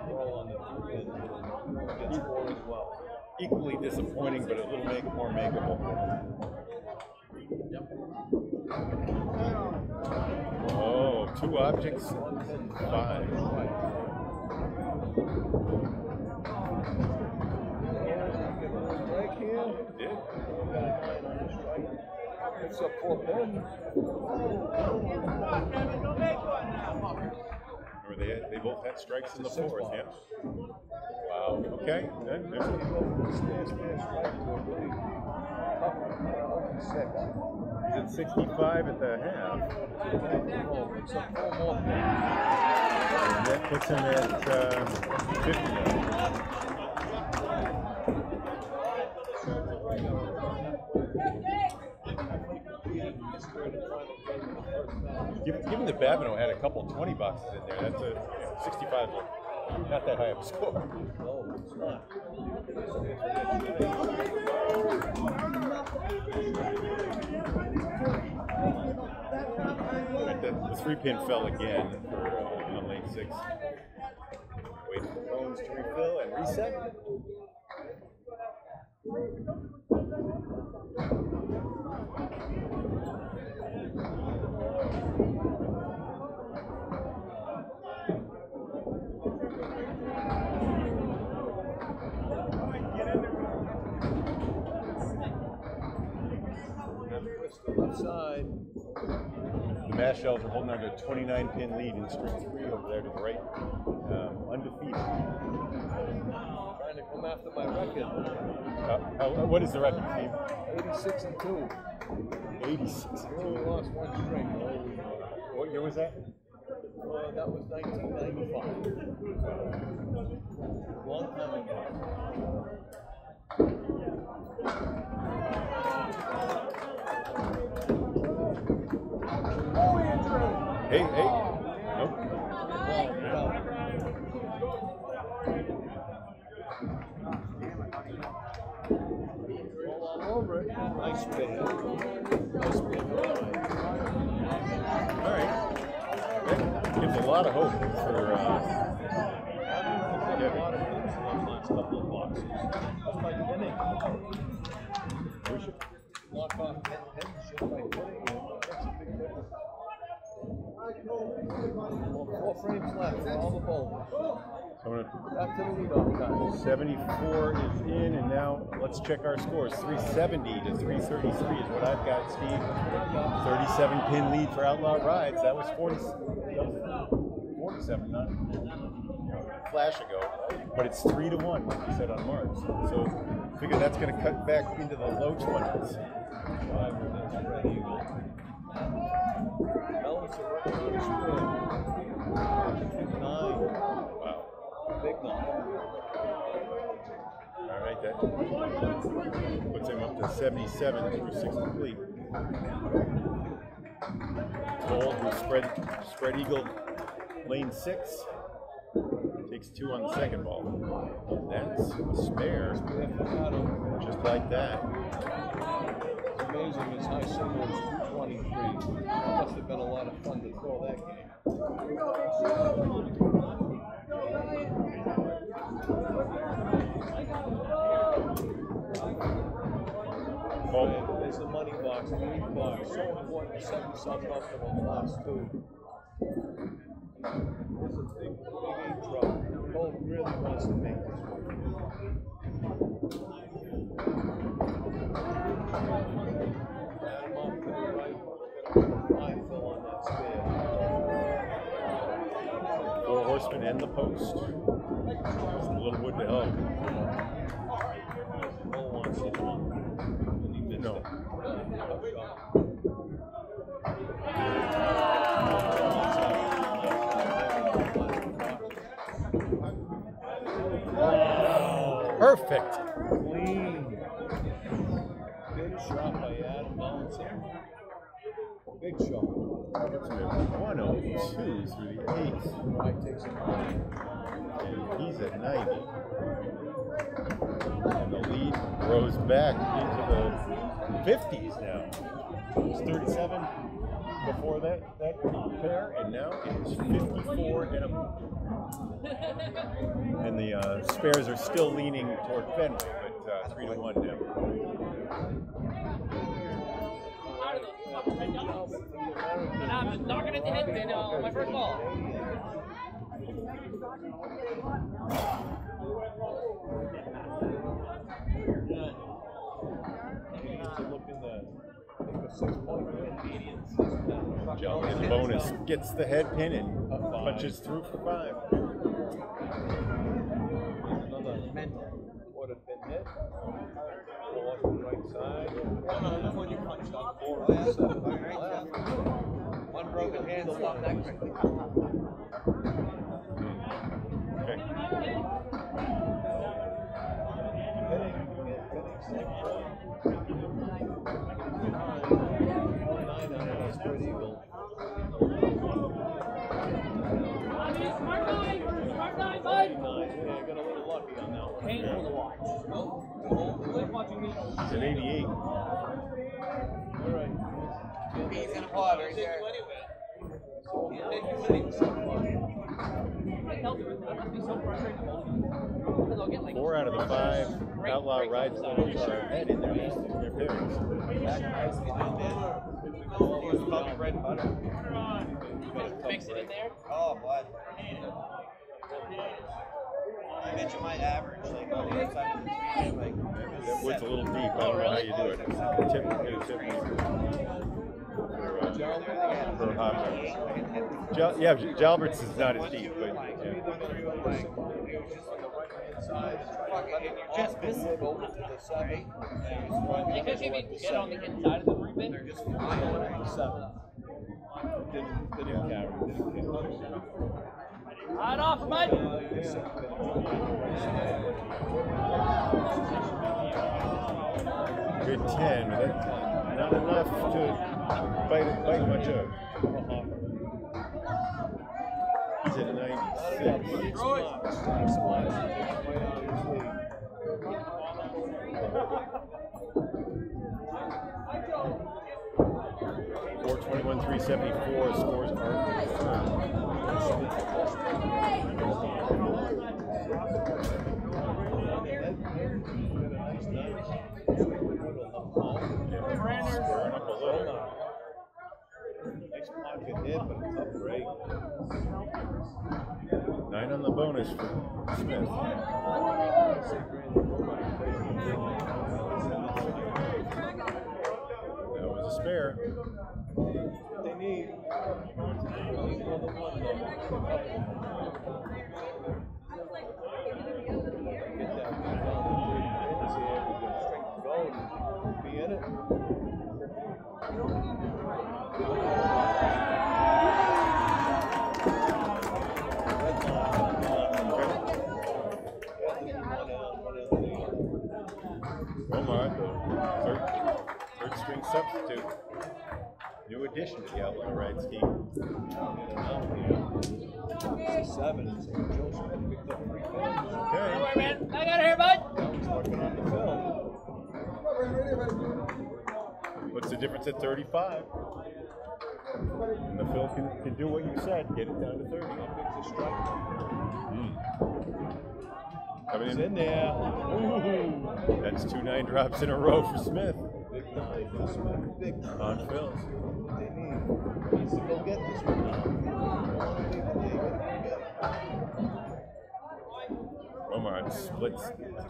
Roll on the pin. Gets four as well. Equally disappointing, but a little more makeable. Yep. Oh, 2 objects, 5. It's a poor pin. Remember, they both had strikes in the fourth, yeah? Wow, okay. He's at 65 at the half. And that puts him at 50. Given that Babineau had a couple 20 boxes in there, that's a 65 look. Not that high of a score. No, it's not. The 3-pin fell again for on lane 6. Wait for the phones to refill and reset. The left side. The Mash Shells are holding on to a 29-pin lead in string 3 over there to the right. Undefeated. Trying to come after my record. What is the record, Steve? 86-2. 86. We only lost 1 string. What year was that? That was 1995. Long time ago. Hey, hey. Nope. All over it. Nice spin. Nice spin. All right. That gives a lot of hope for Devin. Lock off 10 just by putting. That's a big difference. Four frames left, all the bowls. Back to the leadoff time. 74 is in, and now let's check our scores. 370 to 333 is what I've got, Steve. 37-pin lead for Outlaw Rides. That was 47, not a flash ago. But it's 3-1, like we said on March. So I figure that's going to cut back into the low 20s. Wow. Big line. All right, that puts him up to 77 through 6 complete. Gold with spread eagle lane 6. takes two on the second ball. That's a spare, just like that. It's amazing, it's high singles 23. That must have been a lot of fun to throw that game. Oh. There's the money box, the lead box, so important to set yourself up for the last two. This is a big, big drop. Cole really wants to make this one. Four horsemen and the post. Just a little wood to help. Cole wants it. And he missed it. Perfect. Clean. Good shot by Adam Allenson. Big shot. 102 through the eighth. Mike takes a 9. And he's at 90. And the lead grows back into the 50s now. It was 37 before that pair, and now it is 54 and a. And the spares are still leaning toward Fenway, but 3-1 now. And I'm knocking at the head pin on my first ball. Joe in the bonus gets the head pin and punches through for 5. Would have been hit. Off the right side. No, when you punched on four last. One broken hand, stop that quickly. Okay. Hitting. Painful to watch. It's an 88. All right. He's going to fall right there. Anyway. 4 out of the 5 Outlaw Rides winners are ahead in their pairs. He was about bread and butter. Mix it in there. Oh, what? I bet you might average like on the outside of the screen, that wood's a little deep. I don't know how you do it. Yeah, Jalbert's is not as deep, but hot off, Mike. Good 10, but that's not enough to bite much up. He's at a 96. .421, .374 scores are. Nine on the bonus for Smith. That was a spare. They need be in it. Romar, third string substitute. new addition to the Outlaw Rides team. Seven. Okay. Don't worry, man. I got it here, bud. What's the difference at 35? And the film can do what you said, get it down to 30. Coming in there. Ooh. That's 2 9 drops in a row for Smith. On Phil's. He needs to go get this one now. Romar splits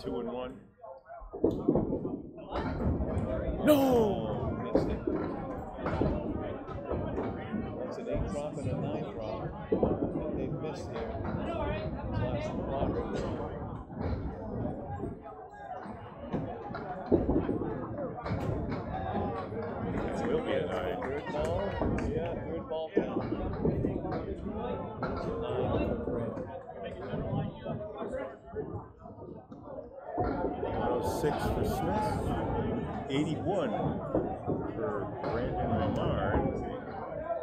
2 and 1. No! Missed it. It's an 8 drop and a 9 drop. And they've missed here. Slash the lottery. Six for Smith, 81 for Brandon Romar.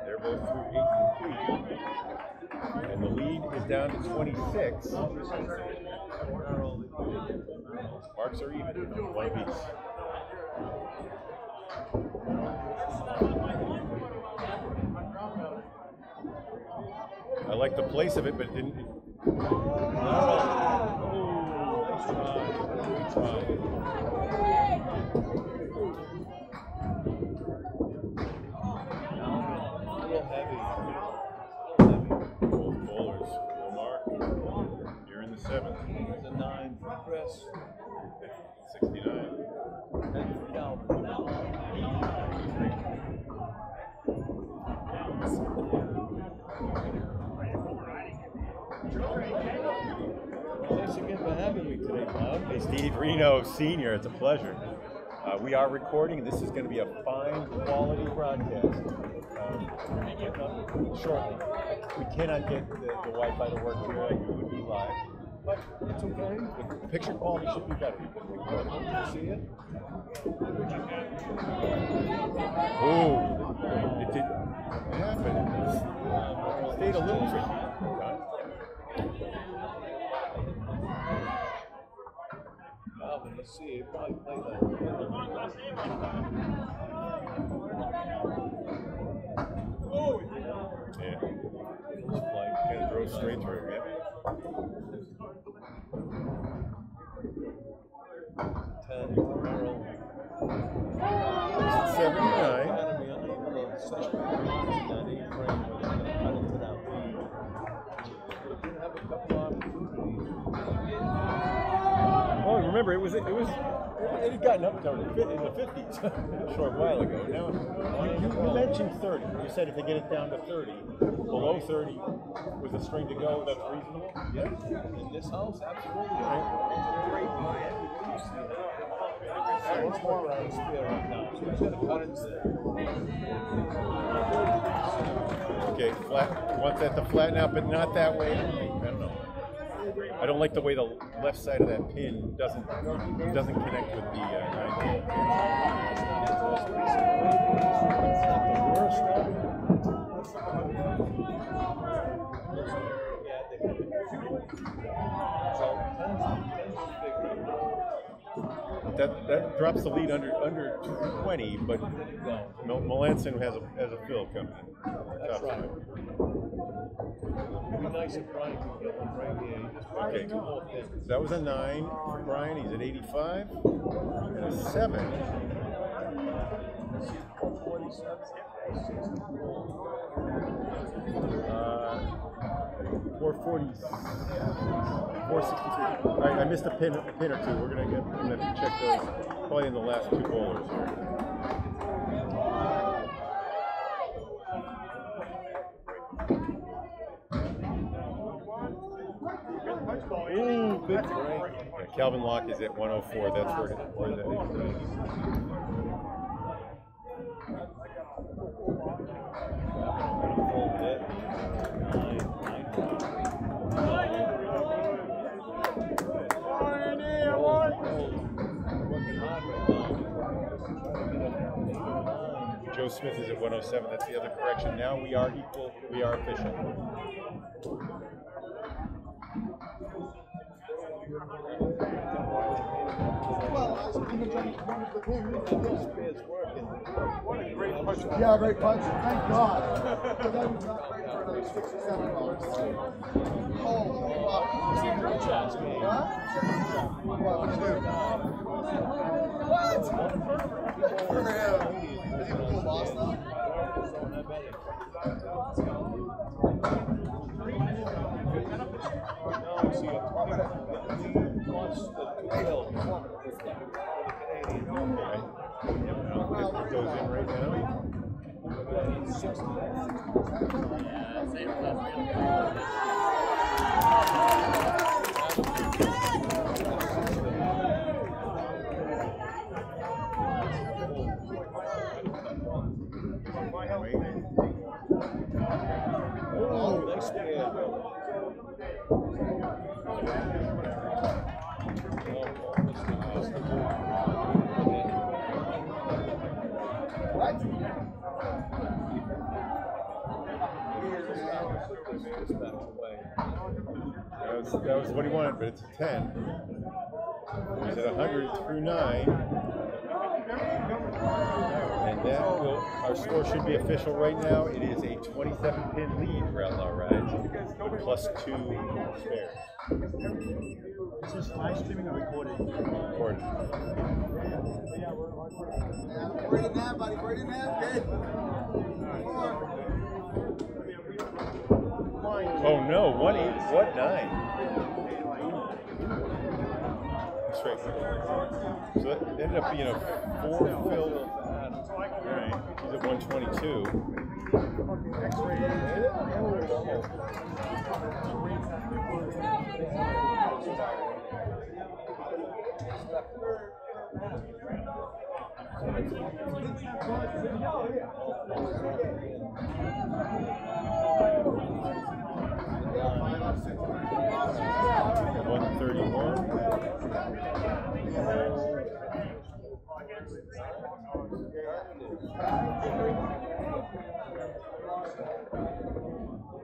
They're both through 8 complete. And the lead is down to 26. Marks are even, 1 apiece. I like the place of it, but it didn't. Steve Renaud Sr., it's a pleasure. We are recording. This is going to be a fine quality broadcast. Shortly. We cannot get the Wi-Fi to work here. It would be live. But it's okay. The picture quality should be better. You see it? Ooh. It did happen. It stayed a little tricky. Let's see, probably play that. Oh, yeah. Looks like kind of throw straight through, yeah. 10, 79. Remember, it had gotten up to in the 50s a short while ago. Now, you mentioned 30. You said if they get it down to 30, below 30, with a string to go, that's reasonable. Yes, in this house, absolutely. Great buy. It's more rounds there right now. He's got to cut it there. Okay, flat. Wants that to flatten out, but not that way. I don't know. I don't like the way the left side of that pin doesn't connect with the nine. That drops the lead under 20, but Mel Melton has a fill coming in. That's right. It'd be nice if Brian could get one right here. Okay. So that was a 9 for Brian. He's at 85. And a 7. $440, $463. All right, I missed a pin or two. We're gonna have to check those probably in the last 2 bowlers here. Ooh, big break. Yeah, Calvin Locke is at 104. That's where that is. Joe Smith is at 107. That's the other correction. Now we are equal. We are official. Well, I think one of the things is working. What a great punch. Yeah, great punch. Thank God. But that was not great for another $67. Oh, see a great shot. What? What? Is he going to loss now? That was what he wanted, but it's a 10. He's at 100 through 9. And that will, our score should be official right now. It is a 27-pin lead for Outlaw Rides, plus 2 spares. Is this live streaming or recorded? Recorded. Yeah, right in there, buddy. Right in there. Good. Oh no, 1-8, 1-9. That's right. So that ended up being a 4-fill. Alright, he's at 122.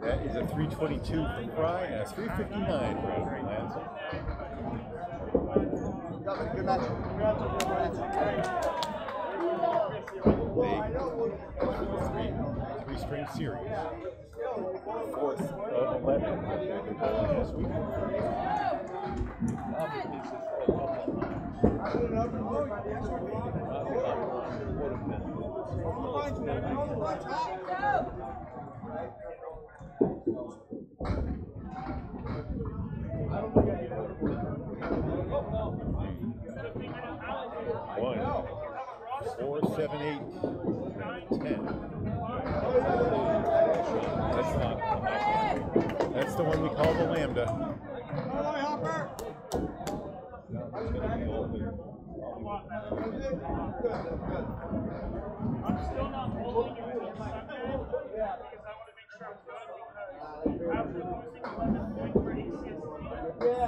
That is a 322 for Fry and a 359 for Adam Allenson. Good match. Three-string series. Fourth of 11. Last week. 1, 4, 7, 8, 10. That's the one we call the Lambda. I'm still not holding you until Sunday because I want to make sure I'm good because after losing 11 points for ACSC, yeah,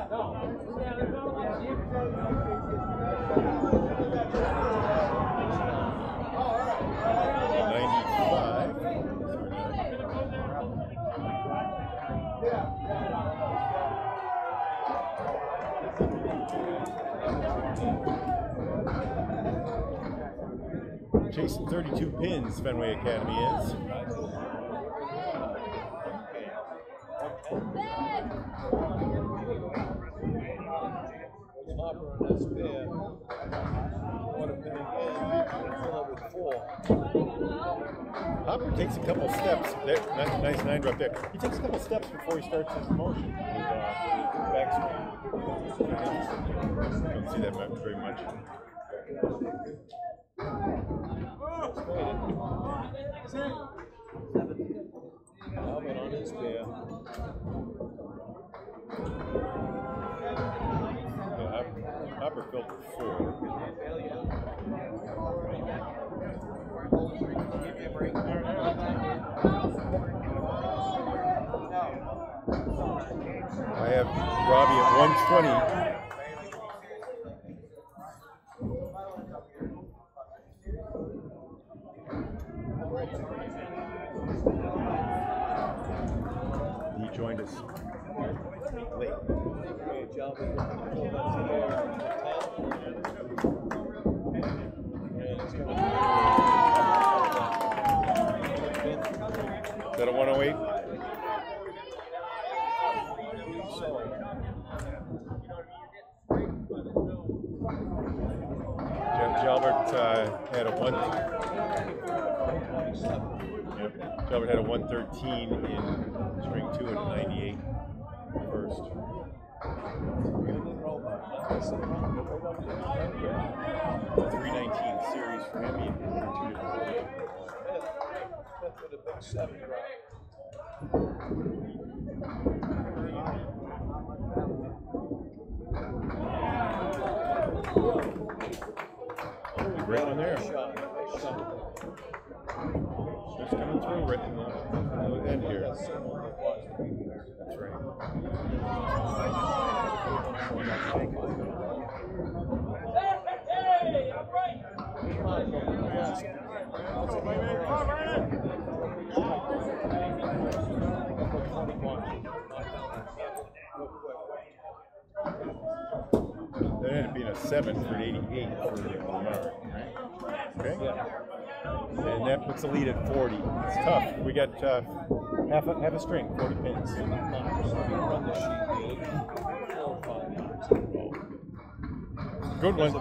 chasing 32 pins, Fenway Academy is. Hopper takes a couple steps. Nice nine drop there. He takes a couple steps before he starts his motion. With, backspin. Don't see that very much. Calvin on his pair. Hopper filled for 4. I have Robbie at 120. Lee. Is that a 108? Jim Jalbert had a Jalbert had a 113 in string 2 and a 98 first. The 319 series for him, he had two different seven. Great one there. She's coming through right in the end here. That's right. That ended up being a 7 for an 88 for Romar. Okay. And that puts the lead at 40. It's tough. We got half a string, 40 pins. Good one.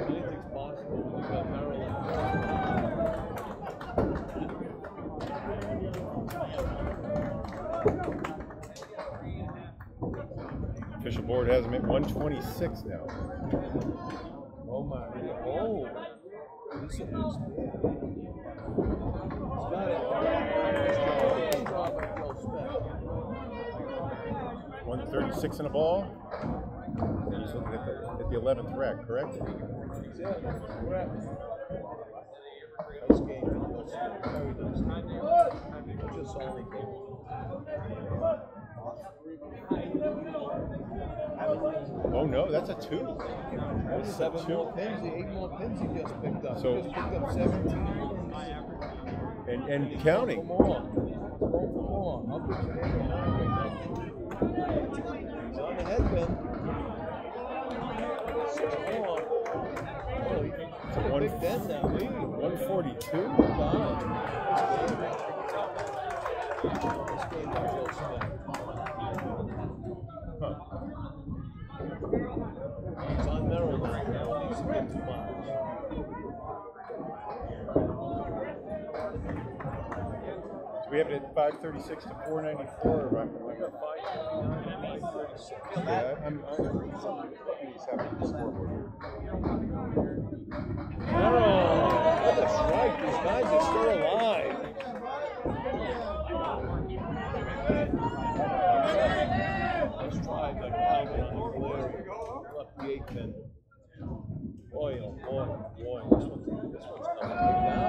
Anything's possible when you've got Merrill in there. Official board has him at 126 now. Oh my. Oh. This is. It's 136 in a ball. He's looking at the 11th rack, correct? Oh no, that's a 2. That's 7 more pins, the 8 more pins he just picked up. So, he just picked up 17. And counting. He's on the headpin. It's a one, big bend now. 142. He's on Merrill right now. He's been 2 miles. We have it at 536 to 494. Yeah, I'm having the scoreboard here. Oh, what a strike. These guys are still alive. Let's try the Calvin on Blair. Left the 8-pin. Oil, oil, oil. This one's coming down.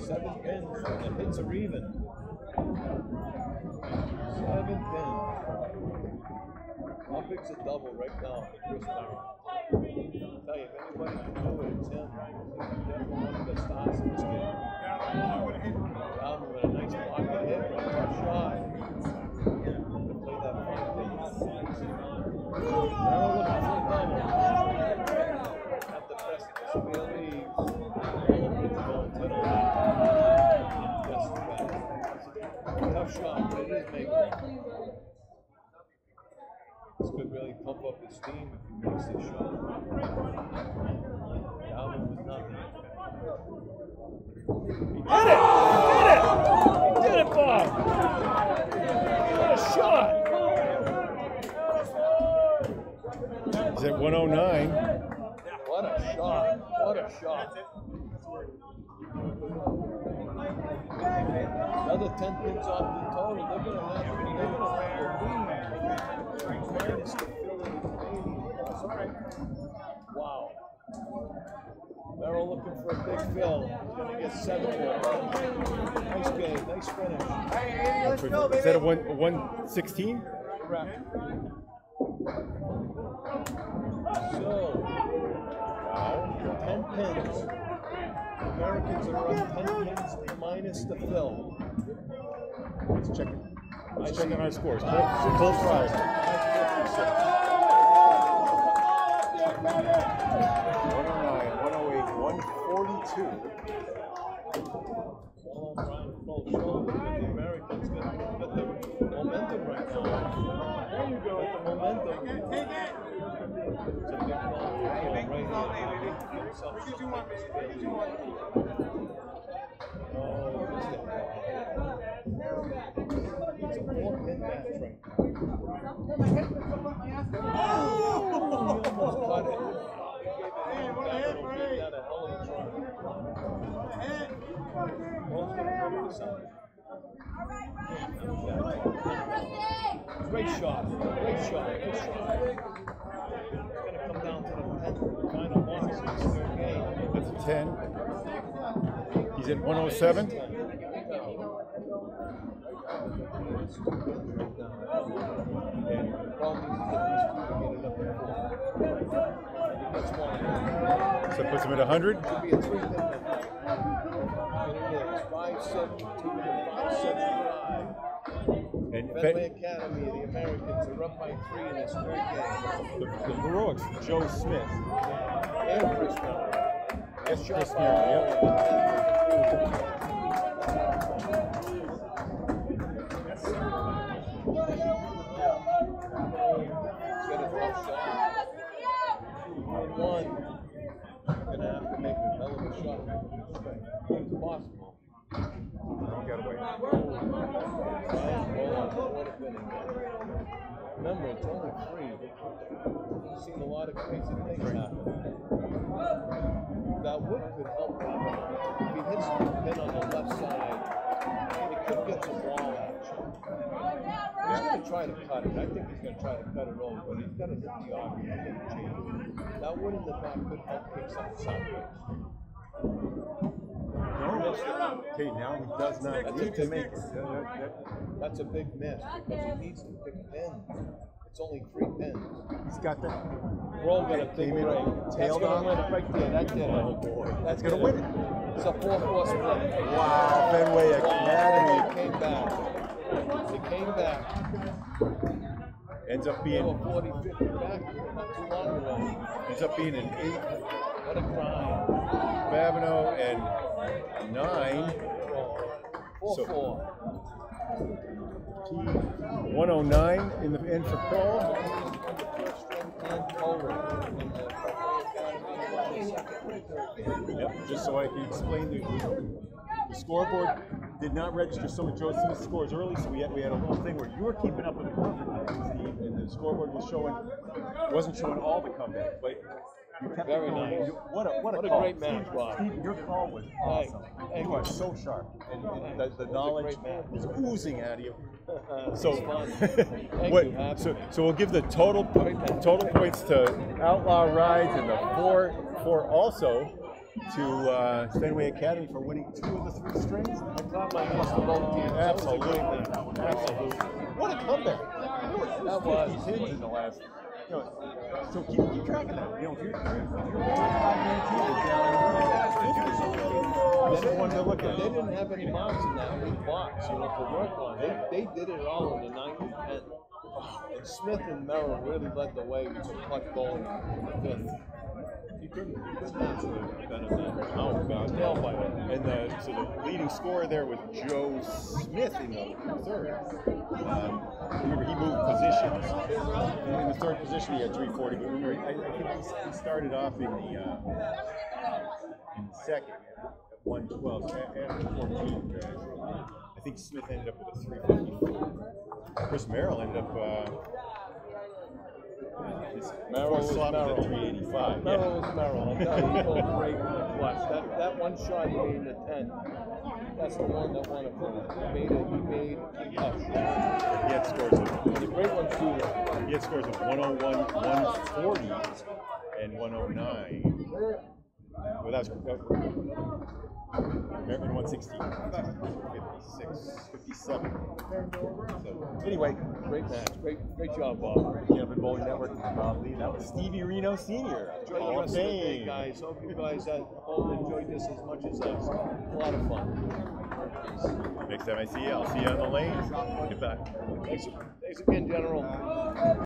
7 pins, the hits are even. 7 pins. I'll fix a double right now for Chris Merrill. I'll tell you, if anybody can do it, it's him. He's one of the stars in this game. Calvin with a nice pocket hit, a tough shot. To play that front thing. Merrill looking for a double. At the best of the shot, but it is making it. This could really pump up his steam if he makes this shot. Calvin was nothing. He did it! He did it! He did it, Bob! What a shot! He's at 109. What a shot! What a shot! another 10 pins off the total. They're going to have to win. Fairness to fill in the sorry. Wow. Merrill looking for a big fill. He's going to get 7 there. Nice game. Nice finish. Hey, let's go, baby. Is that a 116? Correct. So, wow. 10 pins. Americans are on 10 pins minus the fill. Let's check it. Let's check on our scores. Cole Fry. Oh, 109, 108, 142. Americans got the momentum right now. There you go. With the momentum. Take it. Great shot. Great shot. Good shot. Come down to the final box in this third game. That's a 10. He's at 107. So puts him at 100. Fenway Academy, the Americans are up by 3 in this third game. The heroics, Joe Smith. And Chris Merrill. That's Chris Merrill, yep. One. Gonna have to make a hell of a shot. It's possible. Remember, it's only 3. We've seen a lot of crazy things happen. That wood could help him. If he hits the pin on the left side, it could get some wall action. He's going to try to cut it. I think he's going to try to cut it over, but he's got to hit the arm. That wood in the back could help kick some sideways. Okay, now he does not need to make it. That's a big miss because he needs to pick pins. It's only 3 pins. He's got that. We're all going to think tailed on right there. That did it. Oh boy. That's going to win it. It's a 4-4 split. Wow. Fenway Academy. They came back. They came back. Ends up being 40-50 back. Not too long ago. Ends up being an 8. What a crime. Babineau and 9. So 109 in the end for Crowell. Yep, just so I can explain the scoreboard did not register some of Joe Smith's scores early, so we had a little thing where you were keeping up with the perfect things, and the scoreboard was wasn't showing all the comebacks, but very nice. What a great match, Rob. Steve, your call was awesome. Hey, you are so sharp, and the knowledge is oozing out of you. So, so we'll give the total points to Outlaw Rides and the four also to Fenway Academy for winning 2 of the 3 strings. I thought I lost to both teams. Absolutely, absolutely. What a comeback! That was huge in the last. So keep track of that. You know, if you're 5 minutes, this is one to look at. They didn't have any marks in that big box, you know, to work on. They did it all in the 9th and 10th. And Smith and Merrill really led the way with a clutch goal in the 5th. You couldn't have done it that outbound nail biter. And the leading scorer there was Joe Smith in the 3rd. Remember, he moved positions. In the 3rd position, he had 340. But remember, I think he started off in the 2nd at 112. After 14, I think Smith ended up with a 354. Chris Merrill ended up. Merrill was Merrill. 385. Merrill was Merrill. That was a great flush. That one shot he made in the 10. That's the one that won it for him. He made us. He had scores of the great ones too. He had scores of 101, 140, and 109. Well, that was American 116, 56, 57. So, anyway, great match. Great job, Bob. Candlepin Bowling Network and Bob Lee. That was Stevie Reno Sr. Enjoy the day, guys. Hope you guys all enjoyed this as much as us. A lot of fun. Next time I see you, I'll see you on the lanes. Goodbye. Thanks again, General.